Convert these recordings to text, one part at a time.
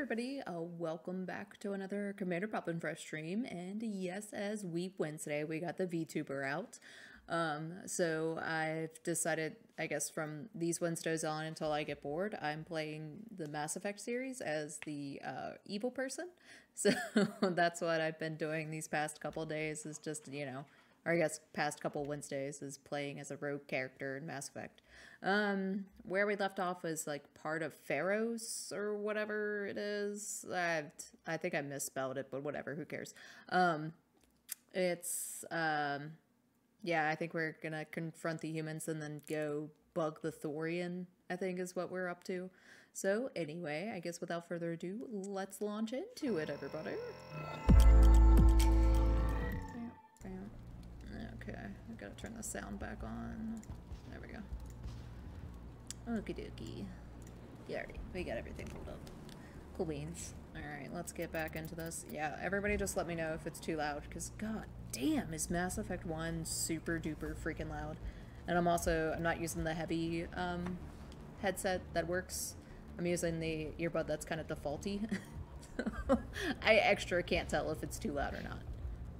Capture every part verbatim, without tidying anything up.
everybody, uh, welcome back to another Commander Poppin' Fresh stream, and yes, as Weep Wednesday, we got the VTuber out. Um, so I've decided, I guess from these Wednesdays on until I get bored, I'm playing the Mass Effect series as the uh, evil person. So that's what I've been doing these past couple days is just, you know, or I guess past couple Wednesdays is playing as a rogue character in Mass Effect. Um, where we left off was like part of Feros or whatever it is. I've, I think I misspelled it, but whatever, who cares? Um, it's, um, yeah, I think we're gonna confront the humans and then go bug the Thorian, I think is what we're up to. So anyway, I guess without further ado, let's launch into it, everybody. Okay, I gotta turn the sound back on. There we go. Okie dokie. Yeah, we got everything pulled up. Cool beans. Alright, let's get back into this. Yeah, everybody just let me know if it's too loud, because god damn is Mass Effect one super duper freaking loud. And I'm also, I'm not using the heavy um, headset that works. I'm using the earbud that's kind of defaulty. I extra can't tell if it's too loud or not.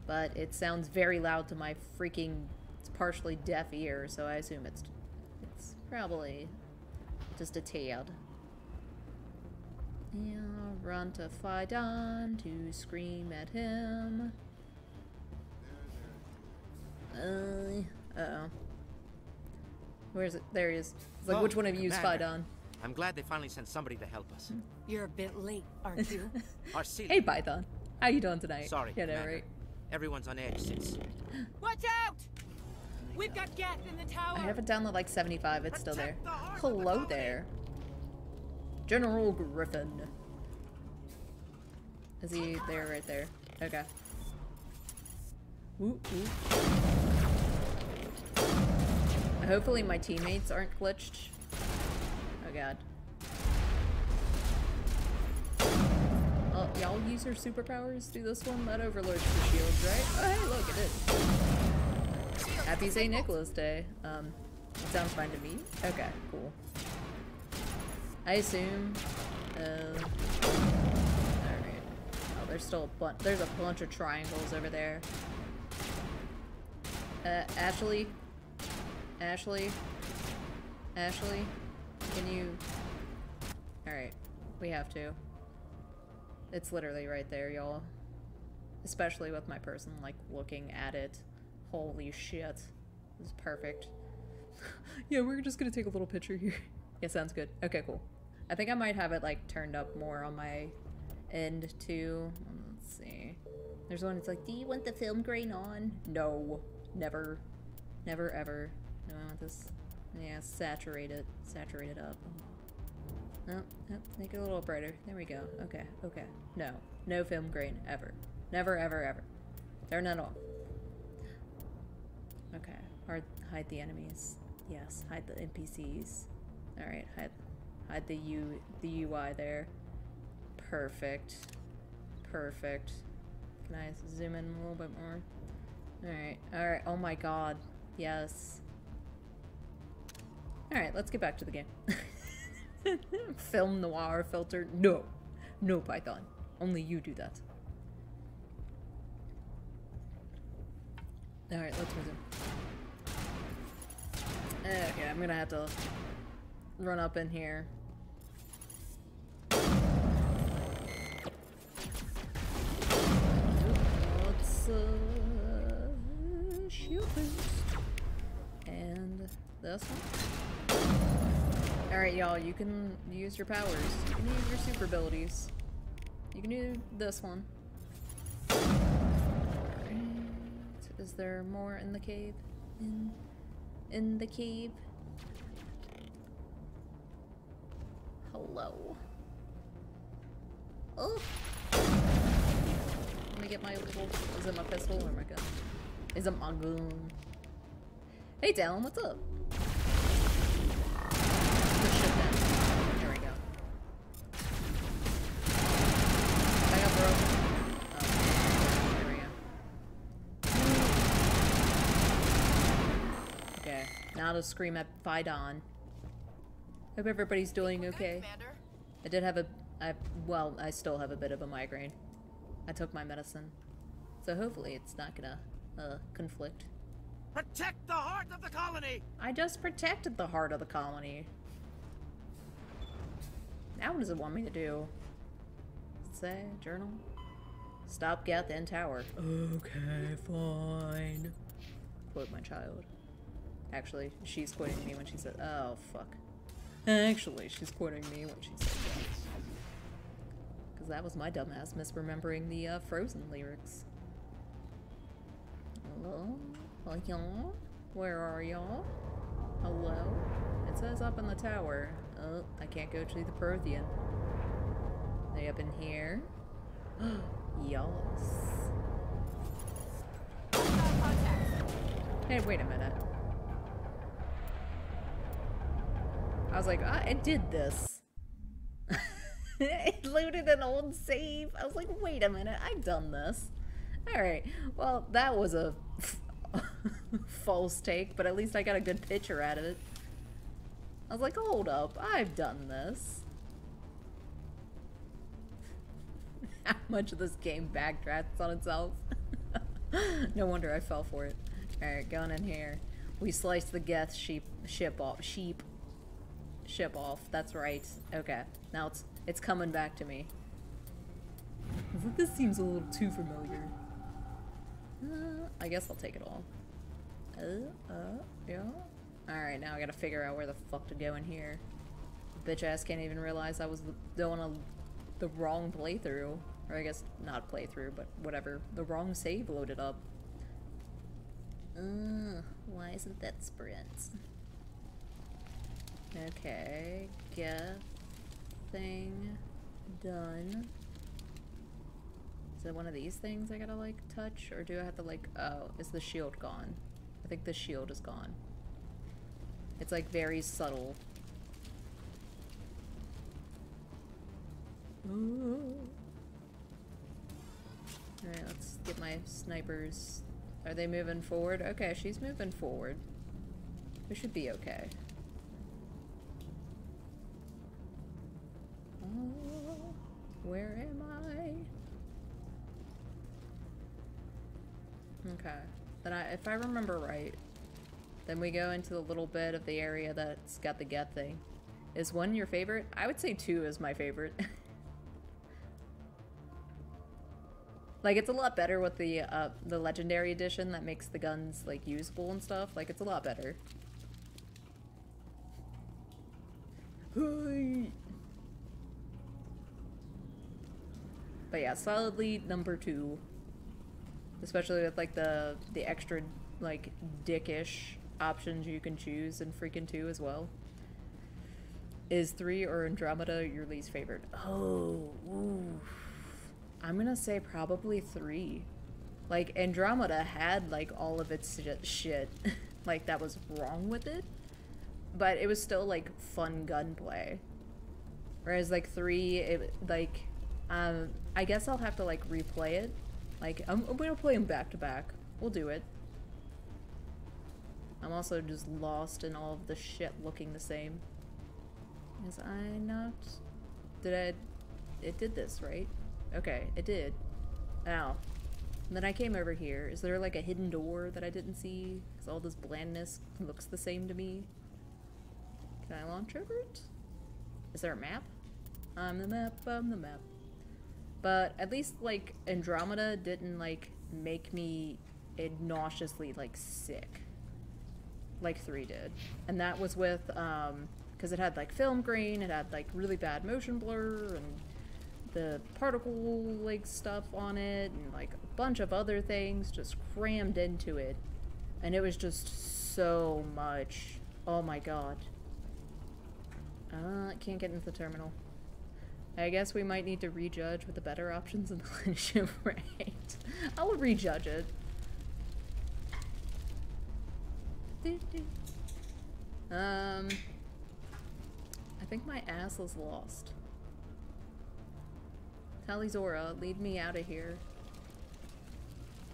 But it sounds very loud to my freaking partially deaf ear, so I assume it's it's probably just a tad. Yeah, run to Fai Dan to scream at him. Uh oh. Where's it? There he is. It's like, oh, which one of you is Fai Dan? I'm glad they finally sent somebody to help us. You're a bit late, aren't you? Hey, Python. How you doing tonight? Sorry. Yeah, no, right. Everyone's on edge since. Watch out! We've got Geth in the tower. I have it down to like seventy-five. It's still there. Hello there, General Griffin. Is he there? Right there. Okay. Ooh, ooh. Hopefully my teammates aren't glitched. Oh god. Y'all use your superpowers? Do this one? That overloads the shields, right? Oh, hey, look, it is. Happy Saint Nicholas Day. Um, it sounds fine to me. Okay, cool. I assume. Uh, Alright. Oh, there's still a bunch. There's a bunch of triangles over there. Uh, Ashley? Ashley? Ashley? Can you. Alright, we have to. It's literally right there, y'all. Especially with my person, like, looking at it. Holy shit. This is perfect. Yeah, we're just gonna take a little picture here. Yeah, sounds good. Okay, cool. I think I might have it, like, turned up more on my end, too. Let's see. There's one that's like, do you want the film grain on? No. Never. Never, ever. No, I want this. Yeah, saturate it. Saturate it up. Oh, oh, make it a little brighter. There we go. Okay, okay. No. No film grain ever. Never, ever, ever. They're not all. Okay. Hard, hide the enemies. Yes, hide the N P Cs. Alright, hide hide the U the U I there. Perfect. Perfect. Can I zoom in a little bit more? Alright, alright. Oh my god. Yes. Alright, let's get back to the game. Film noir filter. No. No, Python. Only you do that. Alright, let's resume. Okay, I'm gonna have to run up in here. Let's uh, shield boost. And this one. Alright, y'all, you can use your powers. You can use your super abilities. You can do this one. Right. Is there more in the cave? In, in the cave? Hello. Oh! Let me get my little. Is it my pistol or my gun? Is it my gun? Hey, Dallin, what's up? Now to scream at Fai Dan. Hope everybody's doing okay. I did have a I, well, I still have a bit of a migraine. I took my medicine. So hopefully it's not gonna, uh, conflict. Protect the heart of the colony! I just protected the heart of the colony. Now what does it want me to do? Say, journal? Stop Geth in tower. Okay, fine. Quote my child. Actually, she's quoting me when she said, oh, fuck. Actually, she's quoting me when she said that. Because that was my dumbass misremembering the uh, Frozen lyrics. Hello? Hello? Where are y'all? Hello? It says up in the tower. Oh, I can't go to the Prothean. They up in here. Y'alls. Hey, wait a minute. I was like, ah, it did this. It looted an old save. I was like, wait a minute, I've done this. Alright, well, that was a false take, but at least I got a good picture out of it. I was like, hold up, I've done this. How much of this game backtracks on itself? No wonder I fell for it. Alright, going in here. We sliced the Geth sheep, ship off, sheep. Ship off. That's right. Okay. Now it's it's coming back to me. This seems a little too familiar. Uh, I guess I'll take it all. Uh, uh, yeah. Alright, now I gotta figure out where the fuck to go in here. Bitch ass can't even realize I was doing a, the wrong playthrough. Or I guess not playthrough, but whatever. The wrong save loaded up. Uh, why isn't that sprint? Okay, get thing done. Is it one of these things I gotta like touch, or do I have to like, oh, is the shield gone? I think the shield is gone. It's like very subtle. Ooh. All right, let's get my snipers. Are they moving forward? Okay, she's moving forward. We should be okay. Oh, where am I? Okay. Then I, if I remember right, then we go into the little bit of the area that's got the Geth thing. Is one your favorite? I would say two is my favorite. Like, it's a lot better with the uh, the Legendary Edition that makes the guns, like, usable and stuff. Like, it's a lot better. Hey. But yeah, solidly number two. Especially with like the the extra like dickish options you can choose in freaking two as well. Is three or Andromeda your least favorite? Oh, ooh. I'm gonna say probably three. Like Andromeda had like all of its shit like that was wrong with it, but it was still like fun gunplay. Whereas like three, it like. Um, I guess I'll have to, like, replay it. Like, I'm, I'm gonna play them back-to-back. We'll do it. I'm also just lost in all of the shit looking the same. Is I not... Did I... It did this, right? Okay, it did. Ow. And then I came over here. Is there, like, a hidden door that I didn't see? Because all this blandness looks the same to me. Can I launch over it? Is there a map? I'm the map, I'm the map. But at least, like, Andromeda didn't, like, make me nauseously, like, sick. Like three did. And that was with, um, because it had, like, film grain, it had, like, really bad motion blur, and the particle, like, stuff on it, and, like, a bunch of other things just crammed into it. And it was just so much. Oh my god. Uh, I can't get into the terminal. I guess we might need to rejudge with the better options in the leadership, right? I will rejudge it. Um, I think my ass is lost. Tali'Zorah, lead me out of here.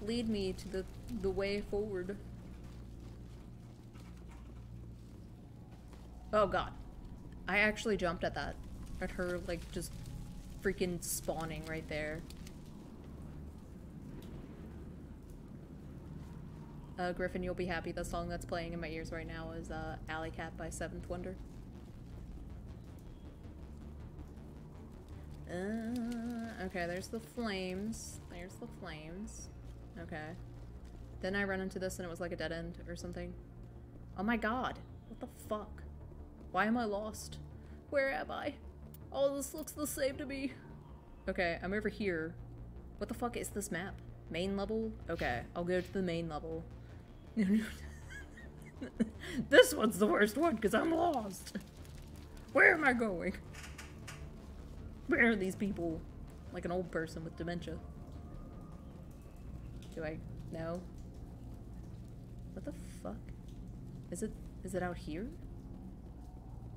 Lead me to the the way forward. Oh god, I actually jumped at that. At her, like, just freaking spawning right there. Uh, Griffin, you'll be happy. The song that's playing in my ears right now is uh, Alley Cat by Seventh Wonder. Uh, okay, there's the flames. There's the flames. Okay. Then I ran into this and it was like a dead end or something. Oh my god. What the fuck? Why am I lost? Where am I? Oh, this looks the same to me. Okay, I'm over here. What the fuck is this map? Main level? Okay, I'll go to the main level. This one's the worst one because I'm lost. Where am I going? Where are these people? Like an old person with dementia. Do I know? What the fuck? Is it is it out here?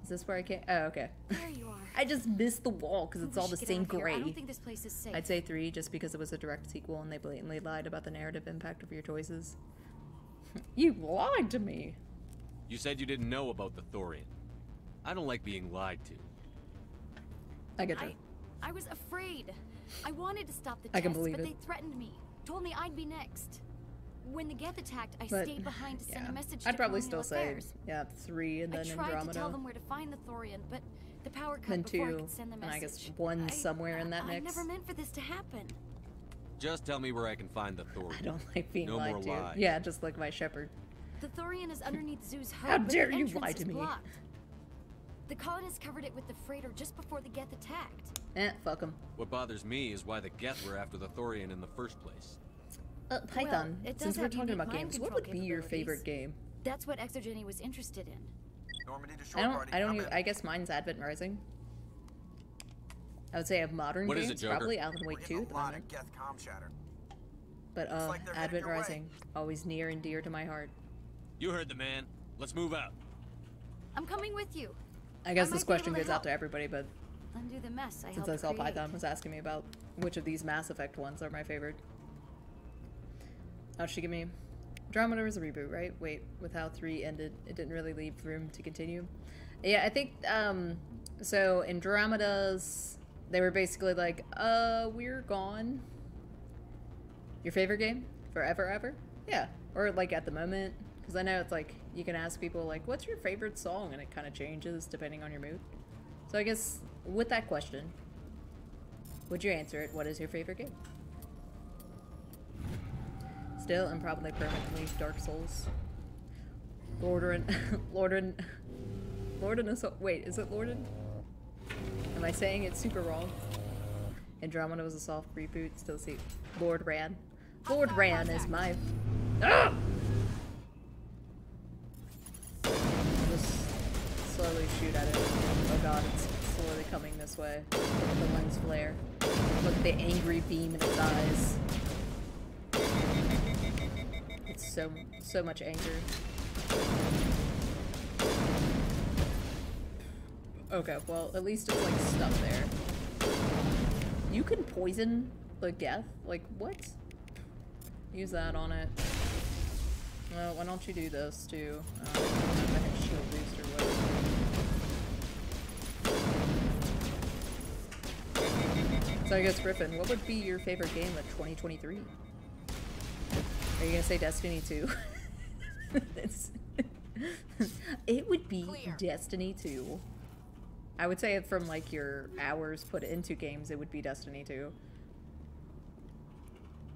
Is this where I can't? Oh, okay. There you are. I just missed the wall because it's all the same gray. I don't think this place is safe. I'd say three just because it was a direct sequel and they blatantly lied about the narrative impact of your choices. You lied to me. You said you didn't know about the Thorian. I don't like being lied to. I get you. I, I was afraid. I wanted to stop the test, I can believe but it. They threatened me. Told me I'd be next. When the Geth attacked, I but, stayed behind to yeah. send a message I'd to probably still affairs. say, yeah, three and then Andromeda. I tried Andromeda. to tell them where to find the Thorian, but the power cut then before two, I could send the message. And I guess one I, somewhere I, in that I mix. I never meant for this to happen. Just tell me where I can find the Thorian. I don't like being no lied to. Lies. Yeah, just like my shepherd. The Thorian is underneath Zoo's hut. How dare you lie to me? Blocked. The colonists covered it with the freighter just before the Geth attacked. Eh, fuck them. What bothers me is why the Geth were after the Thorian in the first place. Uh, Python, well, since we're talking about games, what would be your favorite game? That's what Exogeni was interested in. Normandy to I don't, I don't even, I guess mine's Advent Rising. I would say of modern what games, is it, probably Alan Wake two. But, uh, like Advent Rising, way. always near and dear to my heart. You heard the man. Let's move out. I'm coming with you. I guess I this question goes help. out to everybody, but Undo the mess I since I saw create. Python was asking me about which of these Mass Effect ones are my favorite. How'd she give me? Andromeda was a reboot, right? Wait, with how three ended, it didn't really leave room to continue. Yeah, I think, um, so Andromeda's, they were basically like, uh, we're gone. Your favorite game? Forever, ever? Yeah. Or like at the moment, because I know it's like, you can ask people like, what's your favorite song? And it kind of changes depending on your mood. So I guess with that question, would you answer it? What is your favorite game? Still and probably permanently Dark Souls. Lordran, Lordran, Lordran is, wait, is it Lordran? Am I saying it super wrong? Andromeda was a soft reboot, still see Lordran. Lordran is my ah! I'll just slowly shoot at it. Oh god, it's slowly coming this way. Look at the lens flare. Look at the angry beam in its eyes. So, so much anger. Okay, well, at least it's, like, stuck there. You can poison the Geth? Like, what? Use that on it. Well, why don't you do this, too? Um, I have shield boost or whatever. So I guess, Griffin, what would be your favorite game of twenty twenty-three? Are you gonna say Destiny two? It would be Clear. Destiny two. I would say it from like your hours put into games, it would be Destiny two.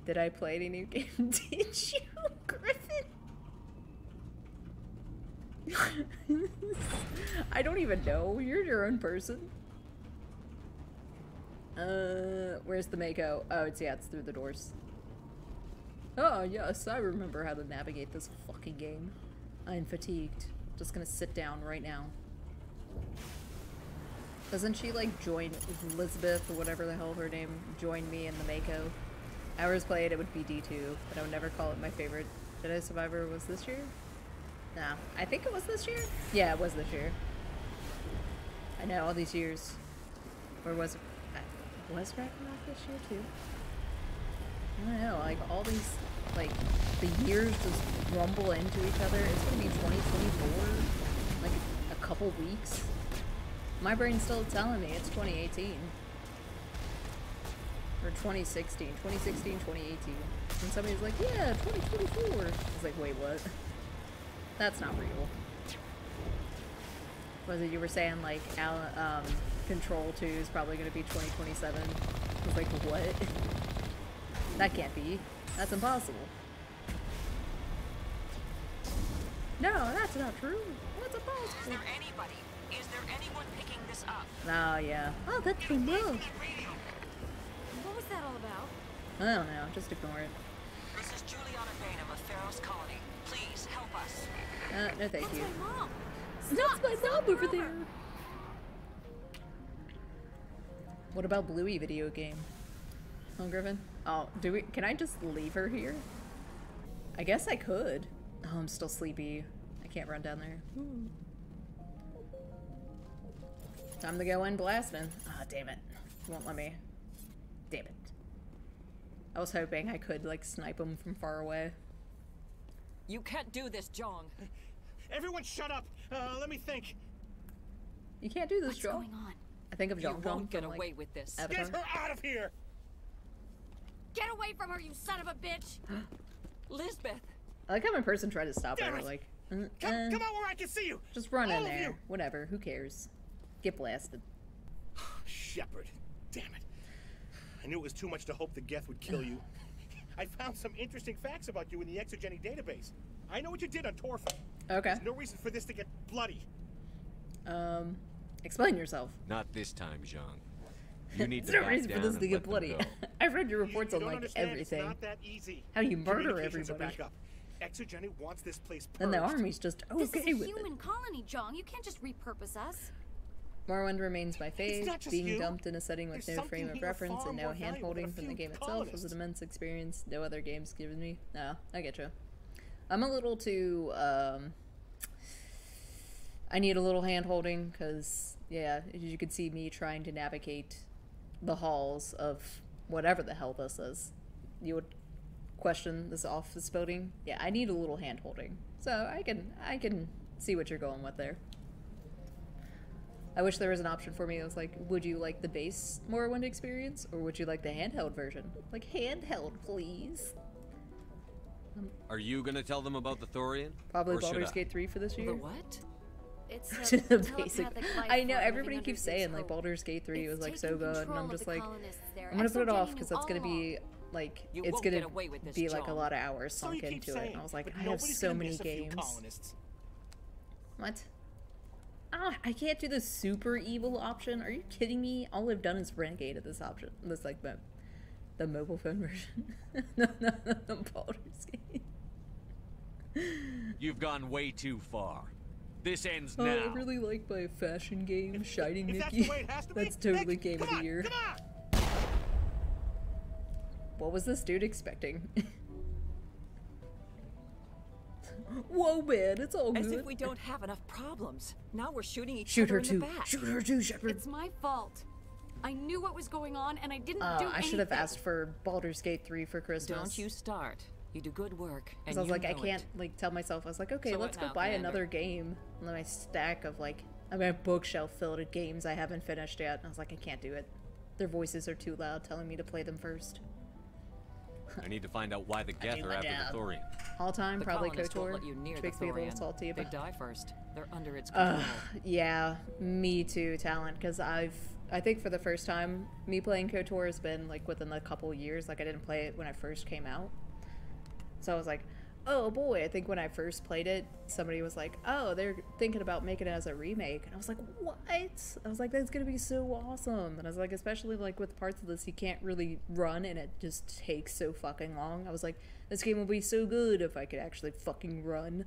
Did I play any new game? Did you, Griffin? I don't even know. You're your own person. Uh, where's the Mako? Oh, it's yeah, it's through the doors. Oh, yes, I remember how to navigate this fucking game. I'm fatigued. Just gonna sit down right now. Doesn't she, like, join Elizabeth or whatever the hell her name, join me in the Mako? Hours played, it would be D two, but I would never call it my favorite. Jedi Survivor was this year? Nah, I think it was this year? Yeah, it was this year. I know, all these years. Or was it... Was Ragnarok this year, too? I don't know, like, all these, like, the years just rumble into each other. It's gonna be twenty twenty-four, like, a couple weeks. My brain's still telling me it's twenty eighteen. Or twenty sixteen. twenty sixteen, twenty eighteen. And somebody's like, yeah, twenty twenty-four. I was like, wait, what? That's not real. Was it you were saying, like, um, Control two is probably going to be twenty twenty-seven? I was like, what? That can't be. That's impossible. No, that's not true. That's impossible. Is there anybody? Is there anyone picking this up? Oh, yeah. Oh, that's the move. What was that all about? I don't know. Just ignore it. This is Juliana Bain of a Feros colony. Please help us. Uh, no, thank that's you. My mom. Stop, that's my stop mom over there. Over. What about Bluey video game? Oh, Griffin? Oh, do we? Can I just leave her here? I guess I could. Oh, I'm still sleepy. I can't run down there. Hmm. Time to go in blasting. Ah, oh, damn it. It won't let me. Damn it. I was hoping I could, like, snipe him from far away. You can't do this, Jong. Everyone shut up! Uh, let me think. You can't do this, What's Jong. Going on? I think of Jong. You won't get from, like, away with this. Avatar. Get her out of here! Get away from her, you son of a bitch! Lisbeth! I like how my person tried to stop Damn her, it. like, mm, come, uh, come out where I can see you. Just run All in there, whatever. Who cares? Get blasted. Shepard, damn it! I knew it was too much to hope the Geth would kill you. I found some interesting facts about you in the Exogeni database. I know what you did on Torfa. Okay. There's no reason for this to get bloody. Um, explain yourself. Not this time, Zhang. You need to no reason for this to get bloody. I've read your reports you, you on like everything. It's not that easy. How you murder everybody. Exogeni wants this place purged. And the army's just okay with it. This is a human colony, Jong. You can't just repurpose us. Morrowind remains my fave. Being you. dumped in a setting with There's no frame of reference and no hand-holding from the game colonists. itself was an immense experience no other game's given me. No, I get you. I'm a little too, um... I need a little hand-holding, because, yeah, you could see me trying to navigate the halls of whatever the hell this is. You would... question this office building. Yeah, I need a little hand holding. So I can I can see what you're going with there. I wish there was an option for me that was like, would you like the base Morrowind experience or would you like the handheld version? Like handheld, please. Are you gonna tell them about the Thorian? Probably Baldur's Gate three for this year. The what? It's a basic. I know everybody keeps saying like Baldur's Gate three was like so good, and I'm just like, I'm gonna put it off because it's gonna be like you it's gonna be job. like a lot of hours sunk so into saying, it. And I was like, I have so many games. What? Ah, I can't do the super evil option. Are you kidding me? All I've done is renegade at this option. This like the the mobile phone version. no, no, no, no, Baldur's Gate. You've gone way too far. This ends oh, now. I really like my fashion game, if, Shining if Nikki. That's, to that's totally Nick, game of the on, year. What was this dude expecting? Whoa, man, it's all As good. As if we don't have enough problems. Now we're shooting each Shoot other her in too. the back. Shoot her too, Shepard. It's my fault. I knew what was going on, and I didn't uh, do anything. I should have asked for Baldur's Gate three for Christmas. Don't you start. You do good work. And so I was like, I can't it. like tell myself. I was like, okay, so let's go now, buy Commander? another game. And then my stack of like, I mean, a bookshelf filled with games I haven't finished yet. And I was like, I can't do it. Their voices are too loud, telling me to play them first. I need to find out why the Geth are after the Thorian. All time, the probably KOTOR, which makes me a little salty about. They die first. They're under its control. Uh, yeah, me too, Talon, because I've, I think for the first time, me playing KOTOR has been, like, within a couple years. Like, I didn't play it when I first came out. So I was like, oh boy, I think when I first played it, somebody was like, oh, they're thinking about making it as a remake. And I was like, what? I was like, that's going to be so awesome. And I was like, especially like with parts of this, you can't really run and it just takes so fucking long. I was like, this game will be so good if I could actually fucking run.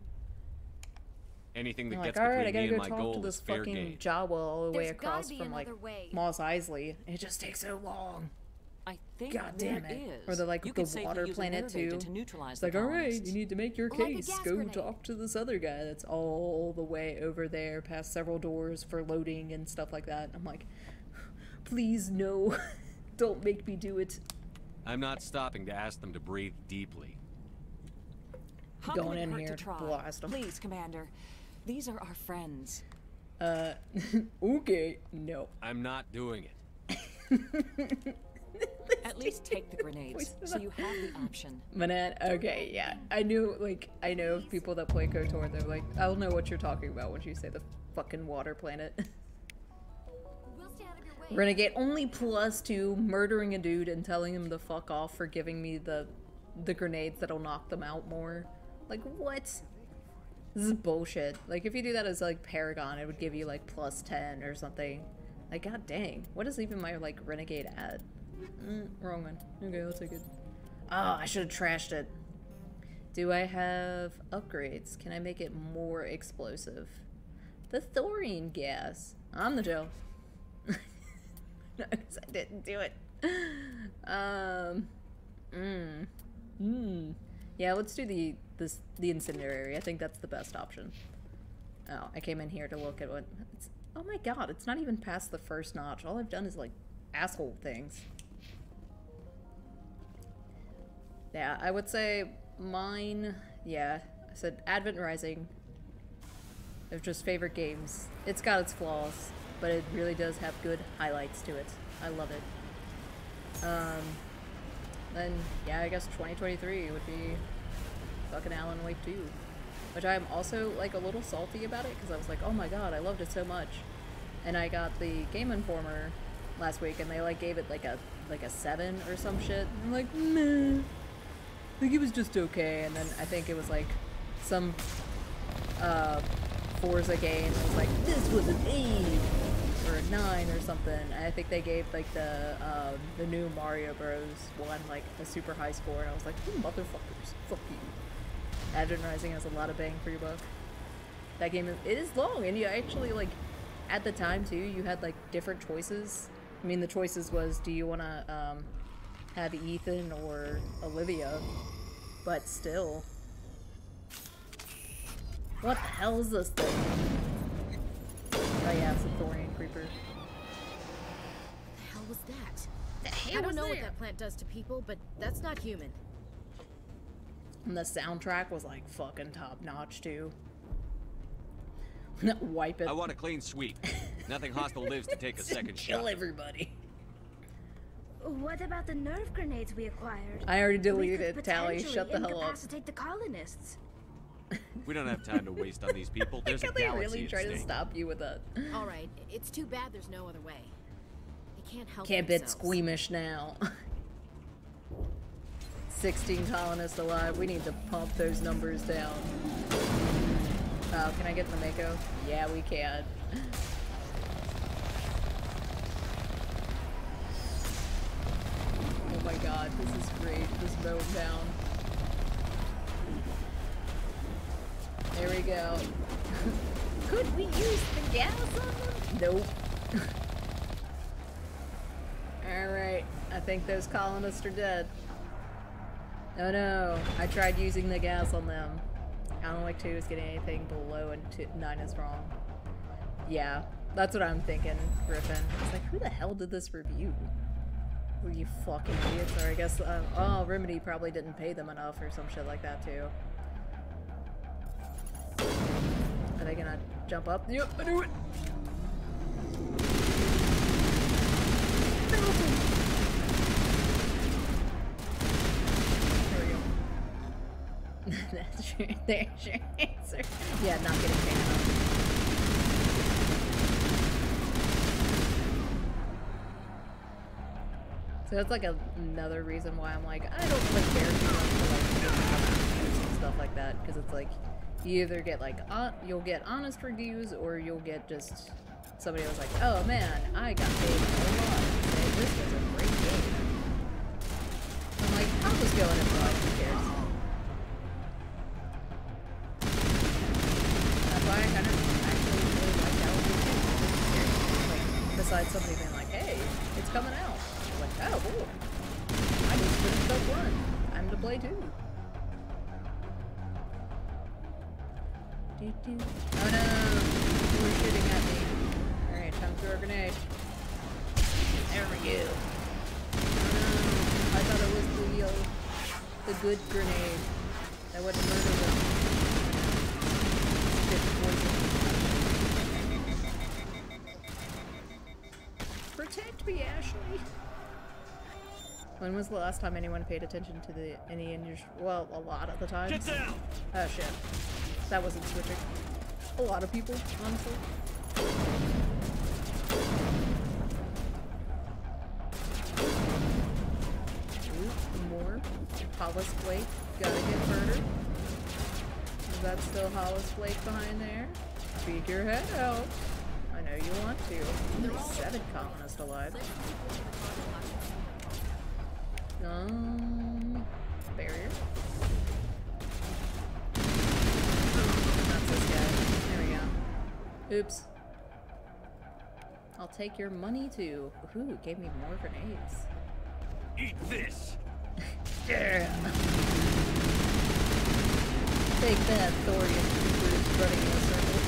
Anything that I'm gets like, between all right, I gotta go talk to this fucking game. Jawa all the There's way across from like way. Mos Eisley. It just takes so long. I think God damn it. Is. Or the like you the water planet too. To it's like, alright, you need to make your or case. Like Go grenade. talk to this other guy that's all the way over there, past several doors for loading and stuff like that. I'm like, please no. Don't make me do it. I'm not stopping to ask them to breathe deeply. How Going in here to blast them. Please, Commander. These are our friends. Uh okay, no. I'm not doing it. At least take the grenades, so you have the option. Manette, okay, yeah. I knew, like, I know people that play KOTOR, they're like, I'll know what you're talking about when you say the fucking water planet. We'll stay out of your way. Renegade, only plus two, murdering a dude and telling him to fuck off for giving me the, the grenades that'll knock them out more. Like, what? This is bullshit. Like, if you do that as, like, Paragon, it would give you, like, plus ten or something. Like, god dang. What is even my, like, Renegade at? Mm, wrong one. Okay, let's take it. Oh, I should have trashed it. Do I have upgrades? Can I make it more explosive? The Thorian gas. I'm the Joe. No, because I didn't do it. Um. Mmm. Mmm. Yeah, let's do the, this, the incendiary. I think that's the best option. Oh, I came in here to look at what... It's, oh my god, it's not even past the first notch. All I've done is, like, asshole things. Yeah, I would say mine... Yeah, I said Advent Rising. They're just favorite games. It's got its flaws, but it really does have good highlights to it. I love it. Um... Then, yeah, I guess twenty twenty-three would be fucking Alan Wake two. Which I'm also, like, a little salty about it, because I was like, oh my god, I loved it so much. And I got the Game Informer last week, and they, like, gave it, like, a like a seven or some shit. And I'm like, meh. I think it was just okay, and then I think it was, like, some uh, Forza game that was like, this was an eight! Or a nine or something. I think they gave like the um, the new Mario Bros one like a super high score, and I was like, you motherfuckers, fuck you. Advent Rising has a lot of bang for your buck. That game is, it is long, and you actually like at the time too you had like different choices. I mean the choices was do you want to um, have Ethan or Olivia, but still. What the hell is this thing? Oh yeah, it's a Thorian creeper. The hell was that? The hell I don't was know there? What that plant does to people, but that's not human. And the soundtrack was like fucking top notch too. Wipe it. I want a clean sweep. Nothing hostile lives to take a second shot. Kill everybody. What about the nerve grenades we acquired? I already deleted it, Tally. Shut the hell up. The colonists. We don't have time to waste on these people. There's a galaxy at stake. They really try to stop you with that. All right, it's too bad there's no other way. They can't help themselves. Can't bit squeamish now. sixteen colonists alive. We need to pump those numbers down. Oh, can I get the Mako? Yeah, we can. Oh my god, this is great. This road down. There we go. Could we use the gas on them? Nope. Alright, I think those colonists are dead. Oh no, I tried using the gas on them. I don't like two is getting anything below and two, nine is wrong. Yeah, that's what I'm thinking, Griffin. It's like, who the hell did this review? Were you fucking idiots? Or I guess, um, oh, Remedy probably didn't pay them enough or some shit like that too. Are they gonna jump up? Yep, I knew it! There we go. That's your, there's your answer. Yeah, not getting paid enough. So that's like a, another reason why I'm like, I don't like bear too much for like stuff like that, because it's like you either get like, uh, you'll get honest reviews, or you'll get just somebody was like, oh man, I got paid a lot. Today. This was a great game. I'm like, I'll just go in and vlog, who cares? That's why I kind of actually really like that one too. Like, besides somebody being like, hey, it's coming out. I'm like, oh, cool. I just finished up one. Time to play two. Oh no! People are shooting at me. Alright, time to throw a grenade. There we go. Oh no! I thought it was the, uh, the good grenade. That wouldn't murder them. Protect me, Ashley! When was the last time anyone paid attention to the any unusual? Well, a lot of the time. Get down! Oh shit, that wasn't switching. A lot of people, honestly. Ooh, more. Hollis Blake, gotta get murdered. Is that still Hollis Blake behind there? Peek your head out. I know you want to. There's seven colonists alive. Um, barrier. That's this guy. There we go. Oops. I'll take your money too. Ooh, gave me more grenades. Eat this. Yeah. Take that, Thorian. Troopers running in a circle.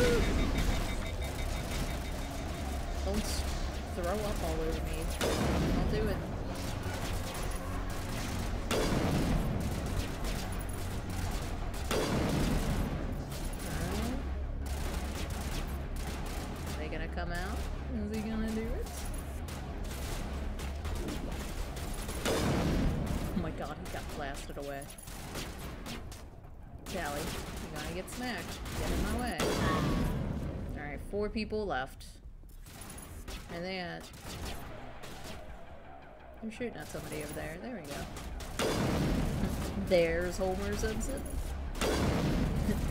Ooh. Don't throw up all over me. I'll do it. Come out. Is he gonna do it? Oh my god, he got blasted away. Tally, you're gonna get smacked. Get in my way. Alright, four people left. And they at? They're shooting at somebody over there. There we go. There's Homer Simpson.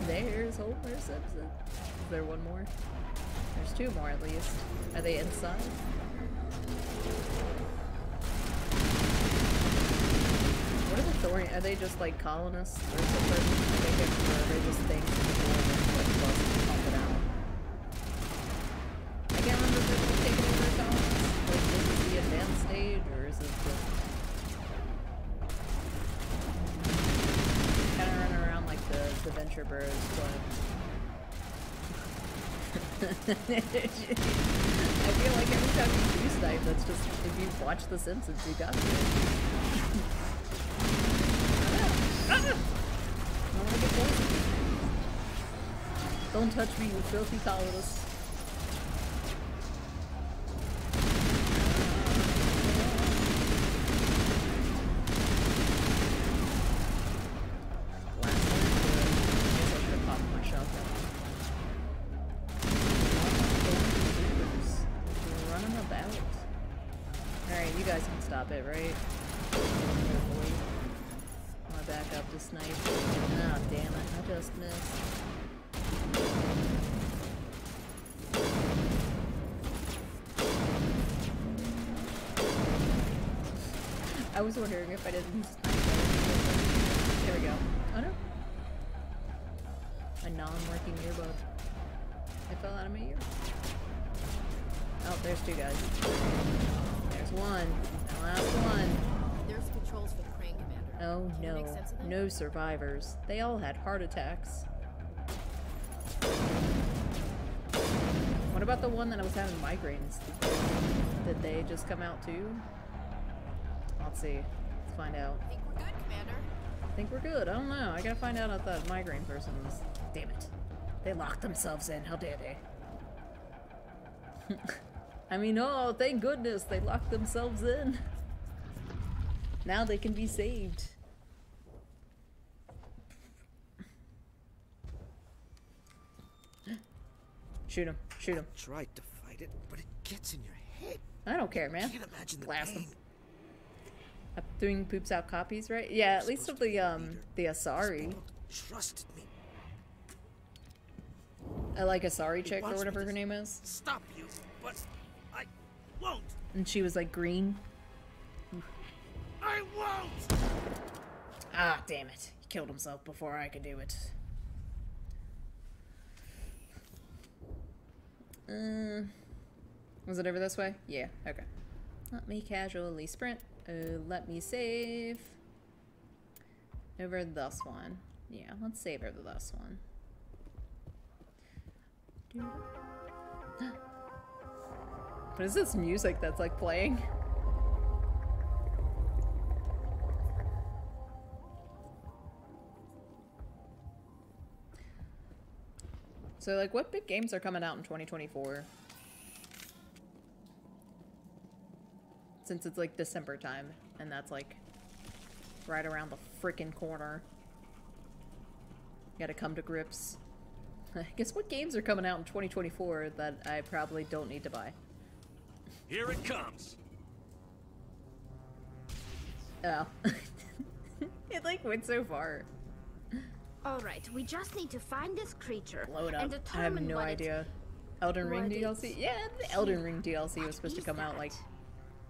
There's Homer Simpson. Is there one more? There's two more at least. Are they inside? What are the Thorian? Are they just like colonists or something? Are they, or are they just things that people are just pump it out? I can't remember if they're just taking over colonists. Like, is this the advanced stage or is this just kind of running around like the, the Venture Bros, but. I feel like every time you do snipe, that's just, if you watch The Simpsons, you got it. I don't know. I want to get poisoned. Don't touch me, you filthy colonists. I was wondering if I didn't snipe it. There we go. Oh no. A non-working earbud. It fell out of my ear. Oh, there's two guys. There's one. And last one. There's patrols for the crane commander. Oh no. No survivors. They all had heart attacks. What about the one that I was having migraines? Did they just come out too? Let's see. Let's find out. I think we're good, Commander. I think we're good. I don't know. I gotta find out if that migraine person was. Damn it. They locked themselves in. How dare they? I mean, oh, thank goodness they locked themselves in. Now they can be saved. Shoot him. Shoot him. I tried to fight it, but it gets in your head. I don't care, man. I can't imagine the Blast pain. Him. I'm doing poops out copies, right? Yeah, at least with the um the Asari. Trusted me. I like Asari chick or whatever her name is. Stop you, but I won't. And she was like green. I won't. Ah, damn it! He killed himself before I could do it. Uh, was it over this way? Yeah. Okay. Let me casually sprint. Uh, let me save over this one. Yeah, let's save over this one. What is this music that's like playing? So like what big games are coming out in twenty twenty-four? since it's like December time, and that's like right around the frickin' corner. Gotta come to grips. Guess what games are coming out in twenty twenty-four that I probably don't need to buy? Here it comes. Oh. It like went so far. Alright, we just need to find this creature. Blow it up. And I have no idea. Elden Ring D L C? Yeah, the Elden Ring D L C was supposed to come out like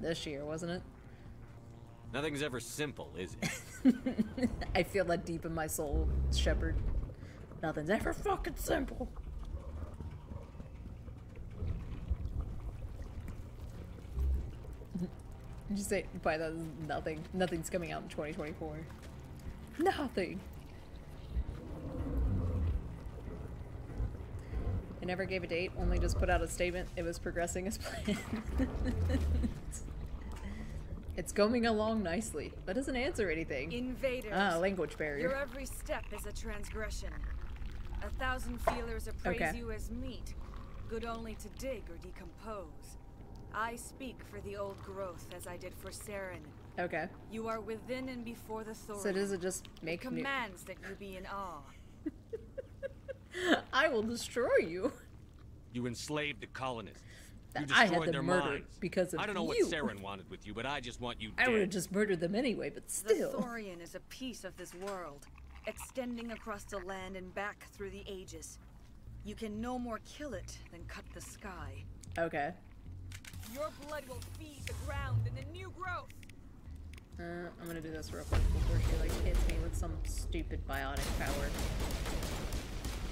this year, wasn't it? Nothing's ever simple, is it? I feel that deep in my soul, Shepard. Nothing's ever fucking simple. Did you say by that nothing? Nothing's coming out in twenty twenty-four. Nothing. It never gave a date, only just put out a statement. It was progressing as planned. It's going along nicely. That doesn't answer anything. Invaders. Ah, language barrier. Your every step is a transgression. A thousand feelers appraise okay. you as meat, good only to dig or decompose. I speak for the old growth as I did for Saren. Okay. You are within and before the Thorian. So does it just make it commands new... that you be in awe. I will destroy you. You enslaved the colonists. You destroyed I had them murdered minds. because of I don't know you. what Saren wanted with you, but I just want you dead. I would have just murdered them anyway, but still. The Thorian is a piece of this world, extending across the land and back through the ages. You can no more kill it than cut the sky. Okay. Your blood will feed the ground and the new growth. Uh, I'm gonna do this real quick before she like hits me with some stupid biotic power.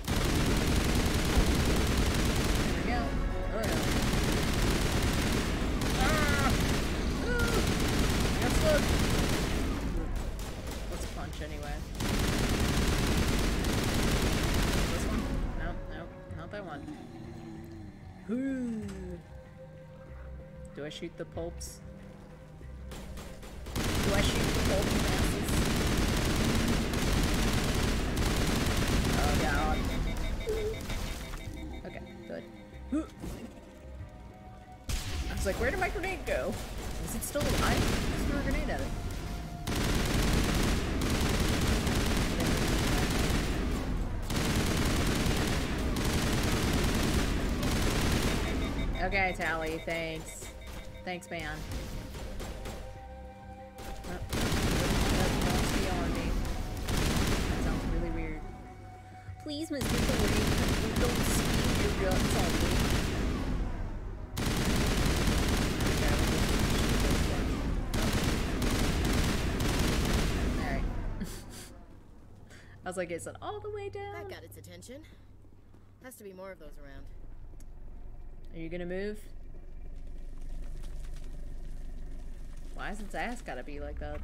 There we go. Oh, yeah. Ah! Ah! Let's look. Let's punch anyway. This one? No, no, not that one. Ooh. Do I shoot the pulps? Do I shoot the pulps masses? Oh god. Okay, good. I was like, where did my grenade go? Is it still alive? I threw a grenade at it. Okay, Tally, thanks. Thanks, man. Oh, that sounds really weird. Please, Miss Nicole, don't spew your guts on me. Okay. Alright. I was like, it's it all the way down? That got its attention. Has to be more of those around. Are you gonna move? Why is its ass gotta be like that?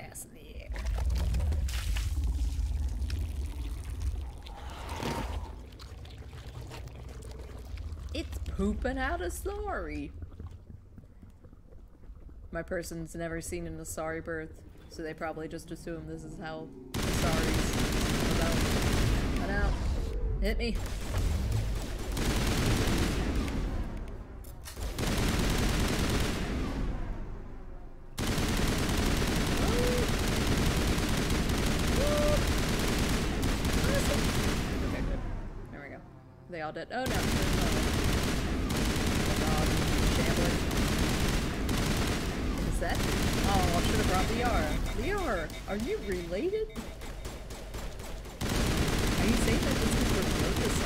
Ass in the air. It's pooping out a sorry. My person's never seen an Asari birth, so they probably just assume this is how Asari's about. Run out. Hit me. They all did. Oh no. There's no one. Is that? Oh, I should have brought Liara. Liara, are you related? Are you saying that just because we're focused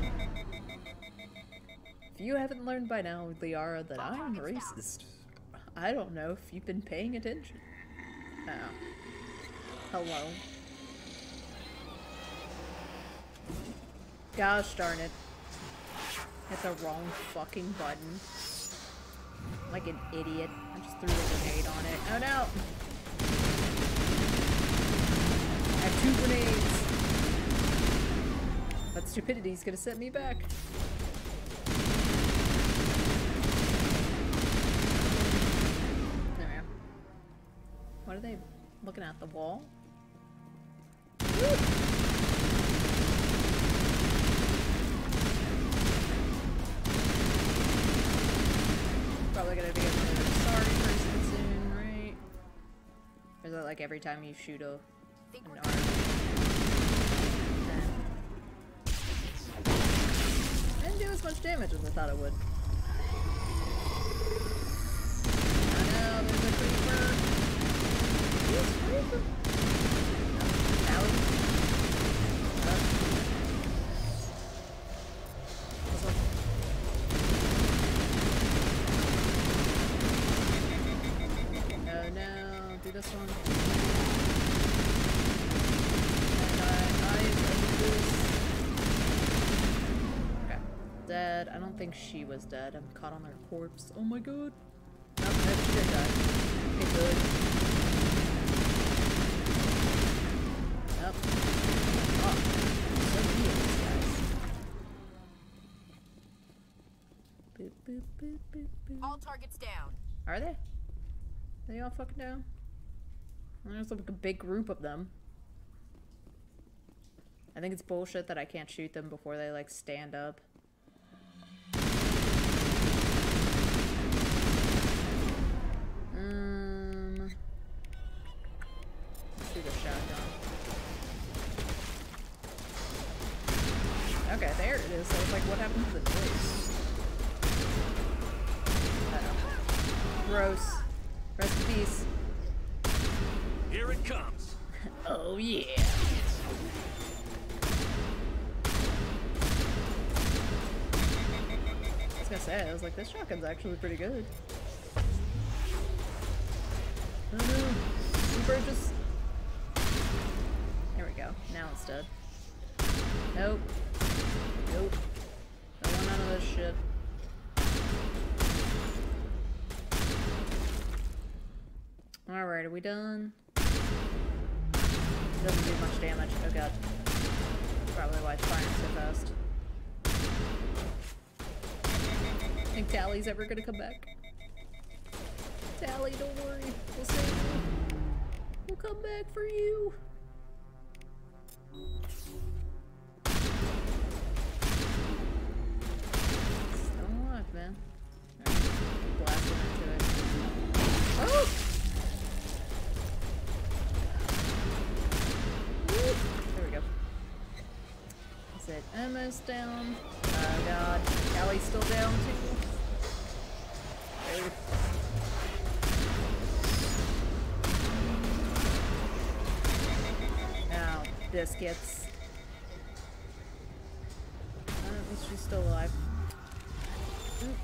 on it? Yes. If you haven't learned by now, Liara, that I'm racist, I don't know if you've been paying attention. Oh. Hello. Gosh darn it. Hit the wrong fucking button. Like an idiot. I just threw a grenade on it. Oh no! I have two grenades! That stupidity's gonna set me back. There we go. What are they looking at? The wall? Woo! like every time you shoot a, an arm. I didn't do as much damage as I thought it would. I know, there's a creeper. There's a creeper. This one. And I, I, I okay. Dead. I don't think she was dead. I'm caught on her corpse. Oh my god. No, no, she did die. Okay, good. Yep. Oh, so cute, these guys. All targets down. Are they? Are they all fucking down? There's like a big group of them. I think it's bullshit that I can't shoot them before they like stand up. Um, let's shoot a shotgun. Okay, there it is. So it's like, what happened to the voice? Gross. Rest in peace. Here it comes. Oh yeah. I was gonna say, I was like, this shotgun's actually pretty good. No, no. Super just. There we go. Now it's dead. Nope. Nope. I want none of this shit. All right, are we done? Doesn't do much damage. Oh god. That's probably why it's firing so fast. I think Tally's ever gonna come back. Tali, don't worry. We'll save you. We'll come back for you. Still alive, man. Alright. Blasting into it. Oh! Emma's down. Oh god. Allie's still down too. Oof. Ow. Biscuits. Oh, at least she's still alive. Oop.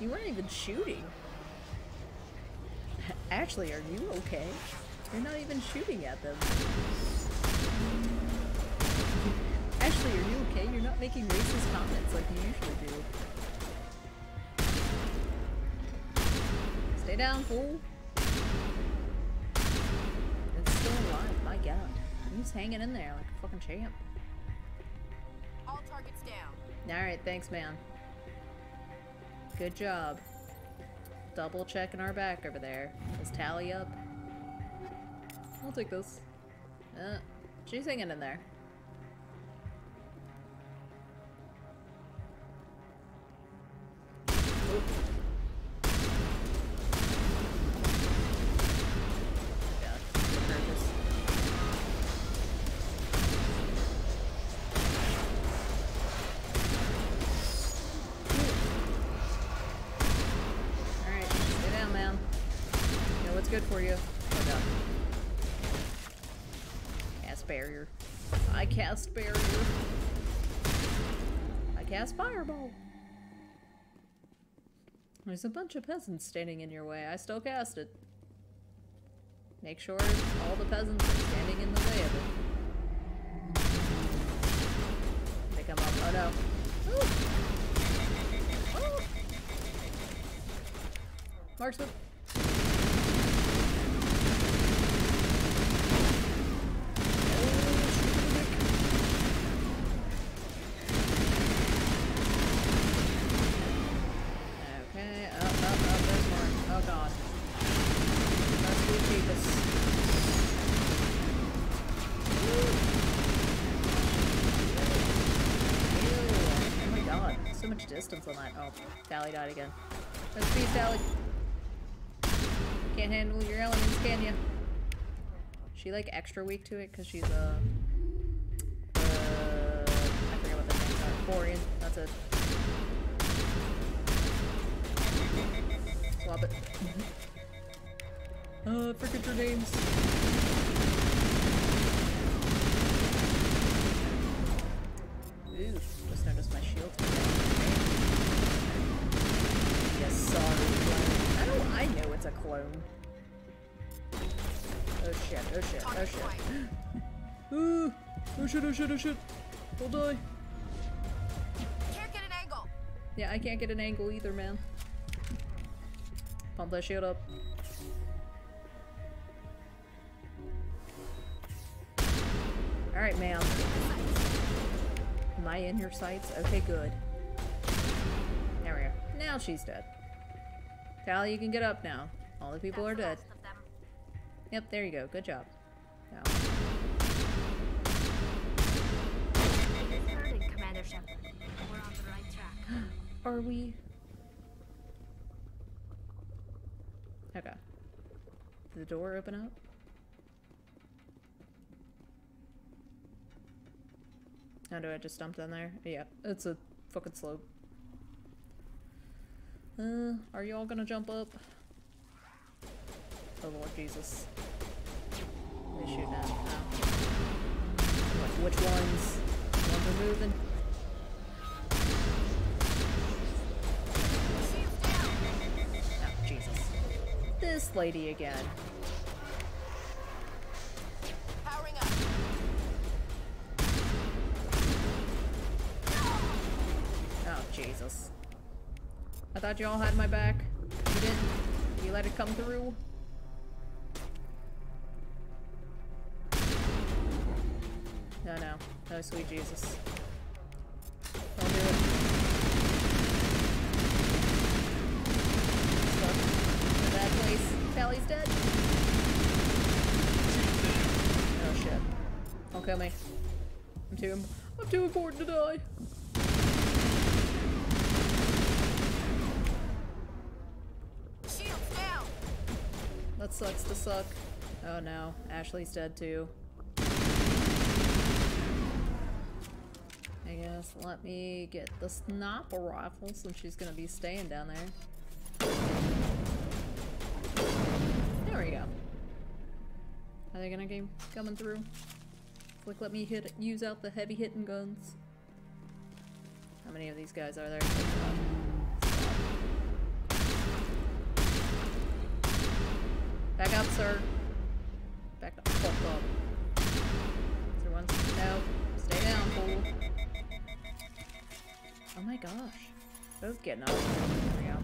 You weren't even shooting. Ashley, are you okay? You're not even shooting at them. Ashley, are you okay? You're not making racist comments like you usually do. Stay down, fool. It's still alive, my god. He's hanging in there like a fucking champ. All targets down. Alright, thanks, man. Good job. Double checking our back over there. Let's tally up. I'll take this. Uh, she's hanging in there. Barrier. I cast fireball. There's a bunch of peasants standing in your way. I still cast it. Make sure all the peasants are standing in the way of it. They come up. Oh no. Ooh. Oh. Marksman. Oh god. Oh So much distance on that. Oh, Sally died again. Let's see, Sally. Can't handle your elements, can you? She like extra weak to it because she's a. Uh, uh, I forget what the names are. Thorian. That's it. Swap it. Uh, forget your names. Ooh, just noticed my shield. Yes, sorry, clone. How do I know it's a clone? Oh shit, oh shit, oh shit. Ooh, oh shit, oh shit, oh shit. We'll die. Can't get an angle. Yeah, I can't get an angle either, man. Pump that shield up. Alright, ma'am. Am I in her sights? Okay, good. There we go. Now she's dead. Tally, you can get up now. All the people That's are dead. Yep, there you go. Good job. Now. Commander Shepard. We're on the right track. Are we? Okay. Did the door open up? How do I just dump down there? Yeah, it's a fucking slope. Uh, are you all gonna jump up? Oh Lord Jesus. They shoot now. Like, which ones? The ones are moving? Oh, Jesus. This lady again. Jesus. I thought you all had my back. You didn't. You let it come through. No, no. No, sweet Jesus. Don't do it. Stuck in that place. Tally's dead. Oh shit. Don't kill me. I'm too, I'm too important to die. That sucks to suck. Oh no, Ashley's dead too. I guess let me get the sniper rifle since she's gonna be staying down there. There we go. Are they gonna keep coming through? Like, let me hit, use out the heavy hitting guns. How many of these guys are there? Back up, sir. Back up. Fuck up. Is there one? No. Stay down, fool. Oh my gosh. Both getting up. There we go.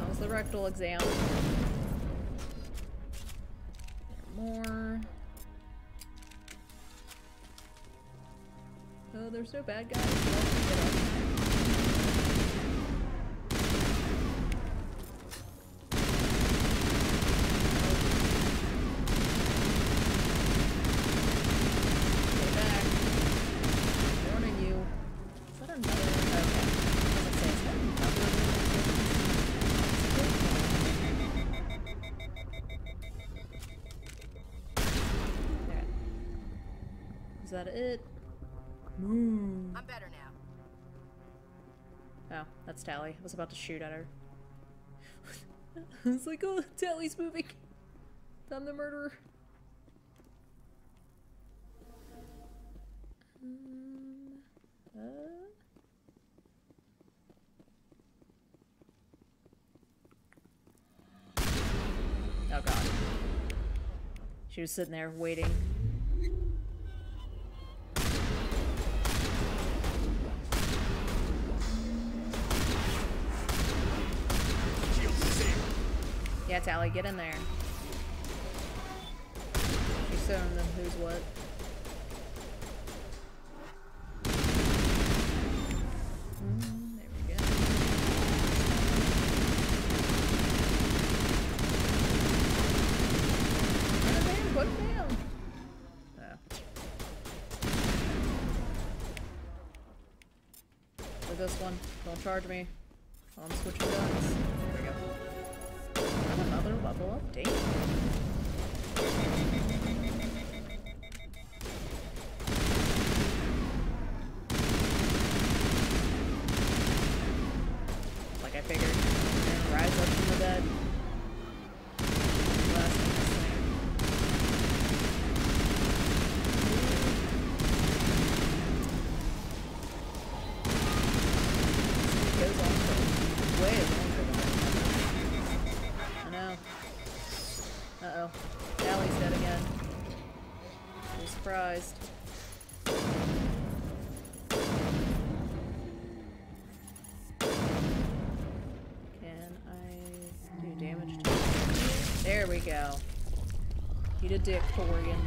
That was the rectal exam. More. Oh, there's no bad guys. Well, is that it? Mm. I'm better now. Oh, that's Tally. I was about to shoot at her. I was like, oh, Tally's moving. I'm the murderer. Um, uh... Oh god. She was sitting there waiting. Yeah, Tally, get in there. She's showing them who's what. Mm, there we go. Put it down, put it down. Oh. Was with this one. Don't charge me. I'm switching guns. There we go. And another level update. Like I figured, I'm gonna rise up from the dead. Eat a dick, Thorian.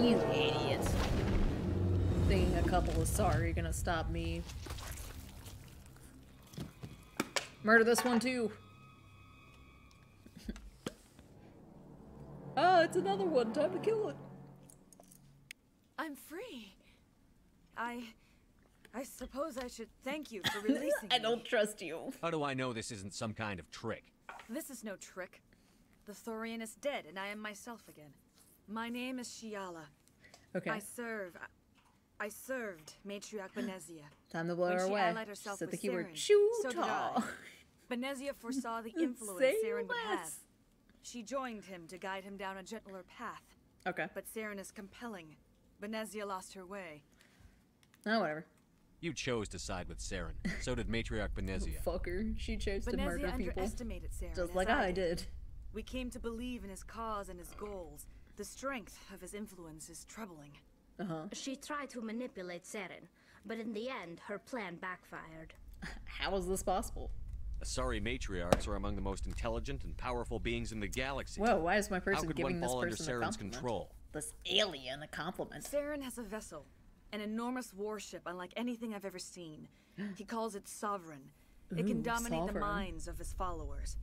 You idiot. Thinking a couple of sorry gonna stop me. Murder this one too. Oh, it's another one. Time to kill it. I'm free. I... I suppose I should thank you for releasing I don't me. Trust you. How do I know this isn't some kind of trick? This is no trick. The Thorian is dead, and I am myself again. My name is Shiala. Okay. I serve... I served Matriarch Benezia. Time to blow her away. She said the keyword, Shoo-taw. Benezia foresaw the influence Saren would have. She joined him to guide him down a gentler path. Okay. But Saren is compelling. Benezia lost her way. Oh, whatever. You chose to side with Saren. So did Matriarch Benezia. Oh, fucker. She chose Benezia to murder people. Saren, just like I, I did. We came to believe in his cause and his goals. The strength of his influence is troubling. Uh-huh. She tried to manipulate Saren, but in the end, her plan backfired. How is this possible? Asari matriarchs are among the most intelligent and powerful beings in the galaxy. Whoa, why is my person giving this person a compliment? Control? This alien a compliment. Saren has a vessel. An enormous warship unlike anything I've ever seen. He calls it Sovereign. It Ooh, can dominate sovereign. the minds of his followers.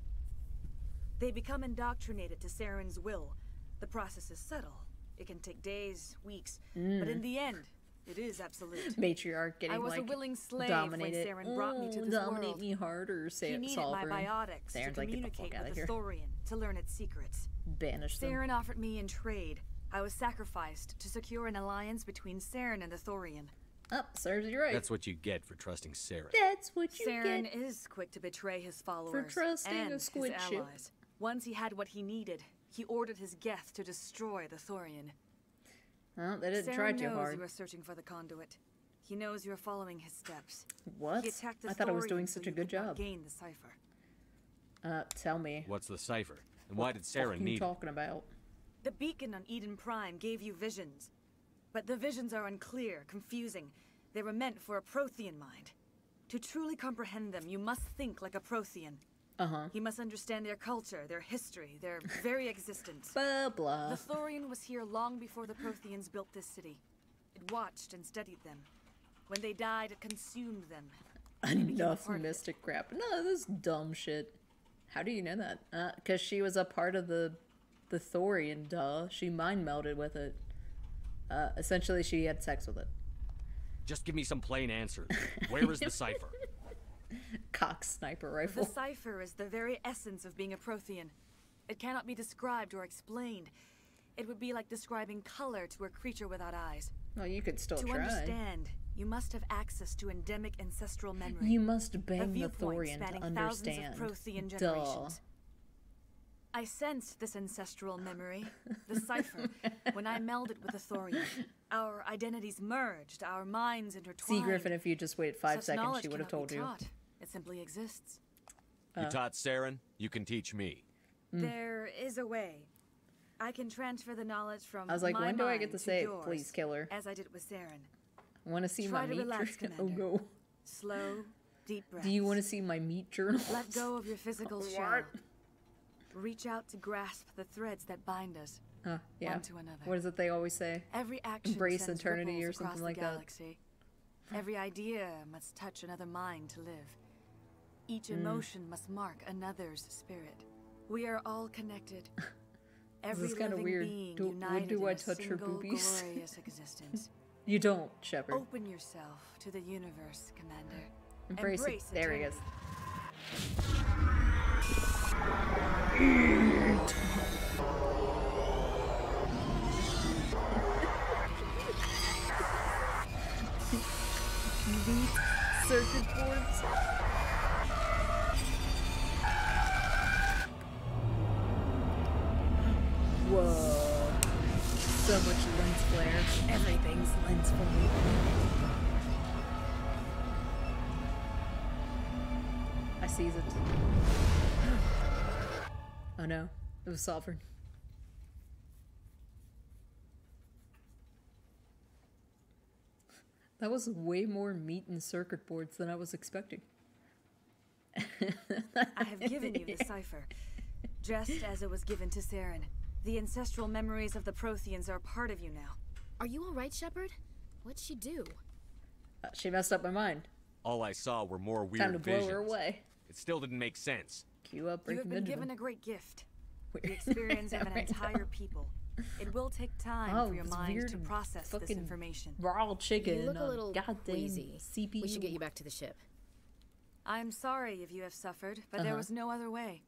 They become indoctrinated to Saren's will. The process is subtle. It can take days, weeks, mm. but in the end, it is absolute. Matriarch getting, I was like, a willing slave dominated. When Saren Ooh, brought me to this dominate world. Me harder, Sa he needed Sovereign. My biotics Saren's to communicate like, with the Thorian, to learn its secrets. Banish them. Saren offered me in trade. I was sacrificed to secure an alliance between Saren and the Thorian. Oh, serves you right. That's what you get for trusting Saren. That's what you Saren get. Saren is quick to betray his followers for trusting and a squid his ship. Allies. Once he had what he needed, he ordered his Geth to destroy the Thorian. Well, they didn't Saren try too hard. Knows you are searching for the conduit. He knows you are following his steps. What? He attacked the I thought Thorian I was doing such so a good job. Gain the cipher. Uh, tell me. What's the cipher? And why what did Saren need? What are you talking about? The beacon on Eden Prime gave you visions. But the visions are unclear, confusing. They were meant for a Prothean mind. To truly comprehend them, you must think like a Prothean. Uh-huh. You must understand their culture, their history, their very existence. Blah, blah. The Thorian was here long before the Protheans built this city. It watched and studied them. When they died, it consumed them. Enough mystic crap. No, this is dumb shit. How do you know that? Uh, because she was a part of the... The Thorian, duh. She mind melded with it. Uh, essentially, she had sex with it. Just give me some plain answers. Where is the cipher? Cock sniper rifle. The cipher is the very essence of being a Prothean. It cannot be described or explained. It would be like describing color to a creature without eyes. Well, you could still to try. To understand, you must have access to endemic ancestral memory. You must bang the Thorian to understand. Prothean generations. Duh. I sensed this ancestral memory, the cipher, when I melded with the Thorian. Our identities merged, our minds intertwined. See, Griffin, if you just waited five Such seconds, she would have told you. It simply exists. You uh. taught Saren, you can teach me. Mm. There is a way. I can transfer the knowledge from I was like, my when do I get to say, yours, please kill her? As I did with Saren. I want to see Try my meat relax, Oh, go. Slow, deep breaths. Do you want to see my meat journal? Let go of your physical shell. Reach out to grasp the threads that bind us uh, yeah. one to another. What is it they always say? Every action embrace eternity or something like galaxy. That. Every idea must touch another mind to live. Each emotion mm. must mark another's spirit. We are all connected. every this living weird. being do, united do in I a touch single her boobies? glorious existence. You don't, Shepard. Open yourself to the universe, Commander. Embrace, Embrace it. There he is. Meat circuit boards. Whoa. So much lens flare. Everything's lens flare. I seize it. Oh no, it was Sovereign. That was way more meat and circuit boards than I was expecting. I have given you the cipher, just as it was given to Saren. The ancestral memories of the Protheans are part of you now. Are you all right, Shepard? What'd she do? Uh, she messed up my mind. All I saw were more weird visions. Time to blow her away. It still didn't make sense. Cue up. You have been given a great gift. The experience of an entire people. It will take time oh, for your mind to process this information. Raw chicken. You look a little lazy. C P U. We should get you back to the ship. I'm sorry if you have suffered, but uh-huh. there was no other way.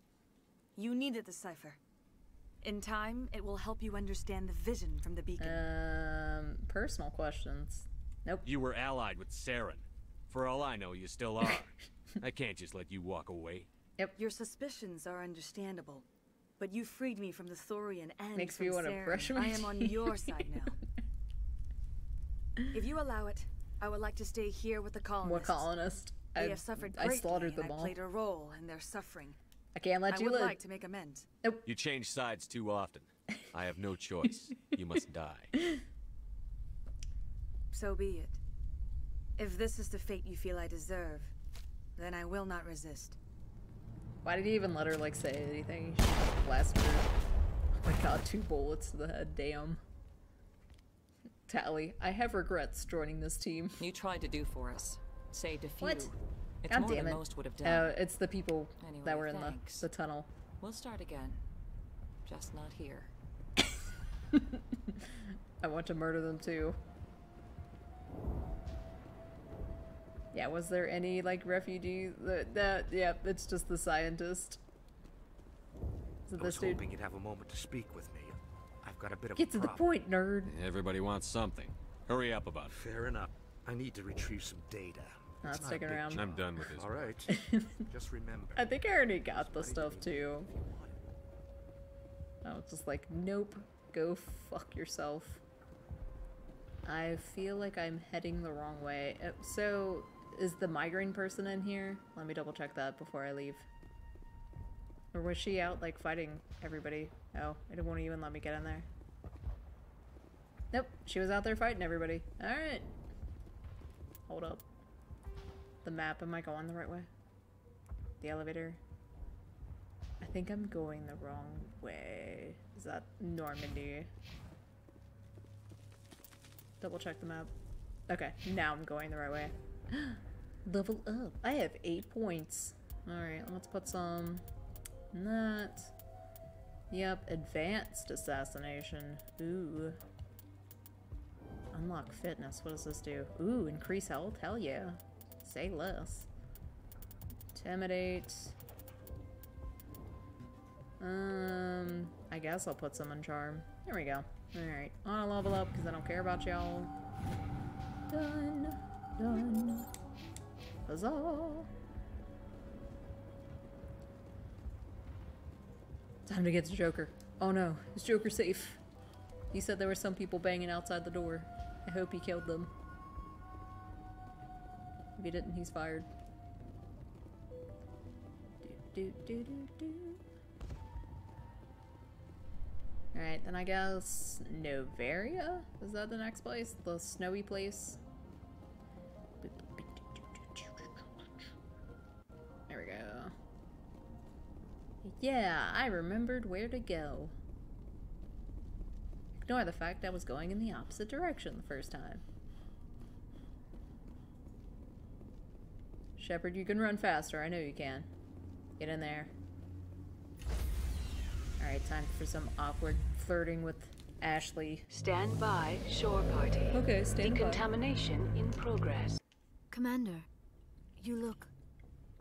You needed the cipher. In time, it will help you understand the vision from the beacon. Um, personal questions. Nope. You were allied with Saren. For all I know, you still are. I can't just let you walk away. Yep. Your suspicions are understandable, but you freed me from the Thorian and Makes from me want to brush my I am on your side now. If you allow it, I would like to stay here with the colonists. What colonists? They I've, have suffered greatly, I slaughtered them and all. I played a role in their suffering. I can't let I you would live. like to make amends. Nope. You change sides too often. I have no choice. You must die. So be it. If this is the fate you feel I deserve, then I will not resist. Why did he even let her, like, say anything? She blasted her. Oh my god, two bullets to the head, damn. Tally, I have regrets joining this team. You tried to do for us. Saved a few. What? It's god more damn it. than most would have done. Uh, it's the people anyway, that were thanks. in the, the tunnel. We'll start again. Just not here. I want to murder them too. Yeah, was there any, like, refugee that, that yeah, it's just the scientist. Is it I was this hoping dude? you'd have a moment to speak with me. I've got a bit of Get a to problem. the point, nerd. Everybody wants something. Hurry up about it. Fair enough. I need to retrieve some data. Not it's sticking not around. Job. I'm done with this. All right. Just remember. I think I already got the stuff, too. I was just like, nope. Go fuck yourself. I feel like I'm heading the wrong way. So... Is the migraine person in here? Let me double check that before I leave. Or was she out, like, fighting everybody? Oh, it won't even let me get in there. Nope, she was out there fighting everybody. Alright. Hold up. The map, am I going the right way? The elevator? I think I'm going the wrong way. Is that Normandy? Double check the map. Okay, now I'm going the right way. Level up. I have eight points. Alright, let's put some... Not... Yep, advanced assassination. Ooh. Unlock fitness. What does this do? Ooh, increase health? Hell yeah. Say less. Intimidate. Um... I guess I'll put some in charm. There we go. Alright, I'll level up because I don't care about y'all. Done. Done. Huzzah! Time to get to Joker. Oh no, is Joker safe? He said there were some people banging outside the door. I hope he killed them. If he didn't, he's fired. Do, do, do, do, do. Alright, then I guess... Noveria? Is that the next place? The snowy place? There we go. Yeah, I remembered where to go. Ignore the fact I was going in the opposite direction the first time. Shepard, you can run faster. I know you can. Get in there. right time for some awkward flirting with Ashley. Stand by, shore party. Okay, stand by. Decontamination in progress. Commander, you look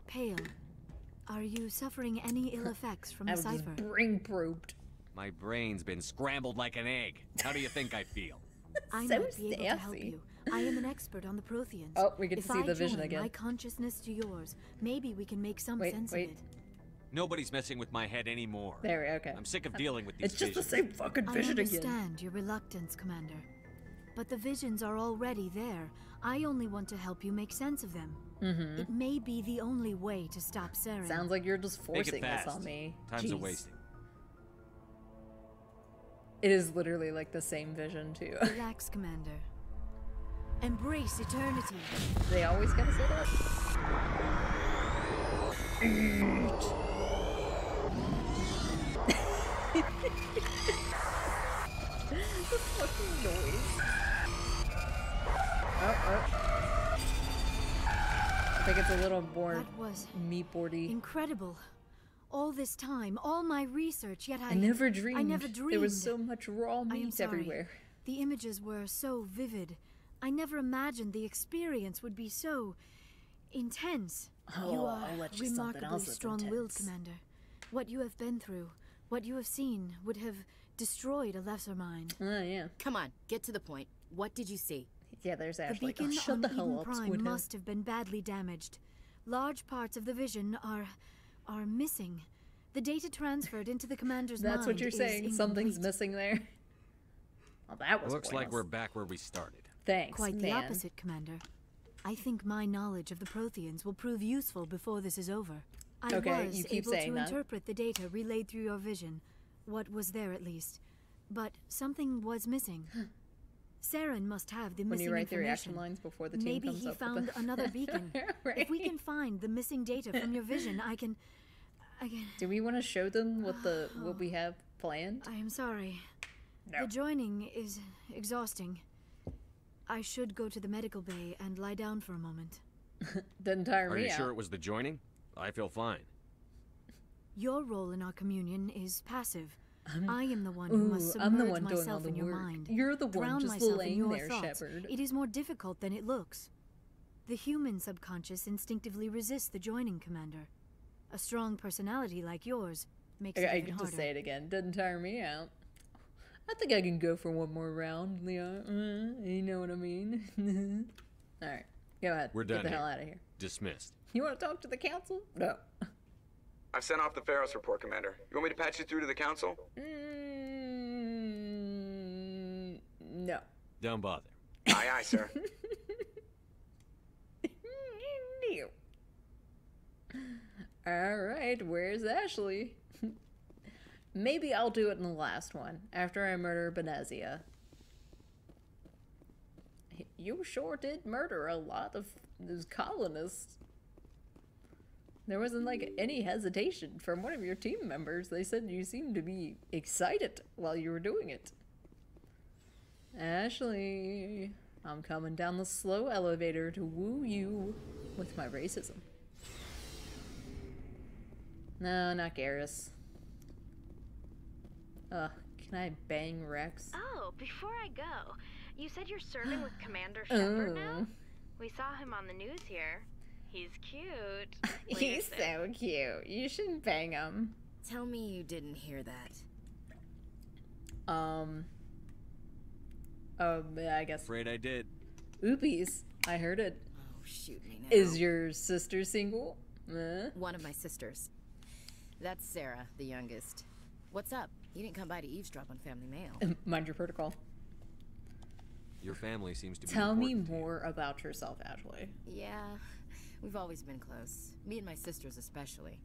pale. Are you suffering any ill effects from the cipher? I was brain probed. My brain's been scrambled like an egg. How do you think I feel? I so might be able to help you. I am an expert on the Protheans. Oh, we can if see I the vision again. My consciousness to yours. Maybe we can make some wait, sense wait. of it. Nobody's messing with my head anymore. There, okay. I'm sick of dealing with these it's visions. It's just the same fucking vision again. I understand again. your reluctance, Commander. But the visions are already there. I only want to help you make sense of them. Mm-hmm. It may be the only way to stop Saren. Sounds like you're just forcing this on me. Time's a wasting. It is literally like the same vision too. Relax, Commander. Embrace eternity. They always gotta say that. The fucking noise. Oh, oh. I think it's a little bored. That was meatboardy. Incredible. All this time, all my research, yet I, I never dreamed. I never dreamed. There was so much raw meat everywhere. The images were so vivid. I never imagined the experience would be so intense. Oh, you are I'll let you remarkably strong-willed, Commander. What you have been through, what you have seen, would have destroyed a lesser mind. Oh, yeah. Come on, get to the point. What did you see? Yeah, there's Ashley. The beacon oh, on the Eden Prime must have been badly damaged. Large parts of the vision are... are missing. The data transferred into the commander's That's mind what you're saying. Incomplete. Something's missing there. Well, that was Looks pointless. like we're back where we started. Thanks, Quite man. the opposite, Commander. I think my knowledge of the Protheans will prove useful before this is over. I okay, was you keep able saying to that. interpret the data relayed through your vision. What was there, at least. But something was missing. Saren must have the when missing you write information. The reaction lines before the team Maybe comes he up found the... another beacon. Right. If we can find the missing data from your vision, I can... I can... Do we want to show them what the what we have planned? I am sorry. No. The joining is exhausting. I should go to the medical bay and lie down for a moment. Doesn't tire me out. Are you sure it was the joining? I feel fine. Your role in our communion is passive. I'm, I am the one ooh, who must submerge myself in your work. mind. You're the one Drown just laying there, thoughts. Shepherd. It is more difficult than it looks. The human subconscious instinctively resists the joining, Commander. A strong personality like yours makes I, it I even harder. I have to say it again. Doesn't tire me out. I think I can go for one more round, Leon. Uh, you know what I mean? All right, go ahead. We're done Get the here. hell out of here. Dismissed. You want to talk to the council? No. I've sent off the Feros report, Commander. You want me to patch you through to the council? Mm, no. Don't bother. Aye, aye, sir. No. All right, where's Ashley? Maybe I'll do it in the last one, after I murder Benezia. You sure did murder a lot of those colonists. There wasn't, like, any hesitation from one of your team members. They said you seemed to be excited while you were doing it. Ashley, I'm coming down the slow elevator to woo you with my racism. No, not Garrus. Ugh, can I bang Rex? Oh, before I go, you said you're serving with Commander Shepard oh. now? We saw him on the news here. He's cute. He's so cute. You shouldn't bang him. Tell me you didn't hear that. Um. Oh, I guess. Afraid I did. Oopies. I heard it. Oh, shoot me now. Is your sister single? Uh? One of my sisters. That's Sarah, the youngest. What's up? You didn't come by to eavesdrop on family mail. Mind your protocol. Your family seems to be Tell me more you. about yourself, Ashley. Yeah, we've always been close. Me and my sisters especially.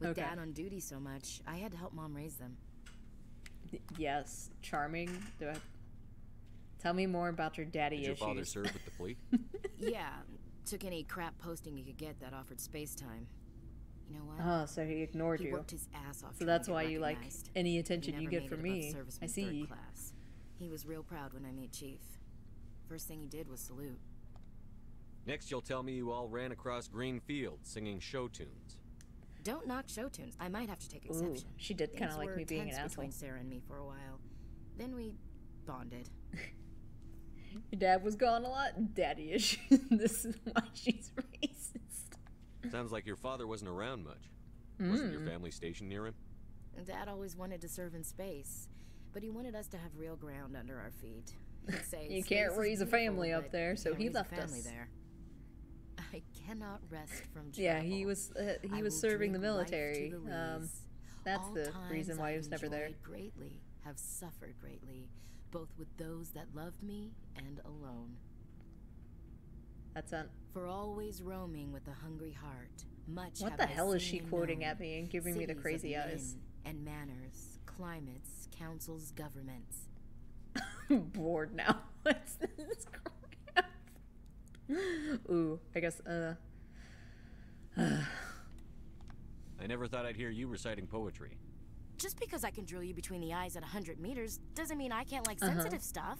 With okay. Dad on duty so much, I had to help Mom raise them. Yes, charming. Do I... Tell me more about your daddy Did issues. Did your father serve with the fleet? Yeah, took any crap posting he could get that offered space time. You know what? Oh, so he ignored he you. Worked his ass off so that's why you like any attention you get from me. I see. Class. He was real proud when I met Chief. First thing he did was salute. Next, you'll tell me you all ran across green fields singing show tunes. Don't knock show tunes. I might have to take exception. Ooh, she did kind of like me being an asshole. Sarah and me for a while. Then we bonded. Your dad was gone a lot. Daddy issues. This is why she's racist. Sounds like your father wasn't around much. Mm. Wasn't your family stationed near him? Dad always wanted to serve in space, but he wanted us to have real ground under our feet. He'd say, you can't raise a family up there, so he left us. There. I cannot rest from trouble. Yeah, he was uh, he was serving the military. Um, that's the reason why he was never there. Greatly have suffered greatly, both with those that loved me and alone. That's it. For always roaming with a hungry heart. Much. What the hell is she quoting at me and giving me the crazy eyes? And manners, climates, councils, governments. I'm bored now. What's this crap? Ooh, I guess, uh, uh... I never thought I'd hear you reciting poetry. Just because I can drill you between the eyes at a hundred meters doesn't mean I can't like sensitive uh-huh. stuff.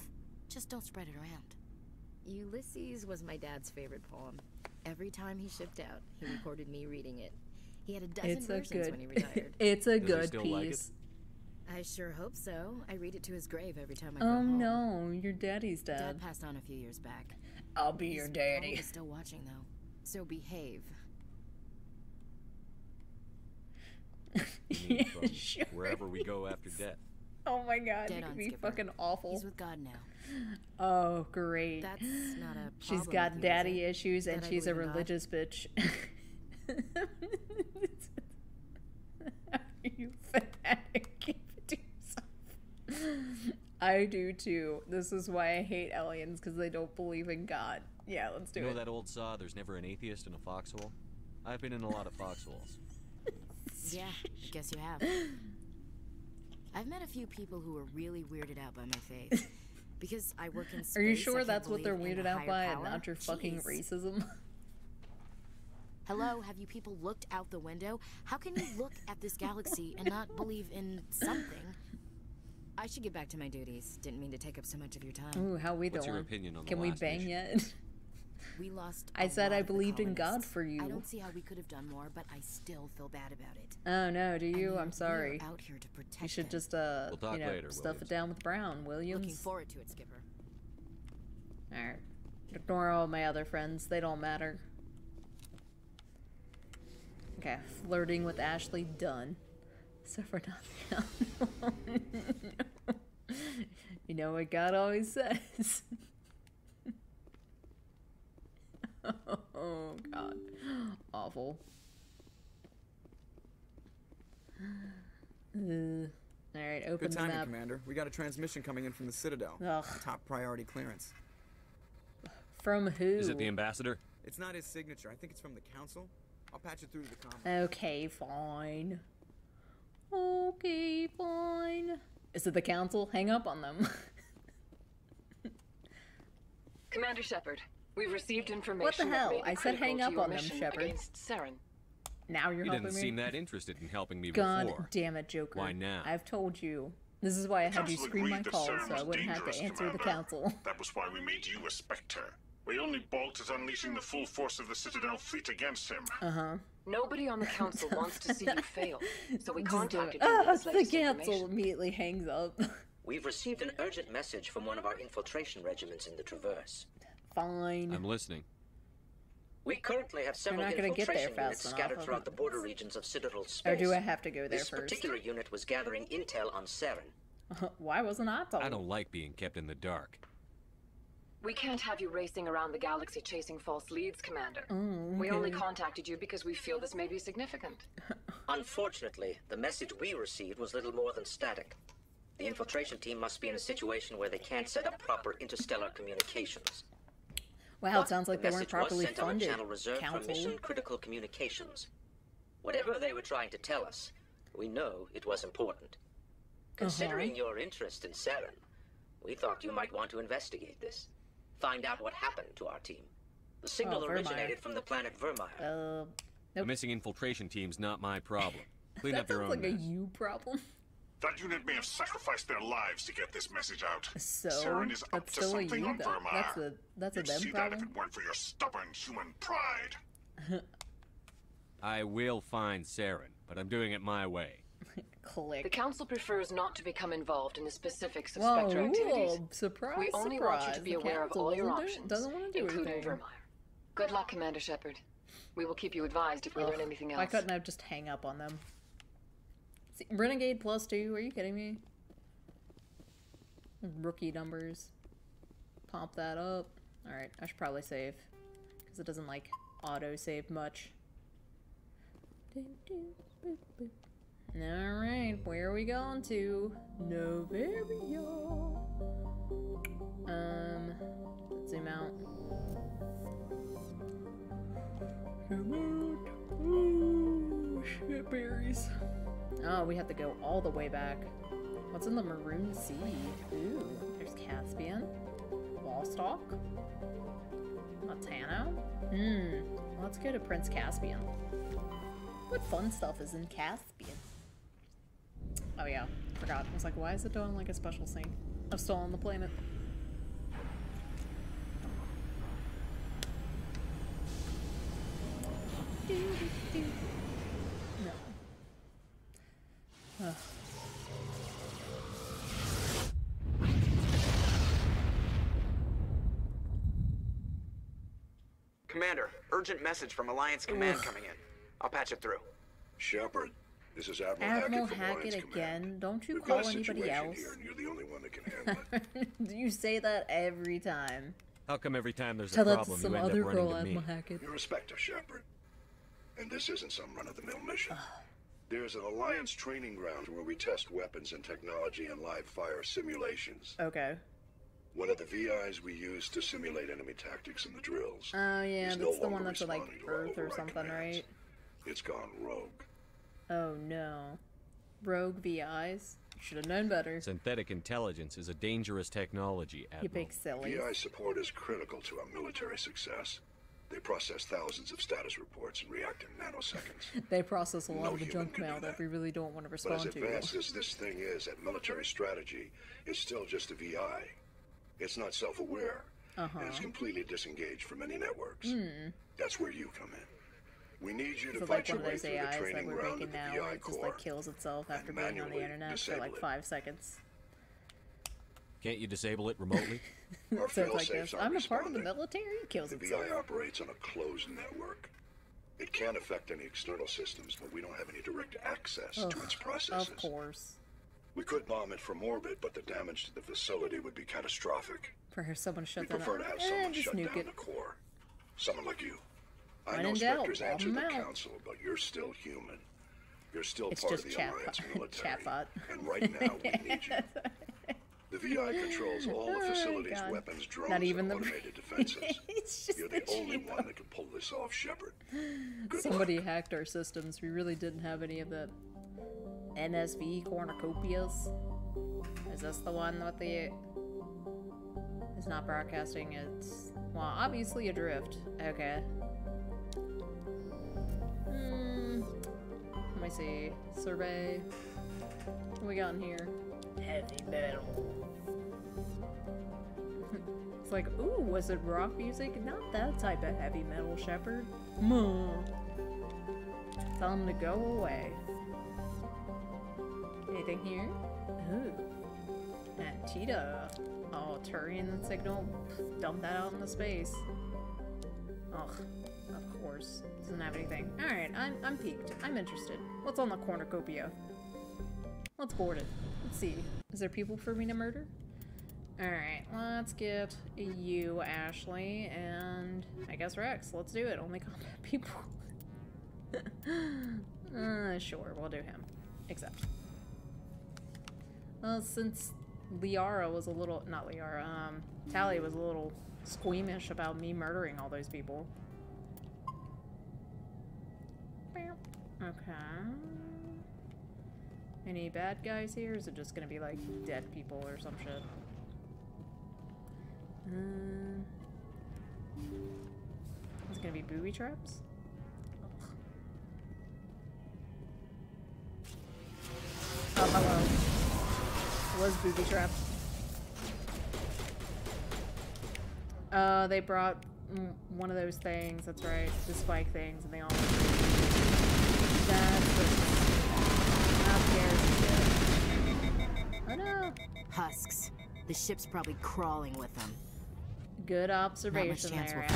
Just don't spread it around. Ulysses was my dad's favorite poem. Every time he shipped out, he recorded me reading it. He had a dozen it's versions a good, when he retired. It's a Does good he still piece. Like it? I sure hope so. I read it to his grave every time I go oh, home. Oh no, your daddy's dead. Dad passed on a few years back. I'll be His your daddy. He's still watching though, so behave. Yeah, sure. Wherever we go after death. Oh my god, it could be Skipper. Fucking awful. He's with God now. Oh great. That's not a problem. She's got daddy issues and she's a religious God. Bitch. Are you fanatic? I do too. This is why I hate aliens, because they don't believe in God. Yeah, let's do you it. You know that old saw, there's never an atheist in a foxhole? I've been in a lot of foxholes. Yeah, I guess you have. I've met a few people who were really weirded out by my faith. Because I work in space, are you sure that's what they're weirded out by and not your Jeez. Fucking racism? Hello, have you people looked out the window? How can you look at this galaxy and not believe in something? I should get back to my duties. Didn't mean to take up so much of your time. Ooh, how we doing? What's your opinion on the Can we bang mission? Yet? We lost. I said I believed in God for you. I don't see how we could have done more, but I still feel bad about it. Oh no, do you? I mean, I'm sorry. Out here to protect you should just uh, we'll you know, later, stuff Williams. It down with Brown, Williams. Looking forward to it, Skipper. All right, ignore all my other friends. They don't matter. Okay, flirting with Ashley, done. So for nothing. You know what God always says. Oh God, awful. Ugh. All right, open the map. Good timing, Commander. We got a transmission coming in from the Citadel. Ugh. Top priority clearance. From who? Is it the ambassador? It's not his signature. I think it's from the council. I'll patch it through to the comm. Okay, fine. Okay, fine. Is it the council? Hang up on them. Commander Shepard, we've received information. What the hell? I said hang up on them, Shepard. Saren. Now you're you helping me? You didn't seem that interested in helping me God before. God damn it, Joker. Why now? I've told you. This is why I had you screen my calls, so I wouldn't have to answer Commander. The council. That was why we made you a specter. We only balked at unleashing the full force of the Citadel fleet against him. Uh-huh. Nobody on the council wants to see you fail, so we contacted you with the latest information. The council immediately hangs up. We've received an urgent message from one of our infiltration regiments in the Traverse. Fine. I'm listening. We currently have several infiltration units scattered throughout the border regions of Citadel space. Or do I have to go there first? This particular unit was gathering intel on Saren. Why wasn't I told? I don't like being kept in the dark. We can't have you racing around the galaxy chasing false leads, Commander. Mm, okay. We only contacted you because we feel this may be significant. Unfortunately, the message we received was little more than static. The infiltration team must be in a situation where they can't set up proper interstellar communications. Wow, it sounds like the they weren't properly funded. The message was sent on a channel reserved Council? For mission-critical communications. Whatever they were trying to tell us, we know it was important. Considering uh-huh. your interest in Saren, we thought you might want to investigate this. Find out what happened to our team. The signal oh, originated from the planet Vermeer. Uh, nope. The missing infiltration team's not my problem. Clean up your own. That sounds like mess. A you problem. That unit may have sacrificed their lives to get this message out. So Saren is up to something on Vermeer. That's a that's a them problem. You'd see that if it weren't for your stubborn human pride. I will find Saren, but I'm doing it my way. Click. The council prefers not to become involved in the specifics of Whoa, Spectre activities. Ooh, surprise, we only surprise. want you to be the aware of all your options, doesn't want to do including Vermeer. Good luck, Commander Shepard. We will keep you advised if we Ugh, learn anything else. Why couldn't I just hang up on them? See, Renegade plus two, are you kidding me? Rookie numbers. Pump that up. Alright, I should probably save. Because it doesn't, like, auto-save much. Alright, where are we going to? Noveria! Um, let's zoom out. Ooh, shit berries. Oh, we have to go all the way back. What's in the Maroon Sea? Ooh, there's Caspian. Wallstalk. Montana. Hmm, let's go to Prince Caspian. What fun stuff is in Caspian? Oh yeah, forgot. I was like, why is it doing like a special scene? I'm still on the planet. No. Ugh. Commander, urgent message from Alliance Command Oof. coming in. I'll patch it through. Shepard, this is Admiral Hackett. Admiral Hackett again. Don't you call anybody else? You're the only one that can handle it. You say that every time. How come every time there's a problem you end up running to me? You're a Spectre, Shepard. And this isn't some run-of-the-mill mission. There's an Alliance training ground where we test weapons and technology and live-fire simulations. Okay. One of the V Is we use to simulate enemy tactics in the drills. Oh yeah, that's the one that's like Earth or something, right? It's gone rogue. Oh no. Rogue V Is? Should have known better. Synthetic intelligence is a dangerous technology, Admiral. You big silly. V I support is critical to our military success. They process thousands of status reports and react in nanoseconds. They process a lot no of the junk mail that. that we really don't want to respond to. But as advanced to. as this thing is at military strategy, it's still just a V I. It's not self-aware, uh-huh. and it's completely disengaged from any networks. Mm. That's where you come in. We need you so to like fight your way through the training like ground of the V I It just like kills itself after being on the internet for like five it. seconds. Can't you disable it remotely? So like this. I'm a part of the military. It kills the itself. The V I operates on a closed network. It can't affect any external systems, but we don't have any direct access Ugh, to its processes. Of course. We could bomb it from orbit, but the damage to the facility would be catastrophic. Perhaps someone shut that up. We prefer to have someone shut down the core. Someone like you. I know Spectres answer the council, but you're still human. You're still part of the Alliance military, and right now we need you. The V I controls all the facilities, weapons, drones, and automated defenses. You're the only one that can pull this off, Shepard. Somebody hacked our systems. We really didn't have any of the N S V cornucopias. Is this the one with the... It's not broadcasting, it's... Well, obviously adrift. Okay. Hmm. Let me see. Survey. What do we got in here? Heavy metal. It's like, ooh, was it rock music? Not that type of heavy metal, Shepard. Muh. Tell him to go away. Anything here? Ooh. That cheetah. Oh, Thorian signal. Dump that out into space. Ugh. Of course. Doesn't have anything. Alright, I'm, I'm peaked. I'm interested. What's on the cornucopia? Let's board it. Let's see. Is there people for me to murder? Alright, let's get you, Ashley, and I guess Rex. Let's do it. Only combat people. uh, sure, we'll do him. Except. Well, since Liara was a little... Not Liara. Um, Tali was a little squeamish about me murdering all those people. Okay. Any bad guys here? Or is it just gonna be like dead people or some shit? Um, is it gonna be booby traps? Ugh. Oh, hello. It was booby trap. Uh, they brought one of those things, that's right, the spike things, and they all. that, but not very good. Oh no. Husks. The ship's probably crawling with them. Good observation there.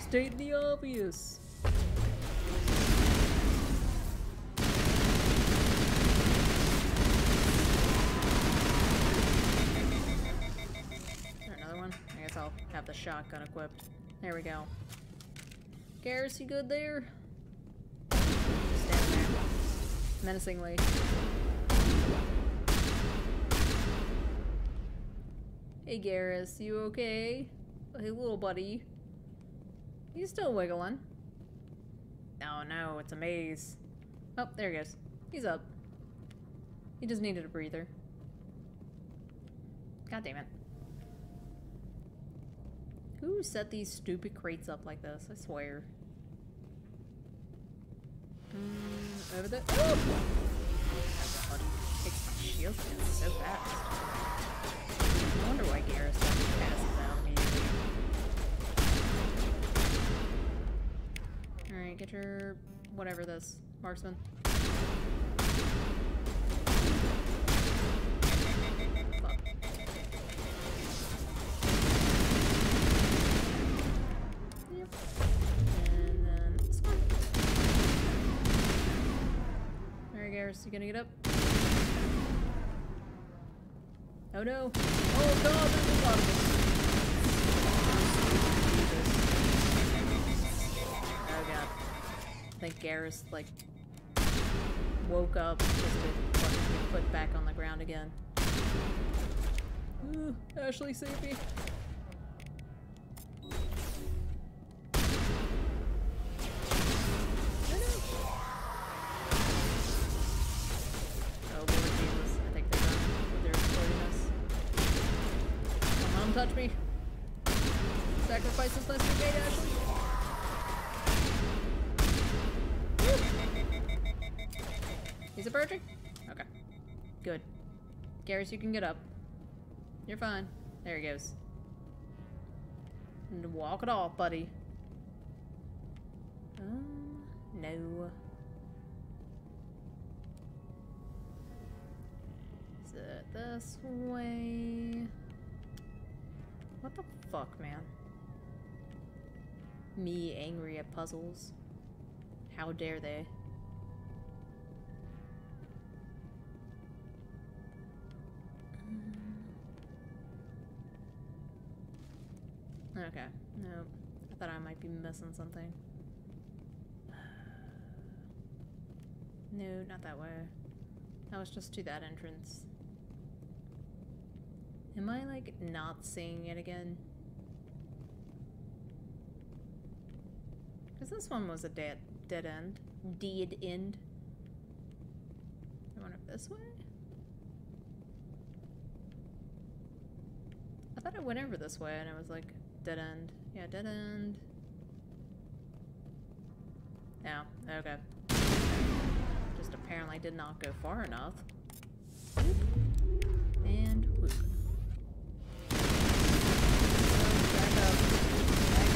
State the obvious. Have the shotgun equipped. There we go. Garrus, you good there? Stand there. Menacingly. Hey Garrus, you okay? Hey little buddy. You still wiggling? Oh no, it's a maze. Oh, there he goes. He's up. He just needed a breather. God damn it. Who set these stupid crates up like this? I swear. Mm, over there. Oh! God, takes my shield spins so fast. I wonder why Garrus passes out immediately. Alright, get your whatever this marksman. You gonna get up? Oh no! Oh god, there's a lot of them. Oh god. I think Garrus, like, woke up just to put his foot back on the ground again. Ooh, Ashley, save me! Garrus, you can get up. You're fine. There he goes. And walk it off, buddy. Uh, no. Is it this way? What the fuck, man? Me angry at puzzles. How dare they? Okay. Nope. I thought I might be missing something. No, not that way. That was just to that entrance. Am I, like, not seeing it again? Because this one was a dead dead end. Dead end. I wonder if this way? I thought I went over this way and it was like... Dead end. Yeah, dead end. No. Okay. Just apparently did not go far enough. Whoop. And whoop. So back up. Back.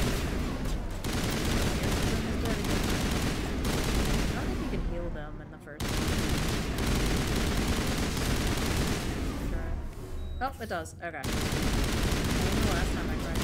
I don't think you can heal them in the first one. Oh, it does. Okay. The last time I tried.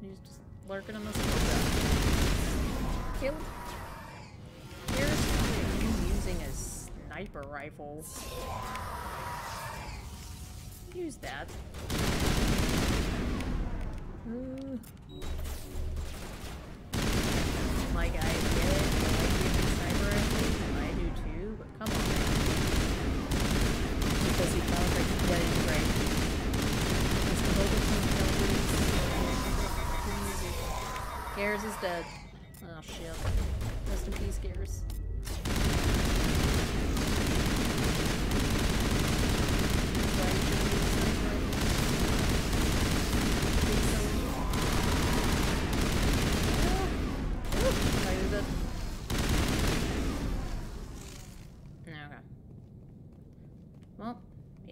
He's just lurking on this kill. Here's you using a sniper rifle. Use that. Ooh. Like I get it, I like using sniper rifles, and I do too, but come on. Garrus is dead. Oh shit. Rest in peace, Garrus.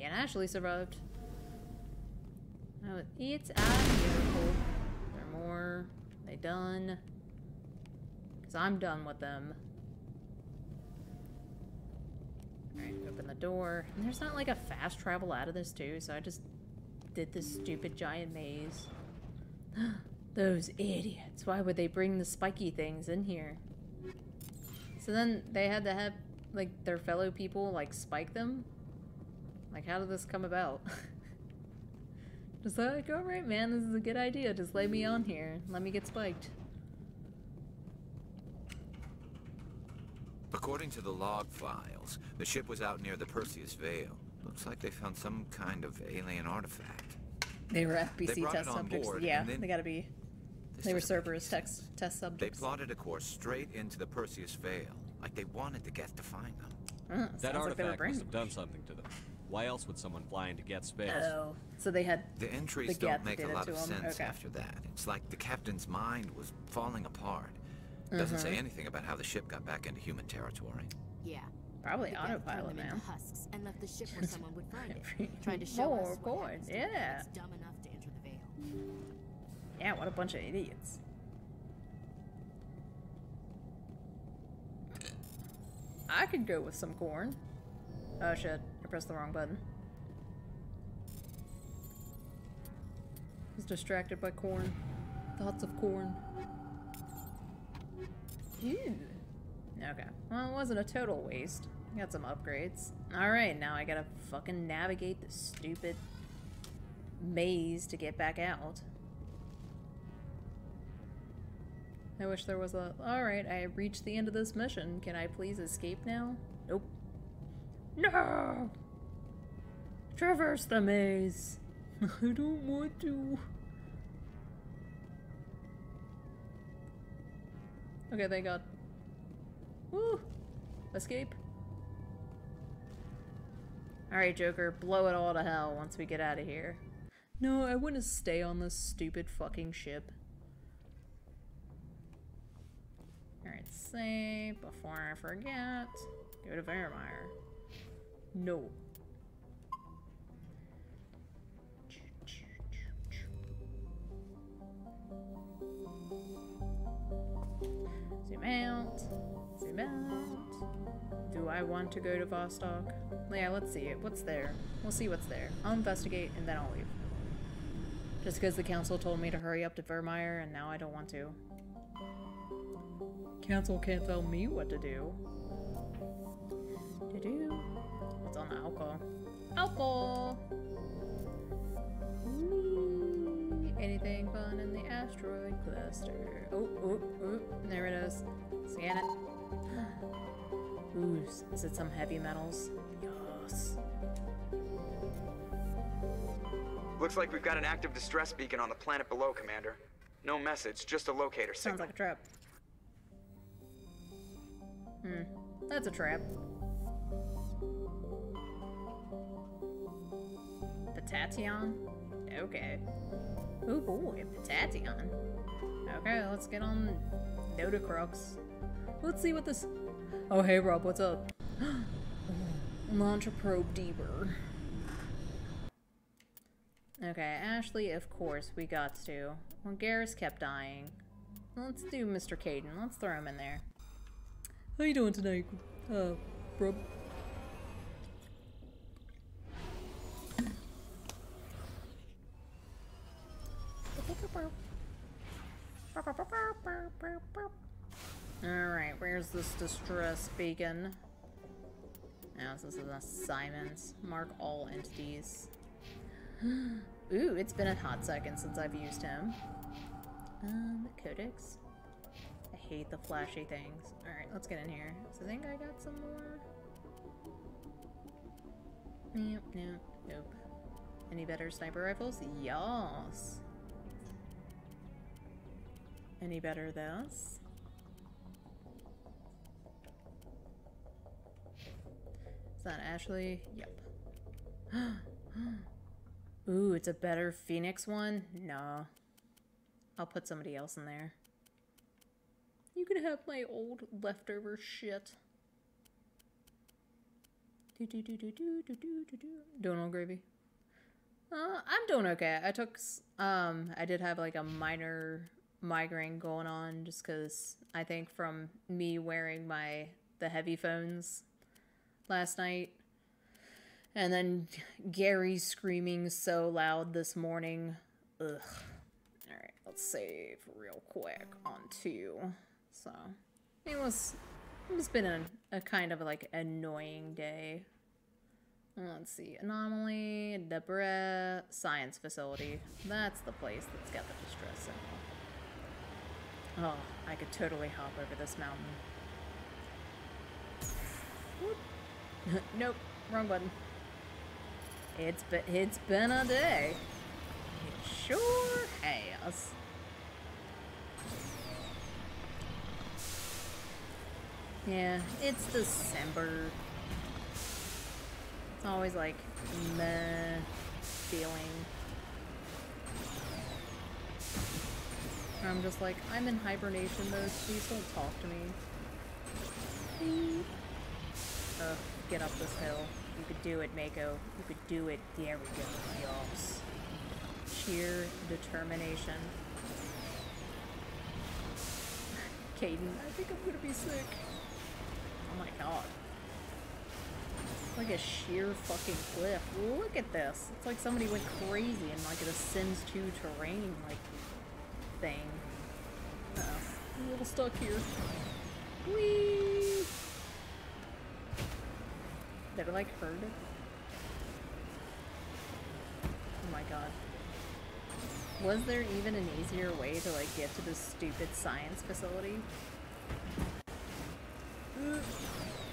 Ashley survived. Oh, it's a miracle. There are more. Are they done? Because I'm done with them. Alright, open the door. And there's not like a fast travel out of this too, so I just did this stupid giant maze. Those idiots. Why would they bring the spiky things in here? So then they had to have like their fellow people like spike them? Like, how did this come about? Just like, all right, man, this is a good idea. Just lay me on here. Let me get spiked. According to the log files, the ship was out near the Perseus Vale. Looks like they found some kind of alien artifact. They were F B C they test subjects. Board, yeah, they gotta be. They were Cerberus text, test subjects. They plotted a course straight into the Perseus Vale. Like they wanted the Geth to find them. Uh, that artifact like must have done something to them. Why else would someone fly into Geth's space? Oh, so they had the entries the don't make a lot of sense okay. after that. It's like the captain's mind was falling apart. Mm-hmm. Doesn't say anything about how the ship got back into human territory. Yeah, probably the autopilot man. Husks and left the ship where someone would find it, trying to show us what happens to them when it's dumb enough to enter the veil. Yeah, what a bunch of idiots. I could go with some corn. Oh shit, I pressed the wrong button. I was distracted by corn. Thoughts of corn. Ew. Okay, well it wasn't a total waste. I got some upgrades. Alright, now I gotta fucking navigate this stupid maze to get back out. I wish there was a... Alright, I reached the end of this mission. Can I please escape now? Nope. No! Traverse the maze! I don't want to. Okay, thank God. Woo! Escape. Alright, Joker, blow it all to hell once we get out of here. No, I want to stay on this stupid fucking ship. Alright, save before I forget. Go to Vermeer. No. Zoom out. Zoom out. Do I want to go to Vostok? Yeah, let's see it. What's there? We'll see what's there. I'll investigate and then I'll leave. Just because the council told me to hurry up to Vermeer and now I don't want to. Council can't tell me what to do. To do. What's on the alcohol? Alcohol! Wee. Anything fun in the asteroid cluster? Oh, oh, oh. There it is. Scan it. Ooh, is it some heavy metals? Yes. Looks like we've got an active distress beacon on the planet below, Commander. No message, just a locator signal. Sounds like a trap. Hmm. That's a trap. The Tatian? Okay. Oh boy, the Tatian. Okay, let's get on Nodacrux. Let's see what this. Oh hey Rob, what's up? Launch a probe deeper. Okay, Ashley, of course, we got to. Well, Garrus kept dying. Let's do Mister Caden. Let's throw him in there. How you doing tonight, uh, Rob? Alright, where's this distress beacon? Now this is an assignment. Mark all entities. Ooh, it's been a hot second since I've used him. Um, codex. I hate the flashy things. Alright, let's get in here. So I think I got some more. Nope, nope, nope. Any better sniper rifles? Yas. Any better this? Is that Ashley? Yep. Ooh, it's a better Phoenix one? No. I'll put somebody else in there. You can have my old leftover shit. Do do do do do do do do do. Donald Gravy. Uh, I'm doing okay. I took um, I did have like a minor migraine going on just because I think from me wearing my the heavy phones last night, and then Gary screaming so loud this morning. Ugh. All right, let's save real quick on two. So it was it's been a, a kind of like annoying day. Let's see, anomaly, Debra, science facility. That's the place that's got the distress signal. Oh, I could totally hop over this mountain. Whoop. Nope, wrong button. It's been, it's been a day. It sure has. Yeah, it's December. It's always like meh feeling. I'm just like, I'm in hibernation mode, please don't talk to me. Beep. Ugh, get up this hill. You could do it, Mako. You could do it. There we go, y'alls. Sheer determination. Caden, I think I'm gonna be sick. Oh my god. It's like a sheer fucking cliff. Look at this. It's like somebody went crazy and like it ascends to terrain, like, thing. Uh-oh. I'm a little stuck here. Whee! Did it like hurt? Oh my god. Was there even an easier way to like get to this stupid science facility? Uh,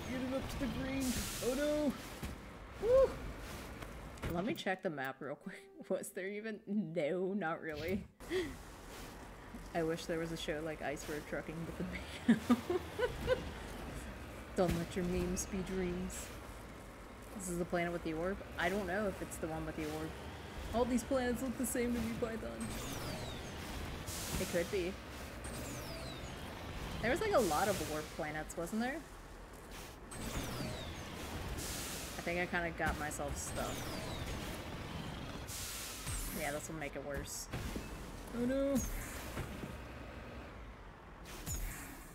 get him up to the green. Oh no! Woo! Let me check the map real quick. Was there even? No, not really. I wish there was a show like Ice Road Trucking with the Mako. Don't let your memes be dreams. This is the planet with the orb? I don't know if it's the one with the orb. All these planets look the same to me, Python. It could be. There was like a lot of orb planets, wasn't there? I think I kind of got myself stuck. Yeah, this will make it worse. Oh no!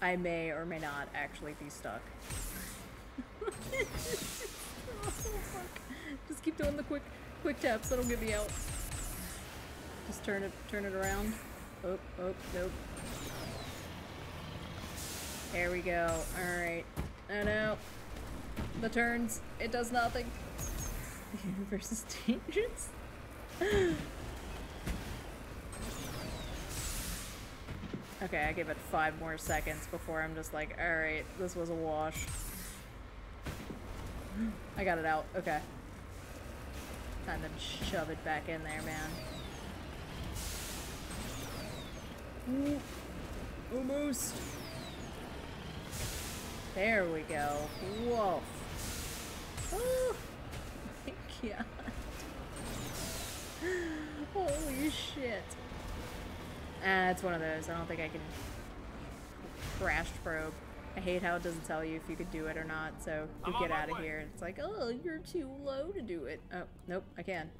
I may or may not actually be stuck. Oh, fuck. Just keep doing the quick quick taps, that'll get me out. Just turn it turn it around. Oh, oh, nope. There we go. Alright. Oh no. The turns. It does nothing. The universe is dangerous. Okay, I give it five more seconds before I'm just like, alright, this was a wash. I got it out. Okay. Time to shove it back in there, man. Ooh. Almost. There we go. Whoa. Oh my god. Holy shit. Ah, it's one of those. I don't think I can crash probe. I hate how it doesn't tell you if you could do it or not, so you get out of here and it's like, oh, you're too low to do it. Oh, nope, I can.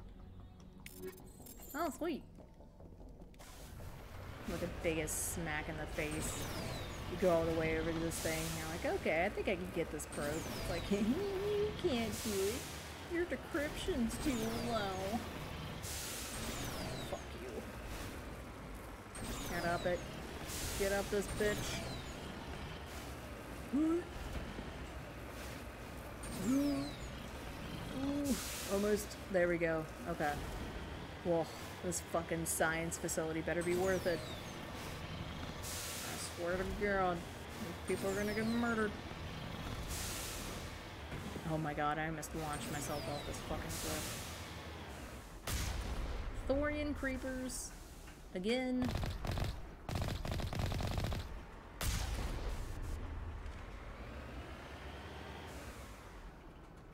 Oh, sweet. With the biggest smack in the face. You go all the way over to this thing, and you're like, okay, I think I can get this probe. It's like, you can't do it. Your decryption's too low. Get up it. Get up this bitch. Almost. There we go. Okay. Whoa. This fucking science facility better be worth it. I swear to God. These people are gonna get murdered. Oh my god, I almost launched myself off this fucking cliff. Thorian creepers. Again.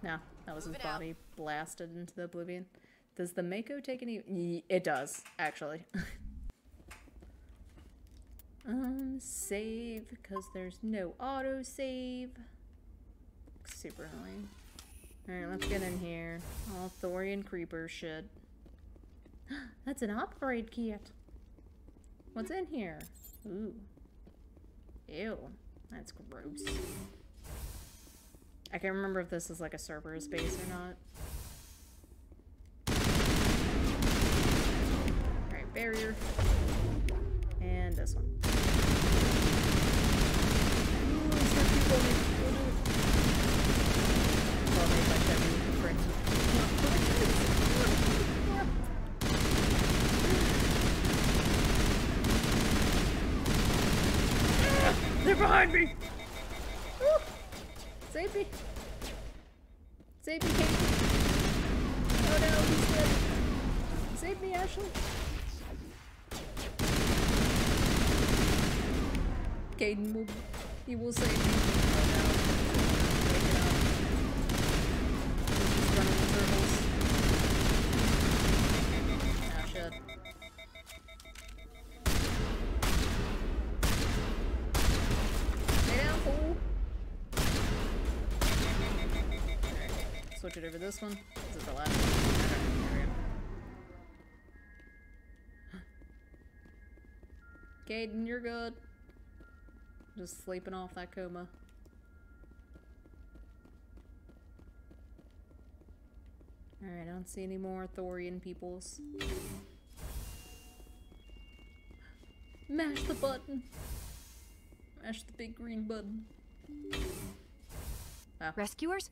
No, that was his body out. blasted into the oblivion. Does the Mako take any? It does, actually. um, save, because there's no autosave. Super annoying. Alright, let's get in here. All Thorian creeper shit. That's an upgrade kit. What's in here? Ooh. Ew. That's gross. I can't remember if this is like a Cerberus base or not. Alright, barrier. And this one. Ooh, is there people who well, maybe I should have been friends. They're behind me! Woo. Save me! Save me, Katie! Oh no, he's dead! Save me, Ashley! Caden will... he will save me. Oh no. Wake it up. He's just running in circles. Oh shit. Switch it over this one. This is the last one. Okay, there we go. Caden, you're good. Just sleeping off that coma. Alright, I don't see any more Thorian peoples. Mash the button! Mash the big green button. Oh. Rescuers?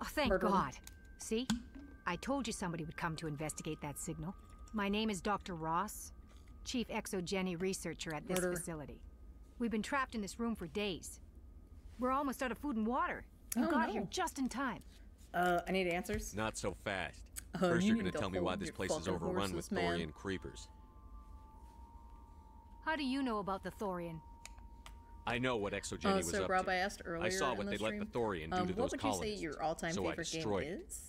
Oh, thank Murder. God. See? I told you somebody would come to investigate that signal. My name is Doctor Ross, Chief Exogeni Researcher at this Murder. facility. We've been trapped in this room for days. We're almost out of food and water. You oh, got no. here just in time. Uh, I need answers. Not so fast. Uh, First you you're gonna to tell me why this place is overrun horses, with Thorian man. creepers. How do you know about the Thorian? I know what Exogeni oh, was so up Rob, to. I asked earlier I saw what the they stream. let the Thorian do um, to those colonists. What would you say your all-time so favorite game it. is?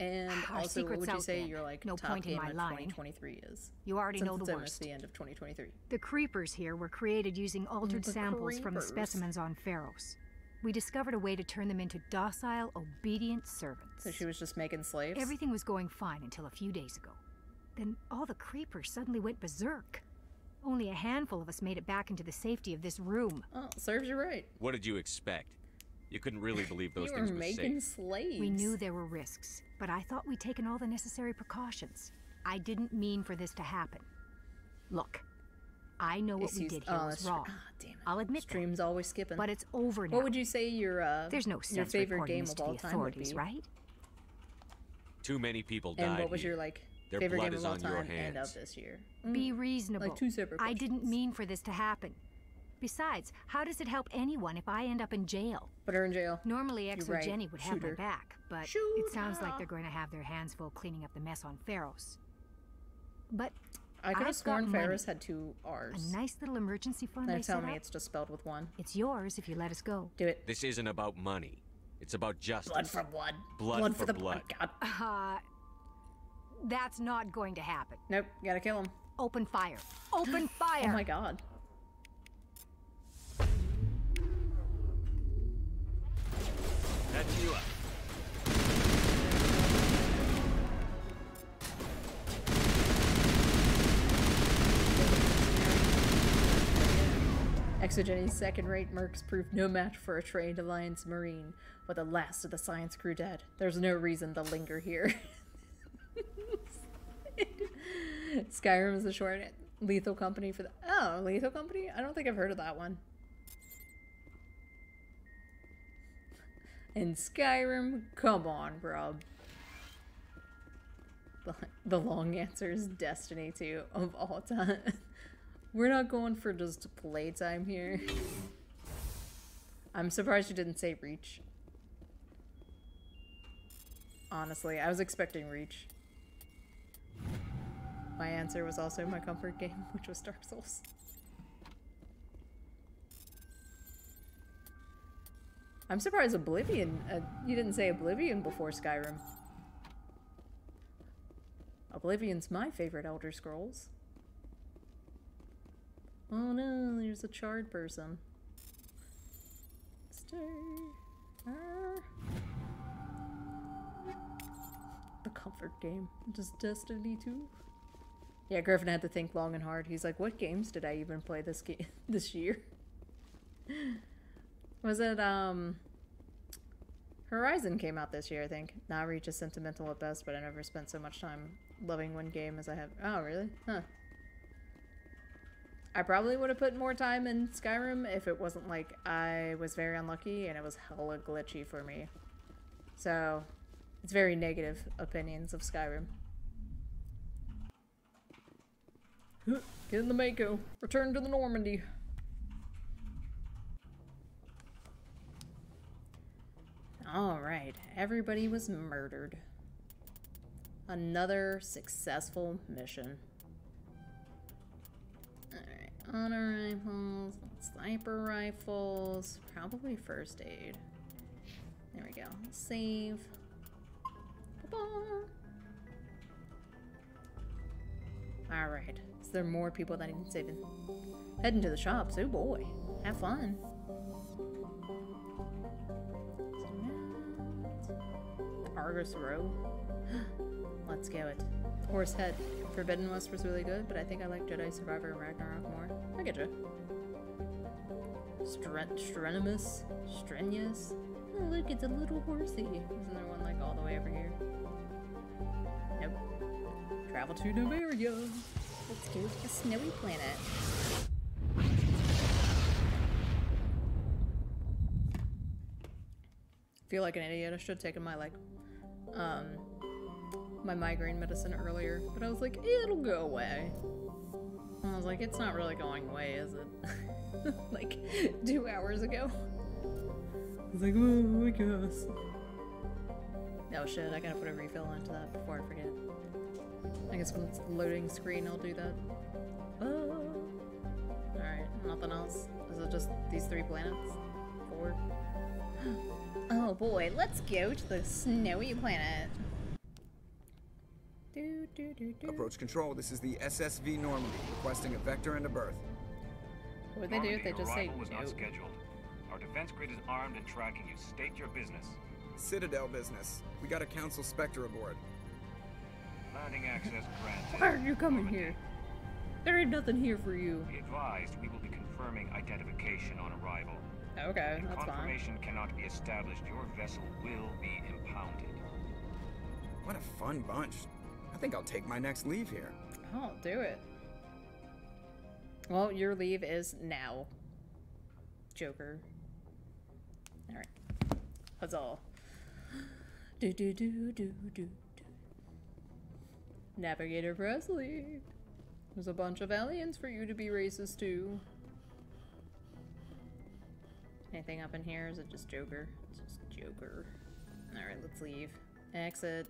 And Our also, what would you say your like no top point game in my of line. twenty twenty-three is? You already Since know the worst. The end of twenty twenty-three. The creepers here were created using altered the samples creepers. from the specimens on Feros. We discovered a way to turn them into docile, obedient servants. So she was just making slaves? Everything was going fine until a few days ago. Then all the creepers suddenly went berserk. Only a handful of us made it back into the safety of this room. Oh, serves you right. What did you expect? You couldn't really believe those things were safe. You were making slaves. We knew there were risks, but I thought we'd taken all the necessary precautions. I didn't mean for this to happen. Look, I know what we did here was wrong. Ah, damn it. I'll admit that. Stream's always skipping. But it's over now. What would you say your uh, There's no your favorite game of all time would be? Right? Too many people died. And what was your like? Their favorite blood game is of all on time your hands. And of this year. Mm. Be reasonable. Like two separate questions. I didn't mean for this to happen. Besides, how does it help anyone if I end up in jail? But her in jail. Normally, Exogeni right. would have Shooter. my back, but Shooter. it sounds like they're going to have their hands full cleaning up the mess on Feros. But I could have sworn Feros had two R's. A nice little emergency fund. They're telling me up. it's just spelled with one. It's yours if you let us go. Do it. This isn't about money. It's about justice. Blood for blood. Blood, blood for, for the blood. blood. God. Uh, That's not going to happen. Nope, gotta kill him. Open fire. Open fire! Oh my god. That's you up. Exogeni's second-rate mercs proved no match for a trained Alliance Marine, but the last of the science crew dead. There's no reason to linger here. Skyrim is the short lethal company for the oh lethal company. I don't think I've heard of that one. And Skyrim, come on, bro. The, the long answer is Destiny two of all time. We're not going for just playtime here. I'm surprised you didn't say Reach. Honestly, I was expecting Reach. My answer was also my comfort game, which was Dark Souls. I'm surprised Oblivion... Uh, you didn't say Oblivion before Skyrim. Oblivion's my favorite Elder Scrolls. Oh no, there's a charred person. Stay. Ah. The comfort game. Just Destiny two. Yeah, Griffin had to think long and hard. He's like, what games did I even play this game this year? Was it, um... Horizon came out this year, I think. Now Reach is sentimental at best, but I never spent so much time loving one game as I have. Oh, really? Huh. I probably would have put more time in Skyrim if it wasn't like I was very unlucky and it was hella glitchy for me. So, it's very negative opinions of Skyrim. Get in the Mako. Return to the Normandy. Alright, everybody was murdered. Another successful mission. Alright, honor rifles, sniper rifles, probably first aid. There we go. Save. Alright. There are more people that I need saving. Heading to the shops. Oh boy. Have fun. Argus Row. Let's go it. Horse Head. Forbidden West was really good, but I think I like Jedi Survivor and Ragnarok more. I get you. Stren Strenimus. Strenuous. Oh, look, it's a little horsey. Isn't there one like all the way over here? Nope. Travel to Noveria. Let's do a snowy planet. I feel like an idiot. I should have taken my like, um, my migraine medicine earlier, but I was like, it'll go away. And I was like, it's not really going away, is it? Like two hours ago. I was like, oh, I guess. No shit, I gotta put a refill into that before I forget. I guess when it's loading screen, I'll do that. Oh. Alright, nothing else. Is it just these three planets? Four? Oh boy, let's go to the snowy planet. Do, do, do, do. Approach Control, this is the S S V Normandy, requesting a vector and a berth. What do they do if they just say no? Normandy arrival was not scheduled. Our defense grid is armed and tracking you. State your business. Citadel business. We got a Council Spectre aboard. Landing access granted. Why are you coming here? There ain't nothing here for you. Be advised, we will be confirming identification on arrival. Okay, if that's confirmation fine. Cannot be established, your vessel will be impounded. What a fun bunch. I think I'll take my next leave here. I'll do it. Well, your leave is now. Joker. Alright. Huzzah. Do do do do do. Navigator Presley. There's a bunch of aliens for you to be racist to. Anything up in here? Is it just Joker? It's just Joker. Alright, let's leave. Exit.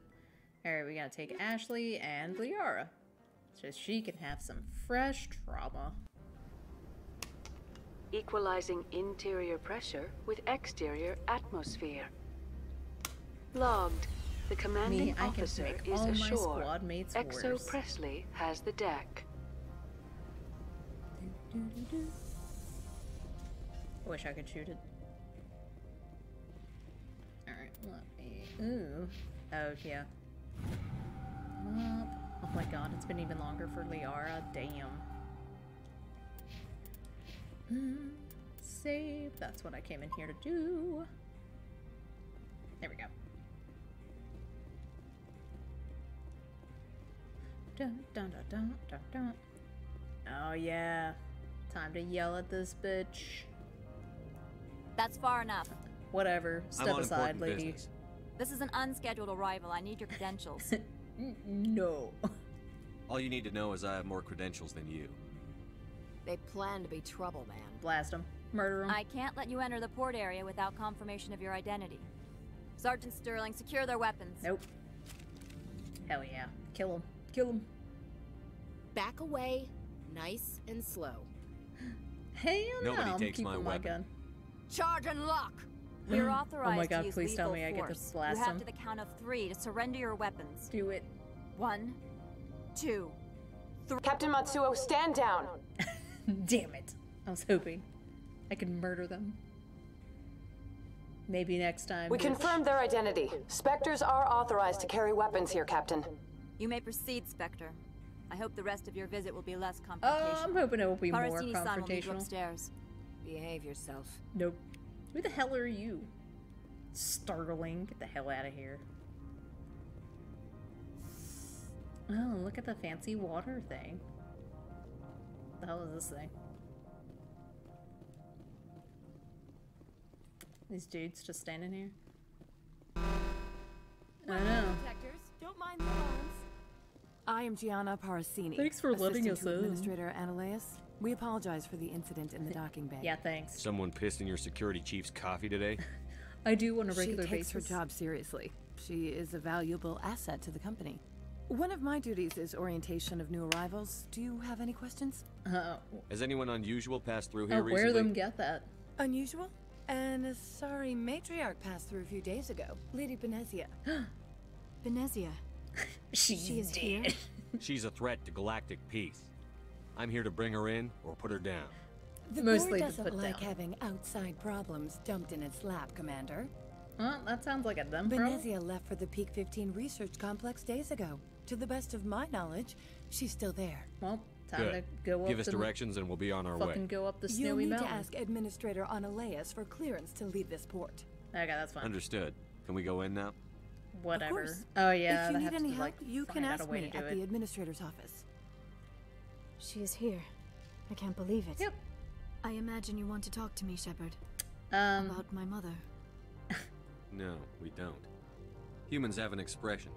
Alright, we gotta take Ashley and Liara. So she can have some fresh trauma. Equalizing interior pressure with exterior atmosphere. Logged. The commanding Me, officer is ashore. Exo worse. Presley has the deck. Do, do, do, do. I wish I could shoot it. Alright, let me... Ooh. Oh, yeah. Oh my god, it's been even longer for Liara. Damn. Mm, save. That's what I came in here to do. There we go. Dun, dun, dun, dun, dun, dun. Oh yeah, time to yell at this bitch. That's far enough. Whatever, step aside, lady. Business. This is an unscheduled arrival. I need your credentials. No. All you need to know is I have more credentials than you. They plan to be trouble, man. Blast them. Murder them. I can't let you enter the port area without confirmation of your identity. Sergeant Sterling, secure their weapons. Nope. Hell yeah. Kill them. Kill him. Back away, nice and slow. Hey, no, I'm keeping my, my gun. Charge and lock. You're authorized. Oh my god, to use please tell me force. I get to blast him. You have to the count of three to surrender your weapons. Do it. One, two, three. Captain Matsuo, stand down. Damn it. I was hoping I could murder them. Maybe next time. We confirmed their identity. Spectres are authorized to carry weapons here, Captain. You may proceed, Spectre. I hope the rest of your visit will be less confrontational. Oh, I'm hoping it will be more confrontational. Will lead you upstairs. Behave yourself. Nope. Who the hell are you? Startling. Get the hell out of here. Oh, look at the fancy water thing. What the hell is this thing? These dudes just standing here. Well, I know. Don't mind the alarms. I am Gianna Parasini. Thanks for letting us in. Administrator Analeas. We apologize for the incident in the docking bay. Yeah, thanks. Someone pissed in your security chief's coffee today? I do on a regular basis. She takes her job seriously. She is a valuable asset to the company. One of my duties is orientation of new arrivals. Do you have any questions? Uh, Has anyone unusual passed through here uh, recently? Where them get that? Unusual? And a sorry matriarch passed through a few days ago. Lady Benezia. Benezia. She's she is dead. Here? She's a threat to galactic peace. I'm here to bring her in or put her down. The Mostly board doesn't to put like down. having outside problems dumped in its lap, Commander. Well, that sounds like a dumb problem. Benezia left for the Peak fifteen research complex days ago. To the best of my knowledge, she's still there. Well, time Good. to go up Give us directions and we'll be on our fucking way. Fucking go up the snowy You'll need mountain. to ask Administrator Analeas for clearance to leave this port. Okay, that's fine. Understood. Can we go in now? Whatever. Oh yeah. If you need any help, like, you can ask me at it. the administrator's office. She is here. I can't believe it. Yep. I imagine you want to talk to me, Shepard. Um. About my mother. No, we don't. Humans have an expression.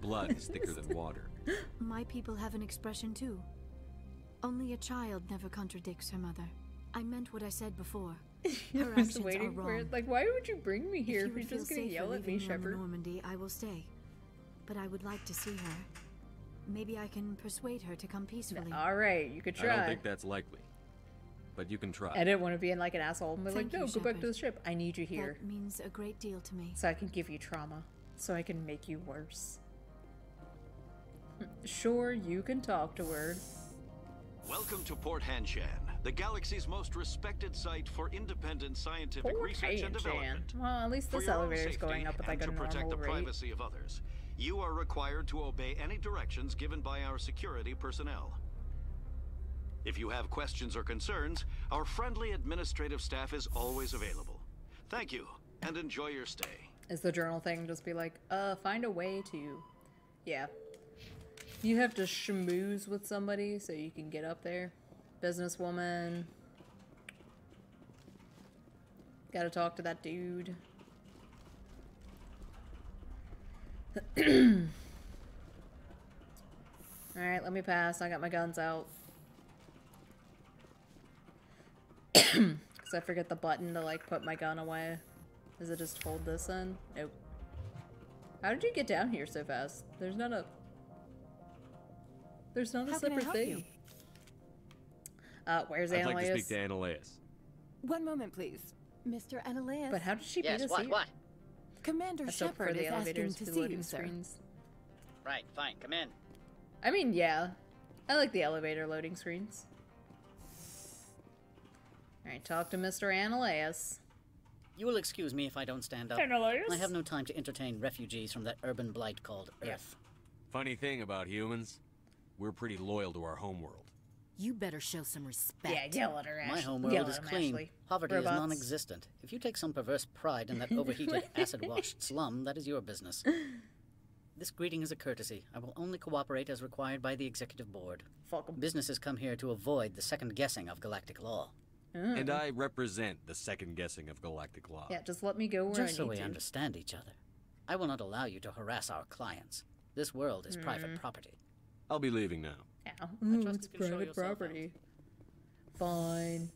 Blood is thicker than water. My people have an expression too. Only a child never contradicts her mother. I meant what I said before. Her actions waiting are wrong. For it. Like, why would you bring me here if, you if you're just gonna yell at me, Shepard? Normandy, I will stay. But I would like to see her. Maybe I can persuade her to come peacefully. All right, you could try. I don't think that's likely, but you can try. I didn't want to be in like an asshole. I'm like, no, you, go Shepard. back to the ship. I need you here. That means a great deal to me. So I can give you trauma. So I can make you worse. Sure, you can talk to her. Welcome to Port Hanshan, the galaxy's most respected site for independent scientific Port research Hanshan. and development. Well, at least this elevator is going up at like a normal rate. To protect the privacy of others, you are required to obey any directions given by our security personnel. If you have questions or concerns, our friendly administrative staff is always available. Thank you, and enjoy your stay. Is the journal thing just be like, uh, find a way to... Yeah. You have to schmooze with somebody so you can get up there. Businesswoman. Gotta talk to that dude. Alright, let me pass. I got my guns out. Because I forget the button to, like, put my gun away. Does it just hold this in? Nope. How did you get down here so fast? There's not a... There's not How a separate thing. You? Uh, where's Analeas? I'd like to speak to Analeas. One moment, please. Mister Analeas. But how did she yes, beat us what, here? What? Commander Shepard is asking to see you, sir. Screens. Right, fine, come in. I mean, yeah. I like the elevator loading screens. Alright, talk to Mister Analeas. You will excuse me if I don't stand up. Analeas? I have no time to entertain refugees from that urban blight called Earth. Yes. Funny thing about humans. We're pretty loyal to our homeworld. You better show some respect. Yeah, yell at her, Ashley. My homeworld is clean. Ashley. Poverty Robots. is non-existent. If you take some perverse pride in that overheated, acid-washed slum, that is your business. This greeting is a courtesy. I will only cooperate as required by the executive board. Fuck 'em. Businesses come here to avoid the second-guessing of galactic law. Mm. And I represent the second-guessing of galactic law. Yeah, just let me go where just I need Just so we to. understand each other. I will not allow you to harass our clients. This world is mm. private property. I'll be leaving now. Ow. Ooh, it's private property. Out. Fine.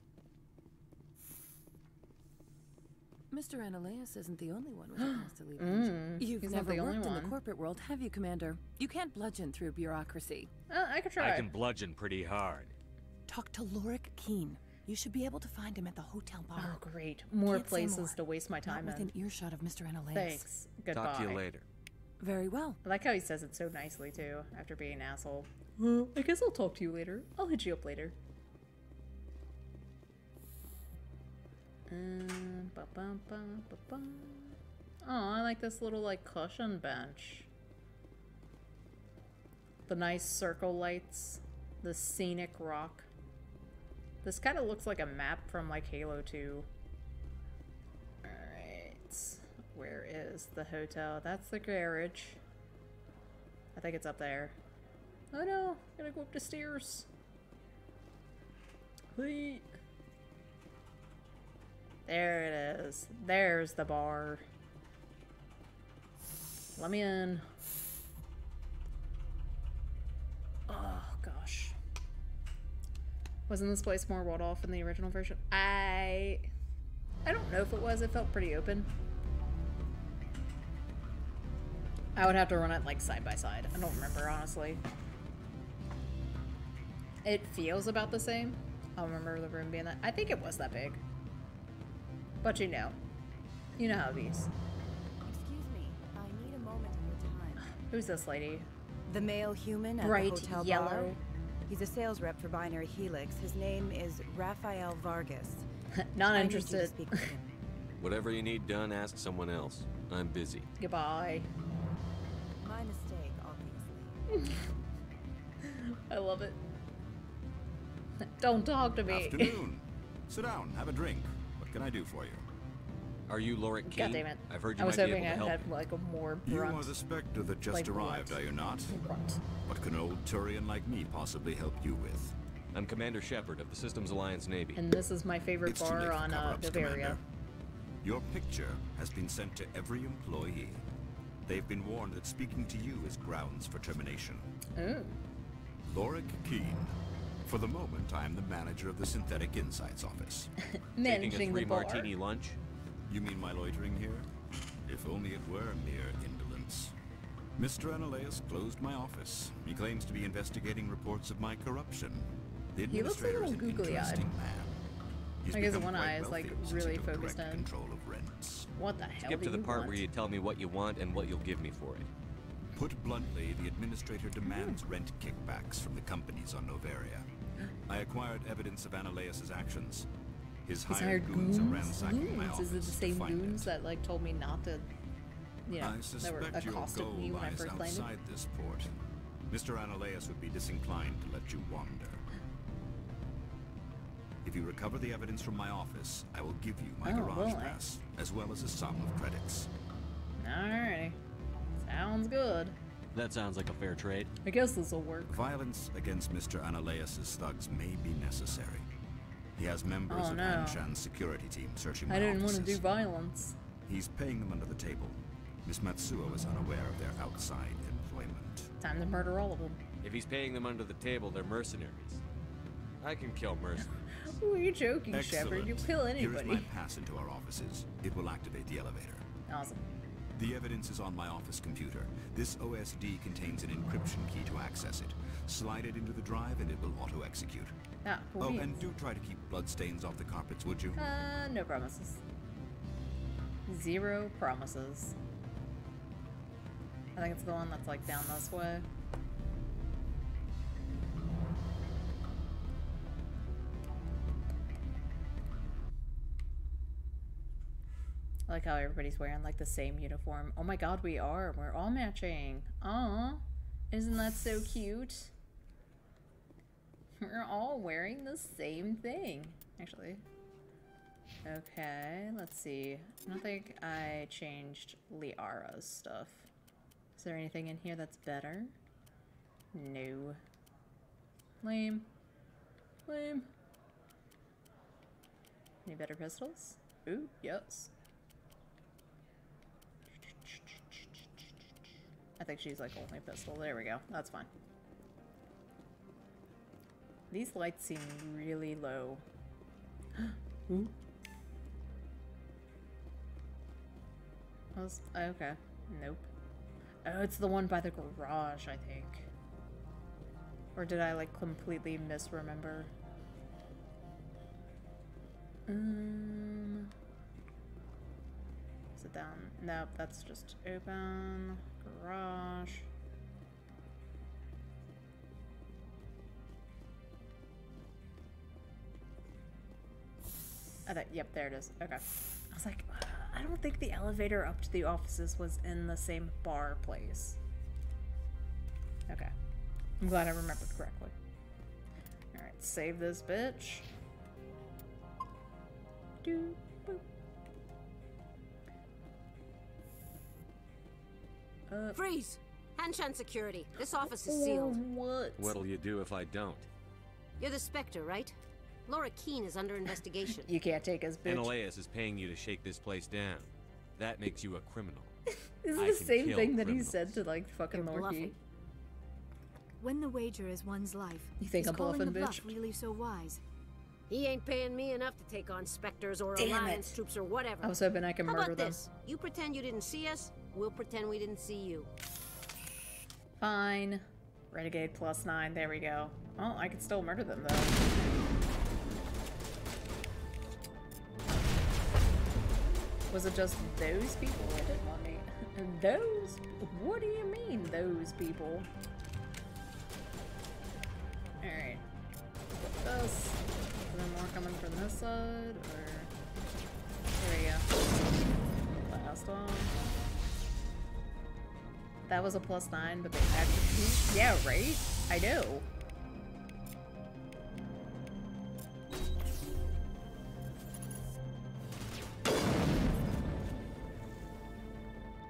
Mister Analeas isn't the only one with a chance to leave. mm, You've never worked in the corporate world, have you, Commander? You can't bludgeon through bureaucracy. Uh, I can try. I can bludgeon pretty hard. Talk to Laura Keane. You should be able to find him at the hotel bar. Oh, great. More Can't places more. to waste my time Not in. With an earshot of Mister Analeas. Thanks. Goodbye. Talk to you later. Very well. I like how he says it so nicely, too, after being an asshole. Well, I guess I'll talk to you later. I'll hit you up later. Um, ba -ba -ba -ba -ba. Oh, I like this little, like, cushion bench. The nice circle lights. The scenic rock. This kind of looks like a map from, like, Halo two. Alright. Where is the hotel? That's the garage. I think it's up there. Oh no! I'm gonna go up the stairs. Whee. There it is. There's the bar. Let me in. Oh gosh. Wasn't this place more walled off in the original version? I... I don't know if it was. It felt pretty open. I would have to run it, like, side by side. I don't remember, honestly. It feels about the same. I don't remember the room being that... I think it was that big. But you know. You know how it is. Excuse me. I need a moment of your time. Who's this lady? The male human at Bright the hotel yellow. Bar. He's a sales rep for Binary Helix. His name is Rafael Vargas. Not I interested. Need you to speak with him. Whatever you need done, ask someone else. I'm busy. Goodbye. My mistake, obviously. I love it. Don't talk to me. Afternoon. Sit down, have a drink. What can I do for you? Are you Laura Keane? God damn it. I've heard you I was might hoping be able I to had help. Like a more brunt. You are the spectre that just like arrived, brunt. Are you not? Brunt. What can old Thorian like me possibly help you with? I'm Commander Shepard of the Systems Alliance Navy. And this is my favorite it's bar on uh, Noveria. Your picture has been sent to every employee. They've been warned that speaking to you is grounds for termination. Ooh. Laura Keane. For the moment, I am the manager of the Synthetic Insights Office. Managing Taking a three the bar. Martini lunch? You mean my loitering here? If only it were mere indolence. Mister Analeas closed my office. He claims to be investigating reports of my corruption. The administrator is an interesting man. He's I guess one eye is like really focused on control of rents. What the hell? Skip to the part want? Where you tell me what you want and what you'll give me for it. Put bluntly, the administrator demands mm. rent kickbacks from the companies on Noveria. I acquired evidence of Analeas' actions. His He's hired goons, goons are ransacking my office. Is it the same goons it. That like told me not to, you know, that were accosted me when I first landed? I suspect your goal lies outside this port. Mister Analeas would be disinclined to let you wander. If you recover the evidence from my office, I will give you my oh, garage pass, as well as a sum of credits. Alright. Sounds good. That sounds like a fair trade. I guess this'll work. Violence against Mister Analeas' thugs may be necessary. He has members oh, of no. Anshan's security team searching my I didn't offices. want to do violence. He's paying them under the table. Miss Matsuo is unaware of their outside employment. Time to murder all of them. If he's paying them under the table, they're mercenaries. I can kill mercenaries. Oh, you're joking, Excellent. Shepard. You'll kill anybody. Here is my pass into our offices. It will activate the elevator. Awesome. The evidence is on my office computer. This O S D contains an encryption key to access it. Slide it into the drive and it will auto-execute. Ah, oh, and do try to keep bloodstains off the carpets, would you? Uh, no promises. Zero promises. I think it's the one that's like down this way. I like how everybody's wearing like the same uniform. Oh my god, we are. We're all matching. Aw. Isn't that so cute? We're all wearing the same thing, actually. Okay, let's see. I don't think I changed Liara's stuff. Is there anything in here that's better? No. Lame. Lame. Any better pistols? Ooh, yes. I think she's like only pistol. There we go. That's fine. These lights seem really low. Ooh. Was, okay. Nope. Oh, it's the one by the garage, I think. Or did I like completely misremember? Um, is it down? Nope, that's just open. Garage. Oh, that, yep, there it is. Okay. I was like, I don't think the elevator up to the offices was in the same bar place. Okay. I'm glad I remembered correctly. Alright, save this bitch. Do, uh, freeze! Hanshan security. This office is sealed. What? What'll you do if I don't? You're the Spectre, right? Laura Keane is under investigation. You can't take us, bitch. Analeas is paying you to shake this place down. That makes you a criminal. This is the same thing that criminals. He said to, like, fucking Laura Keane. When the wager is one's life, you think I'm bluffing, bitch? Bluff really so wise. He ain't paying me enough to take on specters or Damn alliance it. troops or whatever. I was hoping I can How murder about this? them. You pretend you didn't see us, we'll pretend we didn't see you. Fine. Renegade plus nine, there we go. Oh, I could still murder them, though. Was it just those people I didn't want to meet? Those? What do you mean, those people? Alright. Get this. Is there more coming from this side, or... There we go. Last one. That was a plus nine, but they actually... Yeah, right? I know.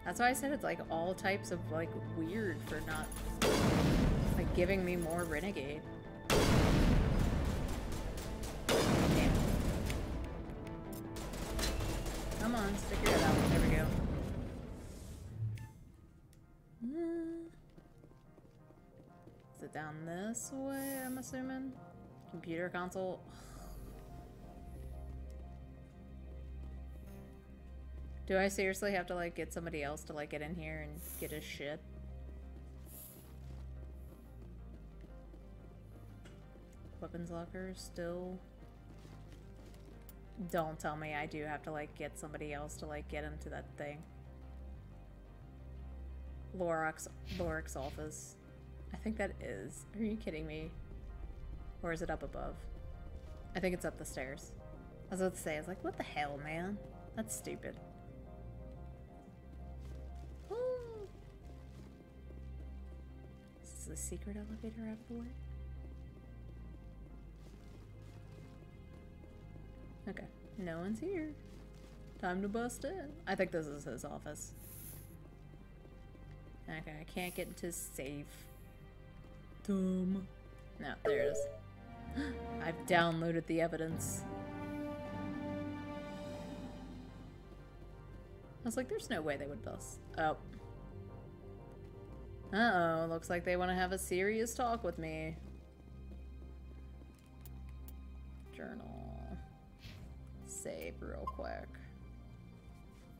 That's why I said it's, like, all types of, like, weird for not, like, giving me more Renegade. Come on, stick your head out. There we go. Is it down this way, I'm assuming? Computer console. Do I seriously have to, like, get somebody else to, like, get in here and get his shit? Weapons locker still... Don't tell me I do have to, like, get somebody else to, like, get into that thing. Lorik's, Lorik's office. I think that is. Are you kidding me? Or is it up above? I think it's up the stairs. I was about to say, I was like, what the hell, man? That's stupid. Ooh. Is this the secret elevator out of the way? Okay, no one's here. Time to bust in. I think this is his office. Okay, I can't get into safe. Dumb. No, there it is. I've downloaded the evidence. I was like, there's no way they would bust. Oh. Uh-oh, looks like they want to have a serious talk with me. Journal. Save real quick.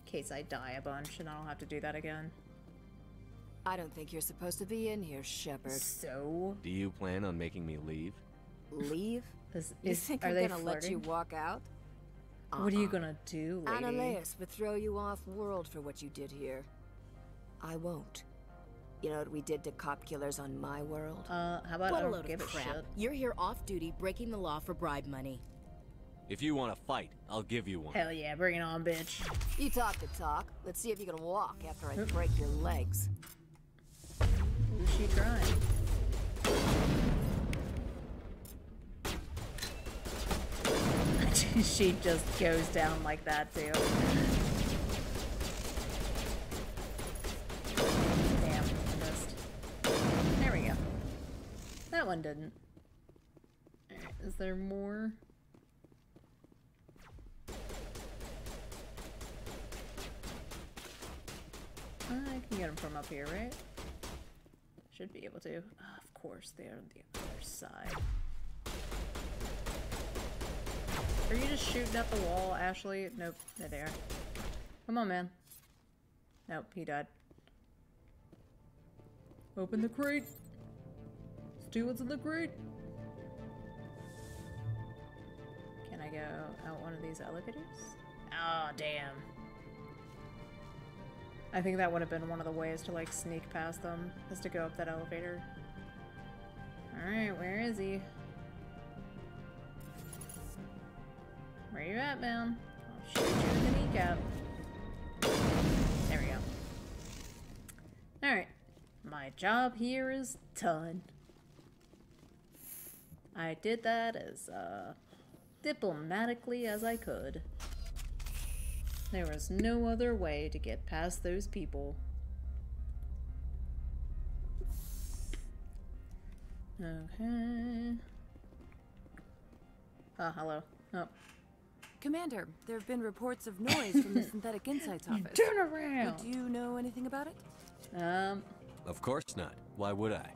In case I die a bunch and I don't have to do that again. I don't think you're supposed to be in here, Shepard. So? Do you plan on making me leave? Leave? Is, is, you think I'm gonna let you walk out? Uh-uh. What are you gonna do, lady? Analeas would throw you off world for what you did here. I won't. You know what we did to cop killers on my world? Uh, how about what I don't a load give of crap. a shit? You're here off duty breaking the law for bribe money. If you want to fight, I'll give you one. Hell yeah, bring it on, bitch. You talk the talk. Let's see if you can walk after I Oop. break your legs. Who's she trying? She just goes down like that, too. Damn, I missed. There we go. That one didn't. Alright, is there more? I can get them from up here, right? Should be able to. Oh, of course, they're on the other side. Are you just shooting at the wall, Ashley? Nope, there they are. Come on, man. Nope, he died. Open the crate! Let's do what's in the crate! Can I I go out one of these elevators? Oh, damn. I think that would have been one of the ways to, like, sneak past them, is to go up that elevator. Alright, where is he? Where you at, man? I'll shoot you in the kneecap. There we go. Alright. My job here is done. I did that as, uh, diplomatically as I could. There was no other way to get past those people. Okay. Oh, hello. Oh. Commander, there have been reports of noise from the Synthetic Insights office. Turn around! Do you know anything about it? Um. Of course not. Why would I?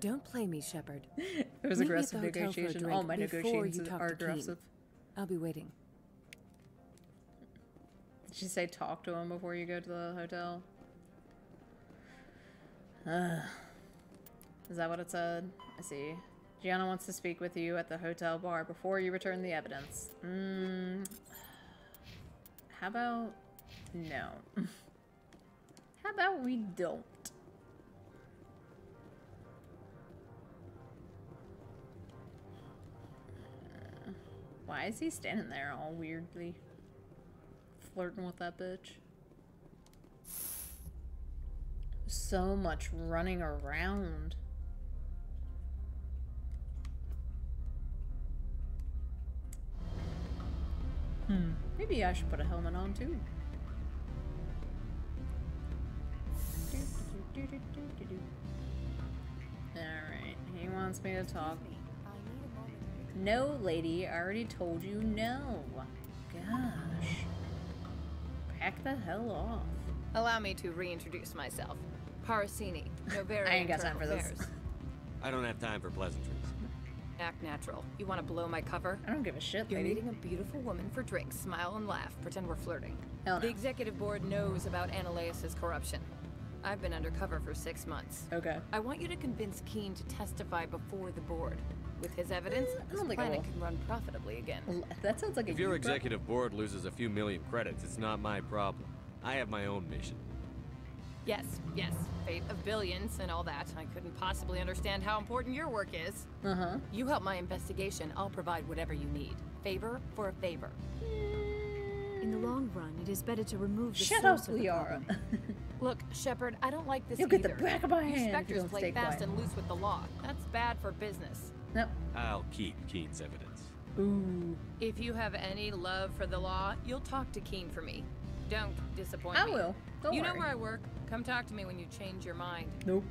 Don't play me, Shepard. It was Meet aggressive negotiation. All my negotiations are aggressive. Keane. I'll be waiting. Did you say talk to him before you go to the hotel? Uh, is that what it said? I see. Gianna wants to speak with you at the hotel bar before you return the evidence. Mm, how about... no. How about we don't? Uh, why is he standing there all weirdly? Flirting with that bitch. So much running around. Hmm. Maybe I should put a helmet on too. Alright, he wants me to talk. No, lady, I already told you no. Gosh. Heck the hell off. Allow me to reintroduce myself. Parasini, Noveria. I ain't got time for this. I don't have time for pleasantries. Act natural. You want to blow my cover? I don't give a shit, You're lady. Meeting a beautiful woman for drinks. Smile and laugh. Pretend we're flirting. Hell no. The executive board knows about Analeas' corruption. I've been undercover for six months. Okay. I want you to convince Keane to testify before the board. With his evidence, mm, this planet can run profitably again. Well, that sounds like a If your executive board loses a few million credits, it's not my problem. I have my own mission. Yes, yes. Fate of billions and all that. I couldn't possibly understand how important your work is. Uh-huh. You help my investigation, I'll provide whatever you need. Favor for a favor. In the long run, it is better to remove the Shut source up, of the Liara. Look, Shepard, I don't like this You'll either. Get the back of my hand. Inspectors play fast quiet. and loose with the law. That's bad for business. No. I'll keep Keene's evidence. Ooh. If you have any love for the law, you'll talk to Keane for me. Don't disappoint me. I will. Don't you worry. know where I work. Come talk to me when you change your mind. Nope.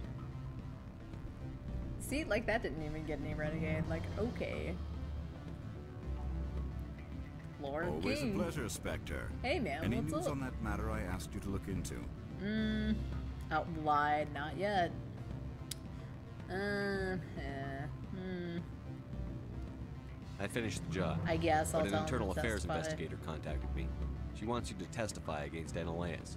See, like that didn't even get any renegade. Like, okay. Laura Keane. Always King. a pleasure, Spectre. Hey, man. Any what's news up? on that matter I asked you to look into? Mm. Out wide, not yet. Uh. Yeah. Hmm. I finished the job. I guess I'll But an internal affairs testify. investigator contacted me. She wants you to testify against Analeas.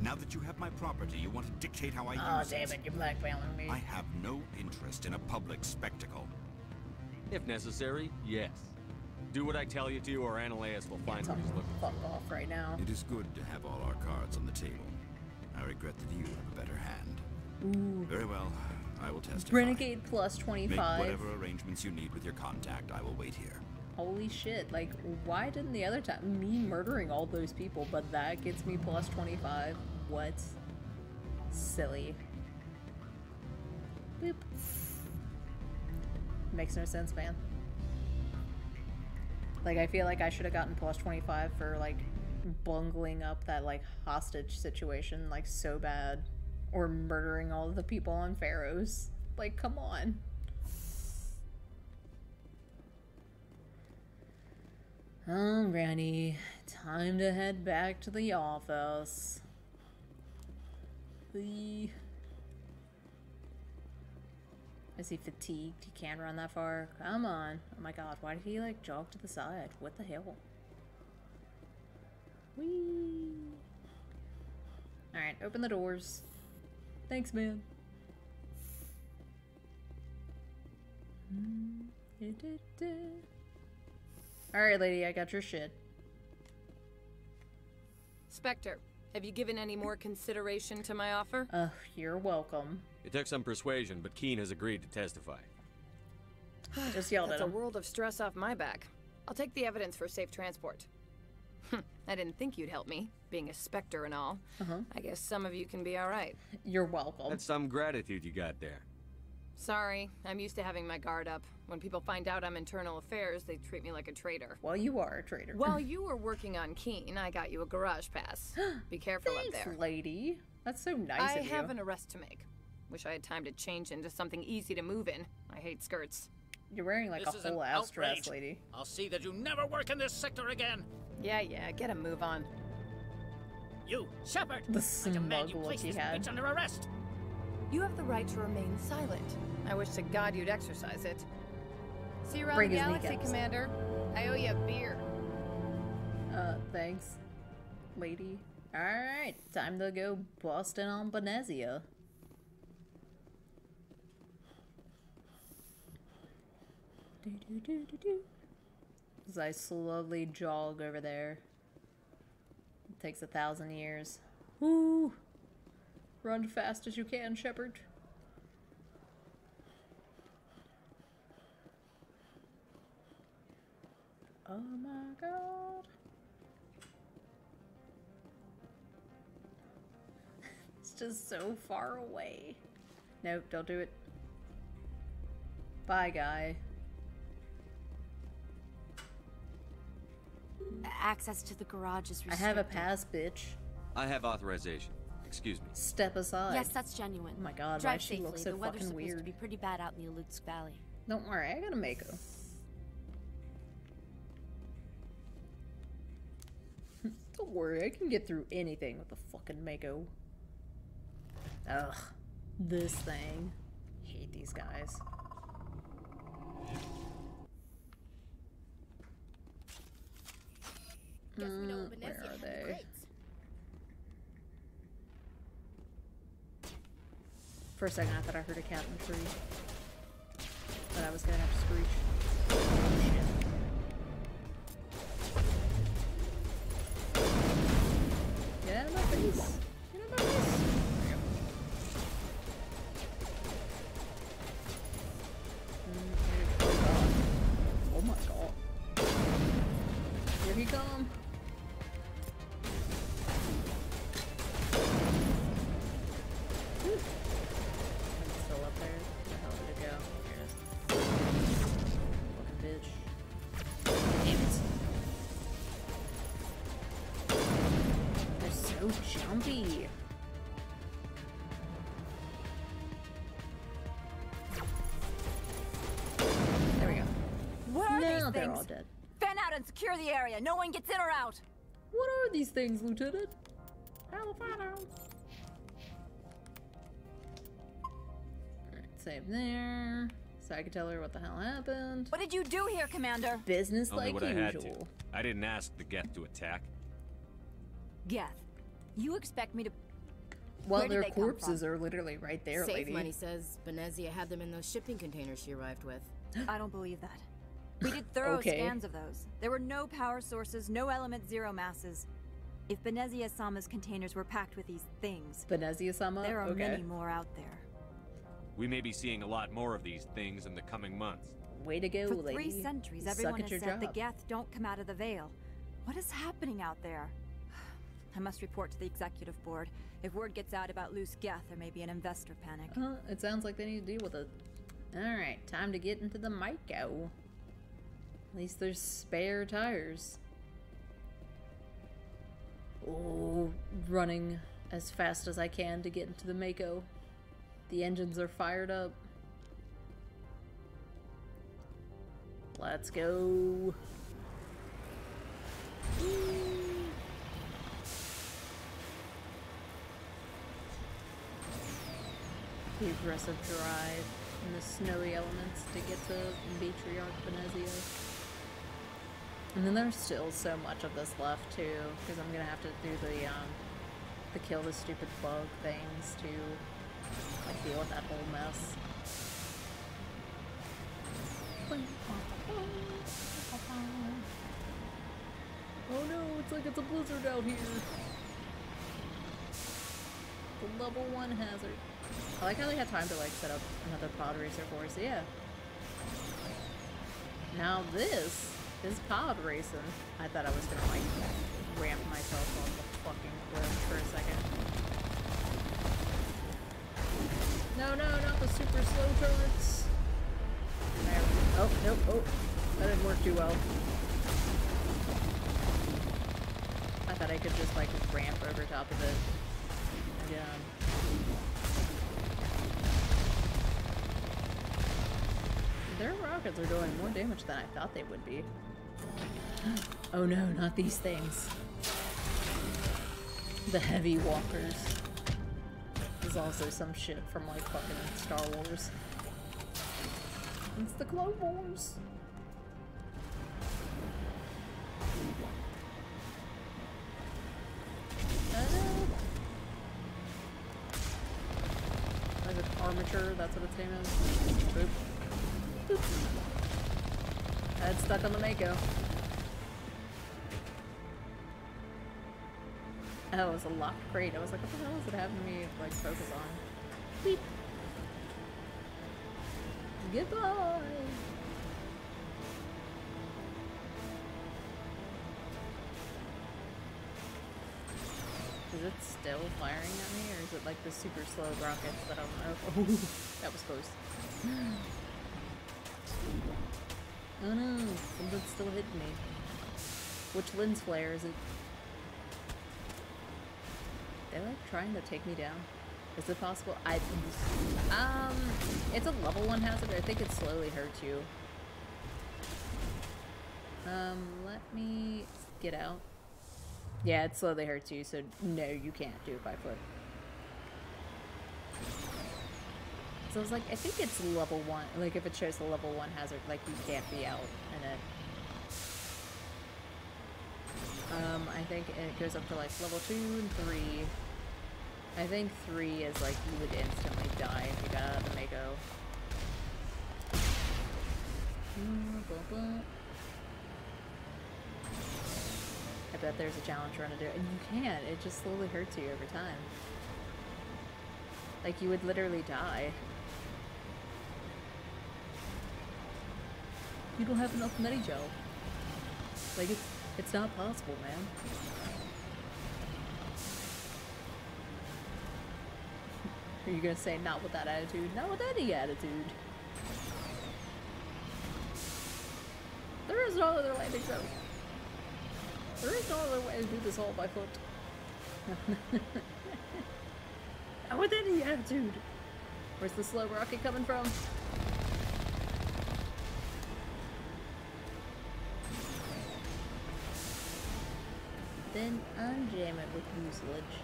Now that you have my property, you want to dictate how I oh, use damn it. Oh, David, you're blackmailing me. I have no interest in a public spectacle. If necessary, yes. Do what I tell you to, or Analeas will find what he's looking for. Fuck off right now. It is good to have all our cards on the table. I regret that you have a better hand. Ooh. Very well. I will testify. Renegade plus twenty-five. Make whatever arrangements you need with your contact. I will wait here. Holy shit. Like, why didn't the other time me murdering all those people, but that gets me plus twenty-five? What? Silly. Boop. Makes no sense, man. Like, I feel like I should have gotten plus twenty-five for, like, bungling up that, like, hostage situation, like, so bad. Or murdering all the people on Feros. Like, come on. Alrighty. Time to head back to the office. The... Is he fatigued? He can't run that far. Come on. Oh my god, why did he, like, jog to the side? What the hell? Whee! Alright, open the doors. Thanks, man. Alright, lady, I got your shit. Spectre, have you given any more consideration to my offer? Uh, you're welcome. It took some persuasion, but Keane has agreed to testify. I just yelled at him. That's a world of stress off my back. I'll take the evidence for safe transport. I didn't think you'd help me, being a specter and all. Uh-huh. I guess some of you can be all right. You're welcome. That's some gratitude you got there. Sorry, I'm used to having my guard up. When people find out I'm internal affairs, they treat me like a traitor. Well, you are a traitor. While you were working on Keane, I got you a garage pass. Be careful Thanks, up there. Thanks, lady. That's so nice I of you. I have an arrest to make. Wish I had time to change into something easy to move in. I hate skirts. You're wearing like this a whole ass dress, lady. I'll see that you never work in this sector again. Yeah, yeah, get a move on. You, Shepard! The smug look he had. It's under arrest. You have the right to remain silent. I wish to God you'd exercise it. See you around the galaxy, Commander. I owe you a beer. Uh, thanks, lady. All right, time to go bust in on Benezia. As I slowly jog over there. It takes a thousand years. Woo! Run fast as you can, Shepard. Oh my god. It's just so far away. Nope, don't do it. Bye, guy. Access to the garage is restricted. I have a pass, bitch. I have authorization. Excuse me. Step aside. Yes, that's genuine. Oh my god, drive why safely. She looks so the weather's fucking weird. To be pretty bad out in the Alutsk Valley. Don't worry, I got a Mako. Don't worry, I can get through anything with a fucking Mako. Ugh. This thing. I hate these guys. Guess we know mm, where are they? For a second, I thought I heard a cat in the tree, but I was gonna have to screech. Oh, shit. Get out of my face! Get out of my face! There we go. Oh my god! Here he comes! Jumpy. There we go. What are now these they're things? All dead. Fan out and secure the area. No one gets in or out. What are these things, Lieutenant? I'll find out. Alright, save there. So I can tell her what the hell happened. What did you do here, Commander? Business like usual. I had to. I didn't ask the Geth to attack. Geth. You expect me to... Well, their corpses are literally right there, Safe lady. Safe money says Benezia had them in those shipping containers she arrived with. I don't believe that. We did thorough okay. scans of those. There were no power sources, no element zero masses. If Benezia-sama's containers were packed with these things... Benezia-sama? There are okay. many more out there. We may be seeing a lot more of these things in the coming months. Way to go, For lady. For three centuries, you everyone has said job. the Geth don't come out of the veil. What is happening out there? I must report to the executive board. If word gets out about loose Geth, there may be an investor panic. Uh, it sounds like they need to deal with it. Alright, time to get into the Mako. At least there's spare tires. Oh, running as fast as I can to get into the Mako. The engines are fired up. Let's go. The aggressive drive in the snowy elements to get to Matriarch Benezia. And then there's still so much of this left too, because I'm gonna have to do the um the kill the stupid bug things to like deal with that whole mess. Oh no, it's like it's a blizzard out here. The level one hazard. I like how they had time to like set up another pod racer for us, so yeah. Now this is pod racing. I thought I was gonna like ramp myself on the fucking cliff for a second. No, no, not the super slow turrets. There we go. Oh, nope, oh. That didn't work too well. I thought I could just like ramp over top of it. Yeah. Their rockets are doing more damage than I thought they would be. Oh no, not these things. The heavy walkers. This is also some shit from like fucking Star Wars. It's the Clone Wars. Uh, is it armature? That's what its name is. Boop. Boop. Head stuck on the Mako. Oh, it was a locked crate. I was like, what the hell is it having me like focus on? Beep. Goodbye. Is it still firing at me, or is it like the super slow rockets that I'm oh, that was close. Oh no, something's still hitting me. Which lens flare is it? They're like trying to take me down. Is it possible? I um, it's a level one hazard. I think it slowly hurts you. Um, let me get out. Yeah, it slowly hurts you, so no, you can't do it by foot. So I was like, I think it's level one. Like, if it shows a level one hazard, like, you can't be out in it. Um, I think it goes up to, like, level two and three. I think three is like you would instantly die if you got out of the Mako. I bet there's a challenge trying to do it. And you can't, it just slowly hurts you over time. Like you would literally die. You don't have enough Medi-Gel. Like it's, it's not possible, man. Are you gonna say not with that attitude? Not with any attitude. There is no other landing zone. There is no other way to do this all by foot. Not with any attitude. Where's the slow rocket coming from? Then unjam it with mucilage.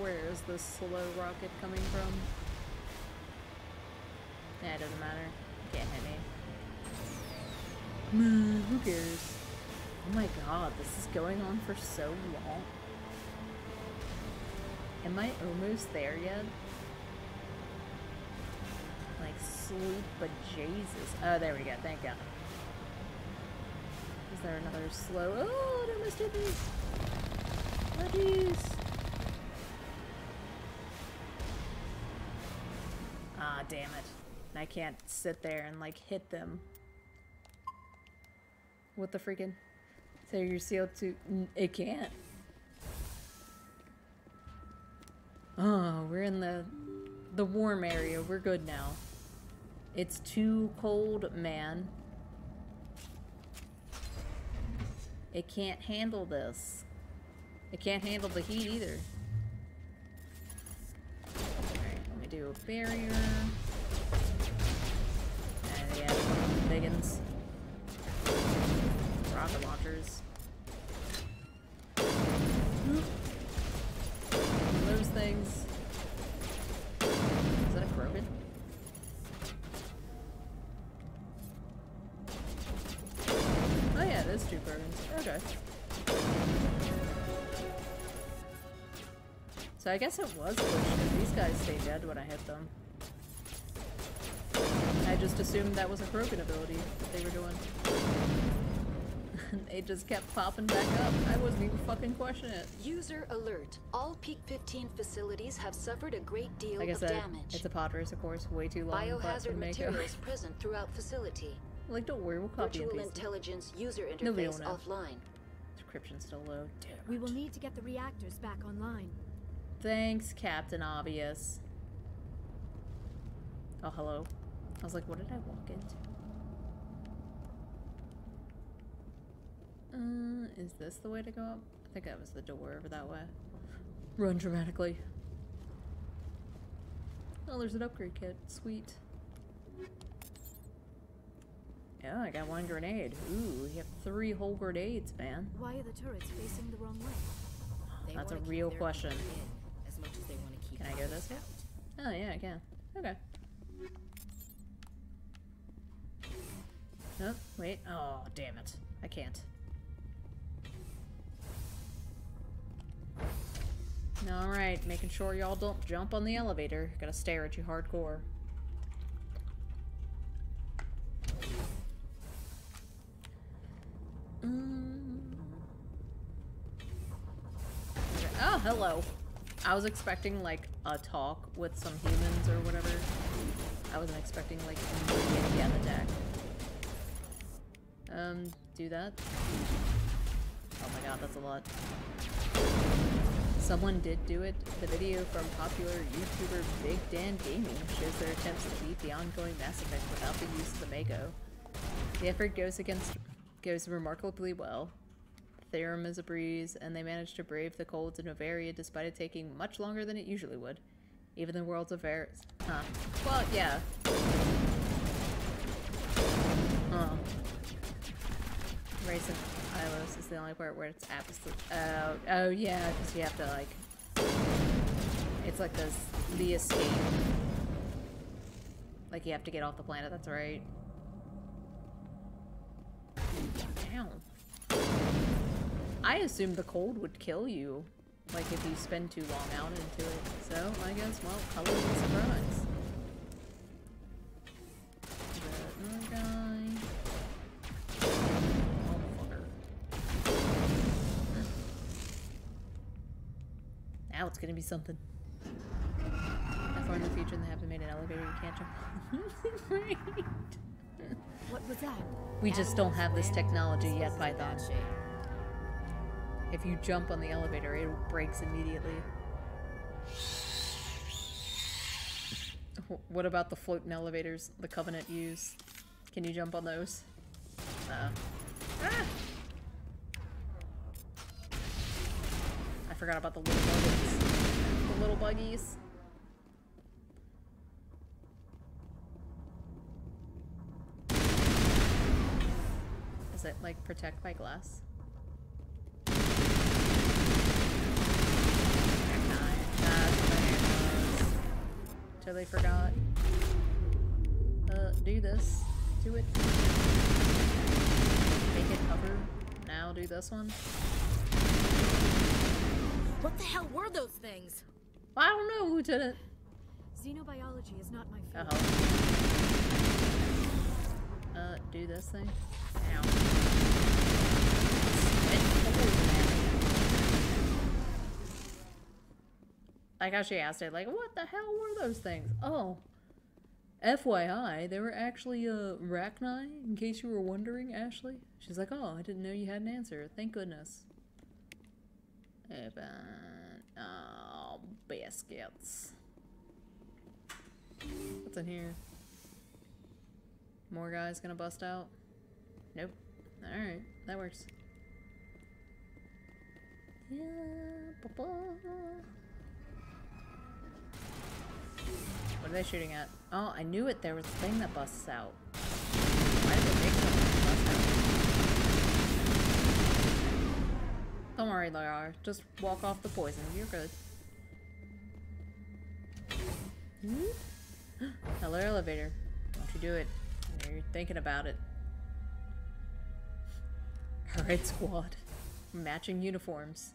Where is this slow rocket coming from? Nah, it doesn't matter. Can't hit me. Mm, who cares? Oh my god, this is going on for so long. Am I almost there yet? Like, sleep but Jesus. Oh, there we go. Thank god. Is there another slow? Oh, I almost did this. Oh, jeez. Damn it. And I can't sit there and like hit them. What the freaking? So you're sealed to. It can't. Oh, we're in the the warm area. We're good now. It's too cold, man. It can't handle this. It can't handle the heat either. Do a barrier. And yeah, biggins. Rocket launchers. Those things. Is that broken? Oh yeah, it is two bourbons. Okay. So I guess it was a glitch because these guys stay dead when I hit them. I just assumed that was a broken ability that they were doing. It just kept popping back up. I wasn't even fucking questioning it. User alert. All Peak fifteen facilities have suffered a great deal like I said, of damage. It's a pod race, of course. Way too long. Biohazard materials present throughout facility. Like, don't worry, we'll copy and paste intelligence it. User interface offline. Description's still low. Damn it. We will need to get the reactors back online. Thanks, Captain Obvious. Oh, hello. I was like, what did I walk into? Uh, is this the way to go up? I think that was the door over that way. Run dramatically. Oh, there's an upgrade kit. Sweet. Yeah, I got one grenade. Ooh, you have three whole grenades, man. Why are the turrets facing the wrong way? That's a real question. As much as they want to keep can I go this way? Oh, yeah, I can. Okay. Oh, wait. Oh, damn it. I can't. Alright, making sure y'all don't jump on the elevator. Gotta stare at you hardcore. Mm. Okay. Oh, hello. I was expecting, like, a talk with some humans or whatever. I wasn't expecting, like, a gun attack. Um, do that. Oh my god, that's a lot. Someone did do it. The video from popular YouTuber Big Dan Gaming shows their attempts to beat the ongoing Mass Effect without the use of the Mako. The effort goes against goes remarkably well. Theorem is a breeze, and they managed to brave the cold in Noveria despite it taking much longer than it usually would. Even the world's affairs. Huh. Well, yeah. Huh. Race of Ilos is the only part where it's absolute. Oh, oh yeah, because you have to like. It's like this the escape. Like you have to get off the planet. That's right. Damn. I assumed the cold would kill you, like if you spend too long out into it. So I guess well, color is a surprise. The other guy. Now it's gonna be something. That's far in the future, and they have to make an elevator you can't jump. Right. What was that? We just don't have this technology yet, Python. If you jump on the elevator, it breaks immediately. What about the floating elevators the Covenant use? Can you jump on those? Uh, ah! I forgot about the little buggies. The little buggies. Does it, like, protect my glass? Nah, totally forgot. Uh, do this. Do it. Make it cover. Now do this one. What the hell were those things? I don't know, Lieutenant. Xenobiology is not my field. Uh-oh. Uh, do this thing. Ow. Like how she asked it, like, what the hell were those things? Oh. F Y I, they were actually, uh, arachni, in case you were wondering, Ashley. She's like, oh, I didn't know you had an answer. Thank goodness. Open. Oh, biscuits. What's in here? More guys gonna bust out? Nope. Alright, that works. Yeah, ba-ba. What are they shooting at? Oh, I knew it. There was a thing that busts out. Why did they make something that busts out? Don't worry, Liara. Just walk off the poison. You're good. Hmm? Hello, elevator. Don't you do it. You're thinking about it. Alright, squad. Matching uniforms.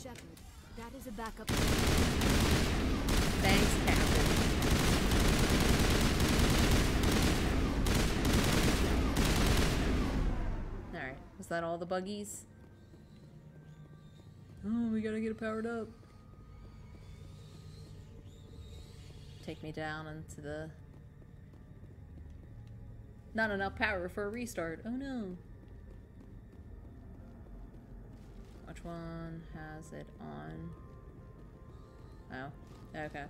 Shepard, that is a backup. Thanks, Captain. Is that all the buggies? Oh, we gotta get it powered up. Take me down into the... Not enough power for a restart. Oh no. Which one has it on? Oh, okay.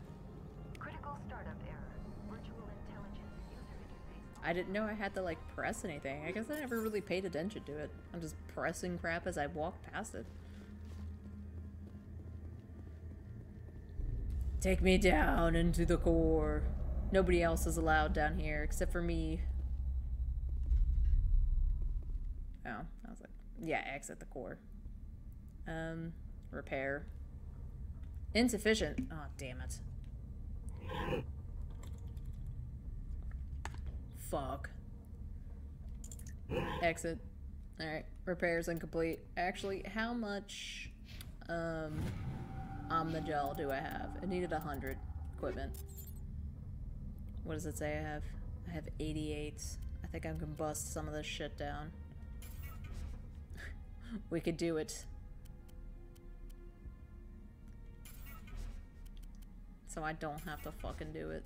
Critical startup error. Virtual intelligence user interface. I didn't know I had to like press anything. I guess I never really paid attention to it. I'm just pressing crap as I walk past it. Take me down into the core. Nobody else is allowed down here except for me. Oh, I was like, yeah, exit the core. Um, repair. Insufficient. Oh, damn it. Fuck. Exit. Alright, repairs incomplete. Actually, how much, um, Omnigel do I have? I needed one hundred equipment. What does it say I have? I have eighty-eight. I think I can bust some of this shit down. We could do it. So I don't have to fucking do it.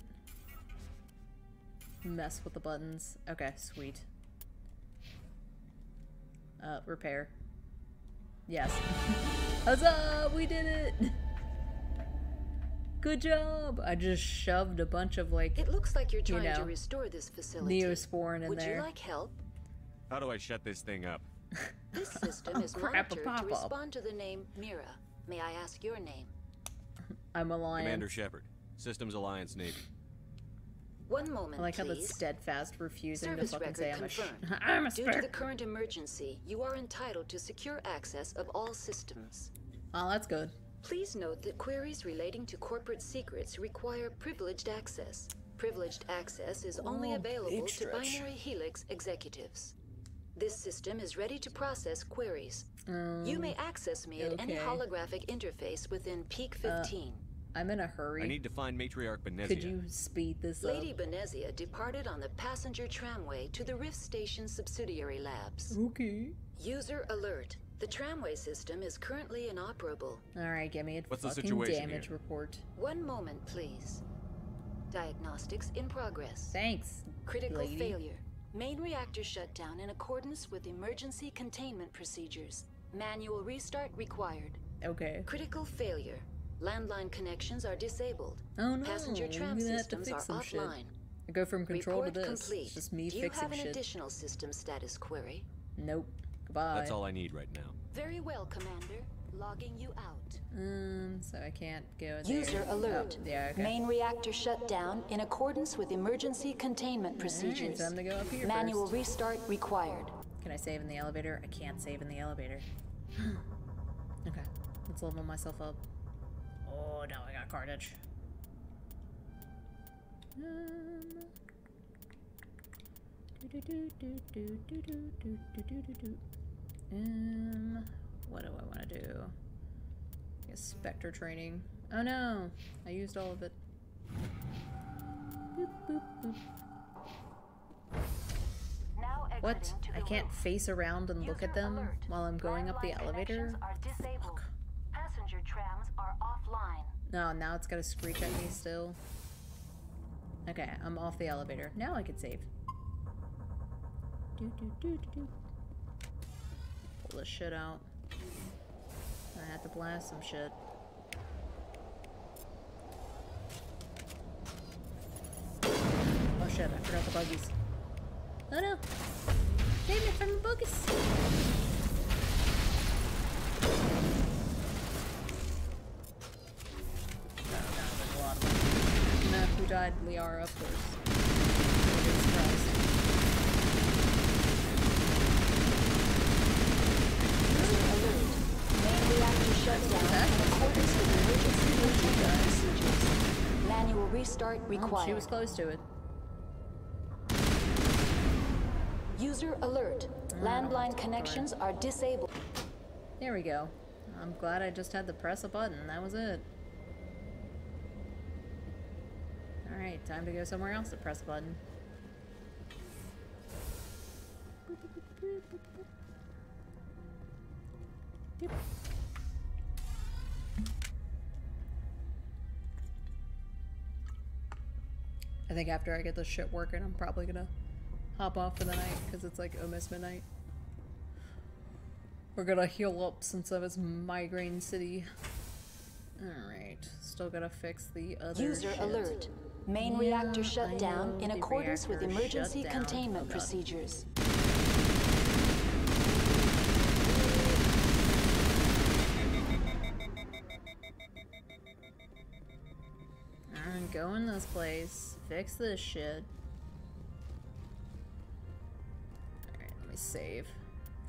Mess with the buttons. Okay, sweet. Uh, repair. Yes. Huzzah! We did it! Good job! I just shoved a bunch of like, it looks like you're trying you know, to restore this facility. Neosporin in Would there. Would you like help? How do I shut this thing up? This system oh, is crap, monitored to respond to the name Mira. May I ask your name? I'm Alliance. Commander Shepard. Systems Alliance Navy. One moment, I like how that's steadfast refusing Service to fucking say I'm a sh I'm a Due to the current emergency, you are entitled to secure access of all systems. Oh, that's good. Please note that queries relating to corporate secrets require privileged access. Privileged access is only oh, available to binary helix executives. This system is ready to process queries. Um, you may access me okay. at any holographic interface within peak fifteen. Uh, I'm in a hurry. I need to find Matriarch Benezia. Could you speed this up? Lady Benezia departed on the passenger tramway to the Rift station subsidiary labs. Okay. User alert. The tramway system is currently inoperable. Alright, give me a What's fucking the damage here? report. One moment, please. Diagnostics in progress. Thanks, Critical lady. failure. Main reactor shutdown in accordance with emergency containment procedures. Manual restart required. Okay. Critical failure. Landline connections are disabled. Oh no. Passenger tram systems are offline. I go from control to this. Report complete. It's just me fixing shit. Do you have an additional system status query? Nope. Goodbye. That's all I need right now. Very well, Commander. Logging you out. Um, so I can't go there. User alert. Oh, yeah, okay. Main reactor shut down in accordance with emergency containment procedures. Right, time to go up here Manual first. restart required. Can I save in the elevator? I can't save in the elevator. Okay, let's level myself up. Oh, now I got carnage. Um, do do do do do do do do do do. Um. What do I want to do? I guess Spectre training. Oh no! I used all of it. Boop, boop, boop. Now what? I can't roof. face around and User look at them alert. while I'm going Land up the elevator? Fuck. Passenger trams are offline. No, now it's gotta screech at me still. Okay, I'm off the elevator. Now I can save. Do, do, do, do, do. Pull this shit out. I had to blast some shit. Oh shit, I forgot the buggies. Oh no! Save me from the buggies! Oh no, there's a lot of them. No, who died? Liara, of course. Manual restart required. Oh, she was close to it. User alert. Mm, Landline connections are disabled. There we go. I'm glad I just had to press a button. That was it. Alright, time to go somewhere else to press a button. Yep. I think after I get this shit working, I'm probably gonna hop off for the night because it's like almost midnight. We're gonna heal up since I was migraine city. Alright, still gotta fix the other User shit. alert. Main yeah, reactor shut down in accordance with emergency containment oh, procedures. Alright, go in this place. Fix this shit. Alright, let me save.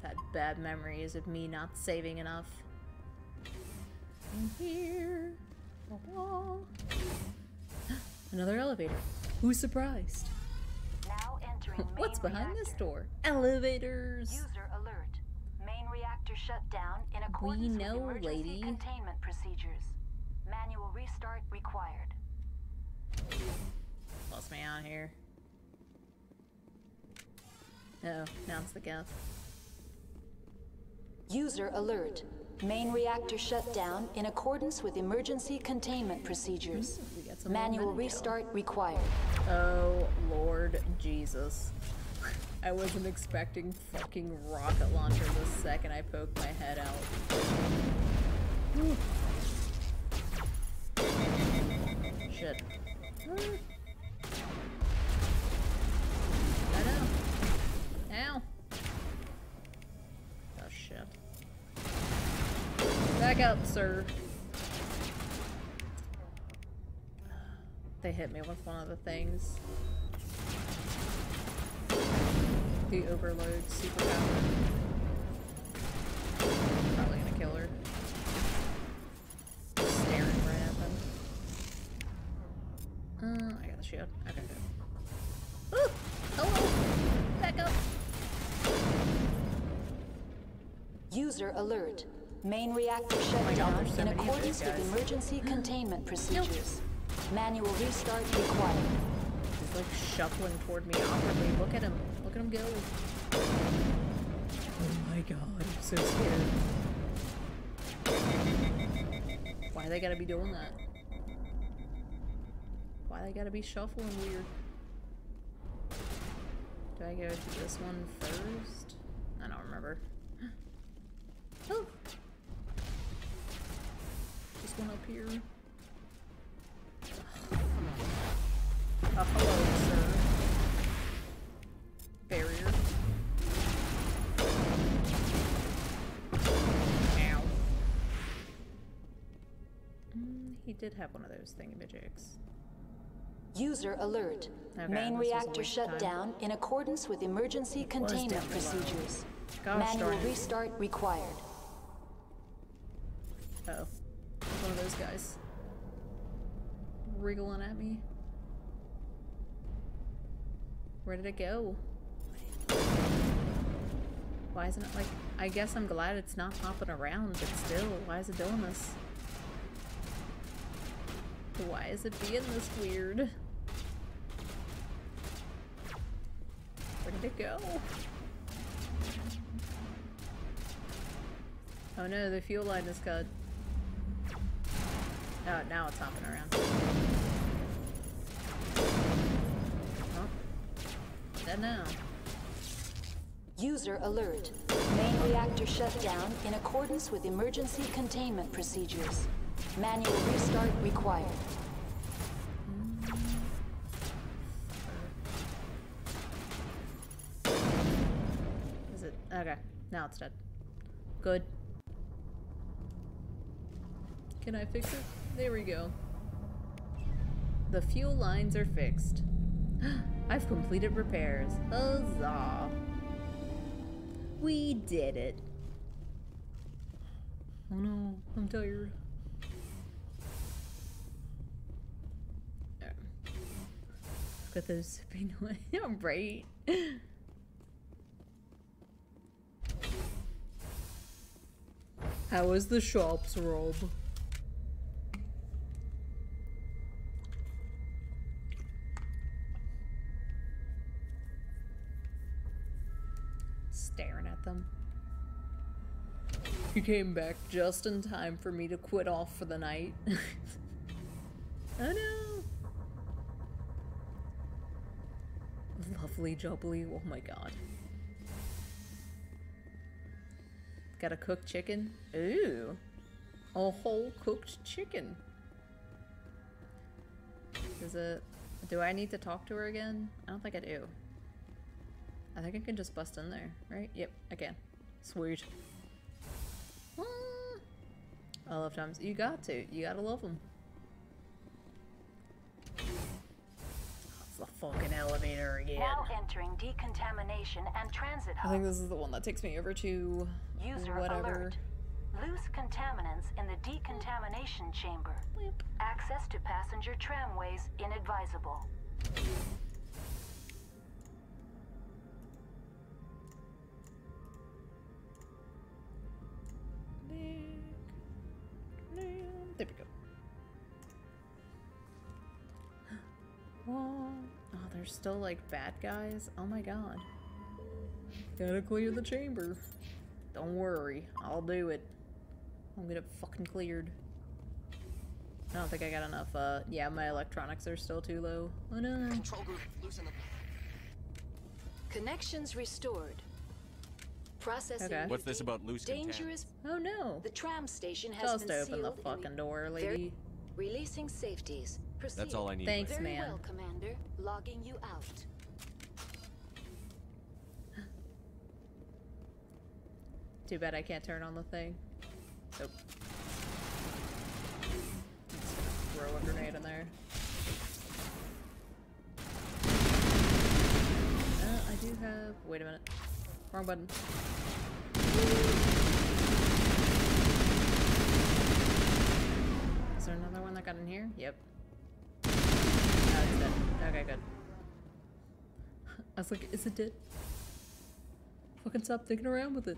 I've had bad memories of me not saving enough. In here. The wall. Another elevator. Who's surprised? Now entering What's behind reactor. this door? Elevators. User alert. Main reactor shut down in accordance we know, with emergency lady. containment procedures. Manual restart required. Lost me out here. Uh oh, now it's the Geth. User alert. Main reactor shut down in accordance with emergency containment procedures. Manual restart required. Oh, Lord Jesus. I wasn't expecting fucking rocket launcher the second I poked my head out. Ooh. Shit. I know. Ow. Oh, shit. Back up, sir. They hit me with one of the things. The overload superpower. Probably gonna kill her. Just staring right at them. Uh, I got the shield. Okay, good. Ooh! Hello! Back up! User alert. Main reactor shut down in accordance with emergency containment procedures. Manual restart required. He's like shuffling toward me awkwardly. Look at him. Look at him go. Oh my god, I'm so scared. Why they gotta be doing that? Why they gotta be shuffling weird? Do I go to this one first? I don't remember. Oh! This one up here. Oh, hello, sir. Barrier. Ow. Mm, he did have one of those thingamajiggs. User alert. Okay, Main reactor shut down in accordance with emergency containment procedures. Gosh, Manual restart required. Uh oh. One of those guys. Wriggling at me. Where did it go? Why isn't it like... I guess I'm glad it's not hopping around, but still, why is it doing this? Why is it being this weird? Where did it go? Oh no, the fuel line is cut. Oh, now it's hopping around. Oh. Dead now. User alert. Main reactor shut down in accordance with emergency containment procedures. Manual restart required. Is it? Okay. Now it's dead. Good. Can I fix it? There we go. The fuel lines are fixed. I've completed repairs. Huzzah! We did it. Oh no, I'm tired. Oh. Look at those sipping away. I'm right. How was the shops, Rob? Staring at them. You came back just in time for me to quit off for the night. I know. Lovely jubbly. Oh my god. Got a cooked chicken? Ooh. A whole cooked chicken. Is it... Do I need to talk to her again? I don't think I do. I think I can just bust in there, right? Yep, I can. Sweet. Ah, I love times. You got to. You gotta love them. It's the fucking elevator again. Now entering decontamination and transit hub. I think this is the one that takes me over to User whatever. Alert. Loose contaminants in the decontamination chamber. Bleep. Access to passenger tramways inadvisable. There we go. Whoa. Oh, there's still like bad guys? Oh my god. Gotta clear the chamber. Don't worry, I'll do it. I'm gonna fucking cleared. I don't think I got enough, uh, yeah, my electronics are still too low. Oh no. Control group, loosen up. Connections restored. Processing. Okay. What's this about loose dangerous? Oh no. The tram station has just been sealed. Just open the fucking door, lady. Releasing safeties. Proceed. That's all I need. Thanks, very man. Well, Commander. Logging you out. Too bad I can't turn on the thing. Nope. Just gonna throw a grenade in there. Uh, I do have. Wait a minute. Wrong button. Is there another one that got in here? Yep. Oh, it's dead. Okay, good. I was like, is it dead? Fucking stop digging around with it.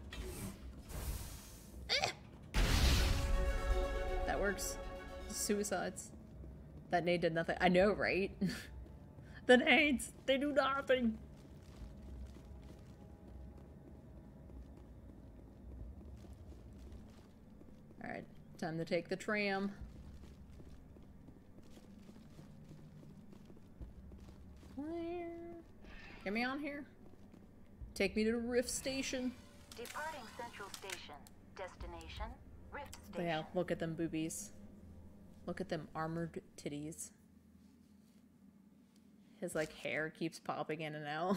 That works. Suicides. That nade did nothing. I know, right? The nades, they do nothing. Alright, time to take the tram. Clear. Get me on here. Take me to the Rift station. Departing Central Station. Destination. Yeah, look at them boobies. Look at them armored titties. His like hair keeps popping in and out.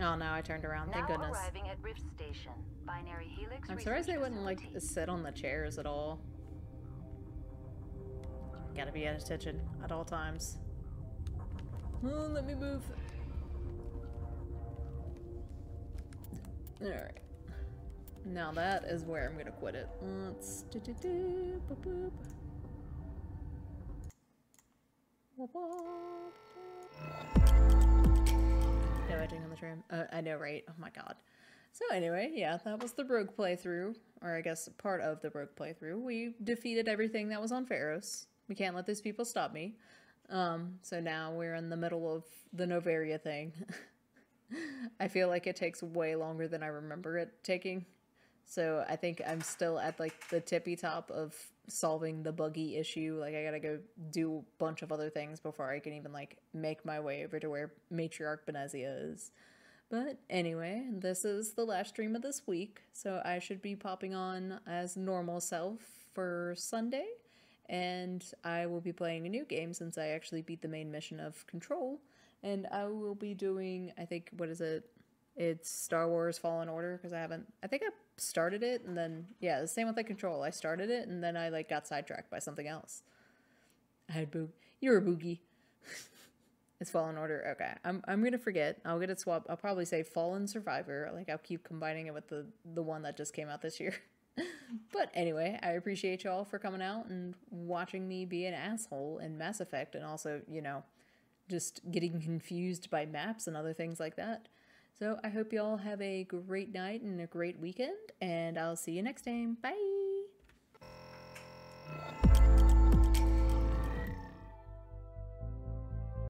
Oh no, I turned around. Now thank goodness. Arriving at Rift Station. Binary Helix. I'm surprised they wouldn't like sit on the chairs at all. Gotta be at attention at all times. Oh, let me move. Alright. Now that is where I'm gonna quit it. Let's do do do boop boop. Boop, boop. No edging on the tram. Uh, I know, right? Oh my god. So anyway, yeah, that was the Rogue playthrough. Or I guess part of the Rogue playthrough. We defeated everything that was on Feros. We can't let these people stop me. Um, so now we're in the middle of the Noveria thing. I feel like it takes way longer than I remember it taking, so I think I'm still at like the tippy top of solving the buggy issue. Like I gotta go do a bunch of other things before I can even like make my way over to where Matriarch Benezia is. But anyway, this is the last stream of this week, so I should be popping on as normal self for Sunday, and I will be playing a new game since I actually beat the main mission of Control. And I will be doing, I think, what is it? It's Star Wars Fallen Order, because I haven't, I think I started it, and then, yeah, the same with like Control. I started it, and then I, like, got sidetracked by something else. I had boog. You're a boogie. It's Fallen Order. Okay. I'm, I'm gonna forget. I'll get it swapped. I'll probably say Fallen Survivor. Like, I'll keep combining it with the, the one that just came out this year. But anyway, I appreciate y'all for coming out and watching me be an asshole in Mass Effect, and also, you know, just getting confused by maps and other things like that. So I hope you all have a great night and a great weekend, and I'll see you next time. Bye!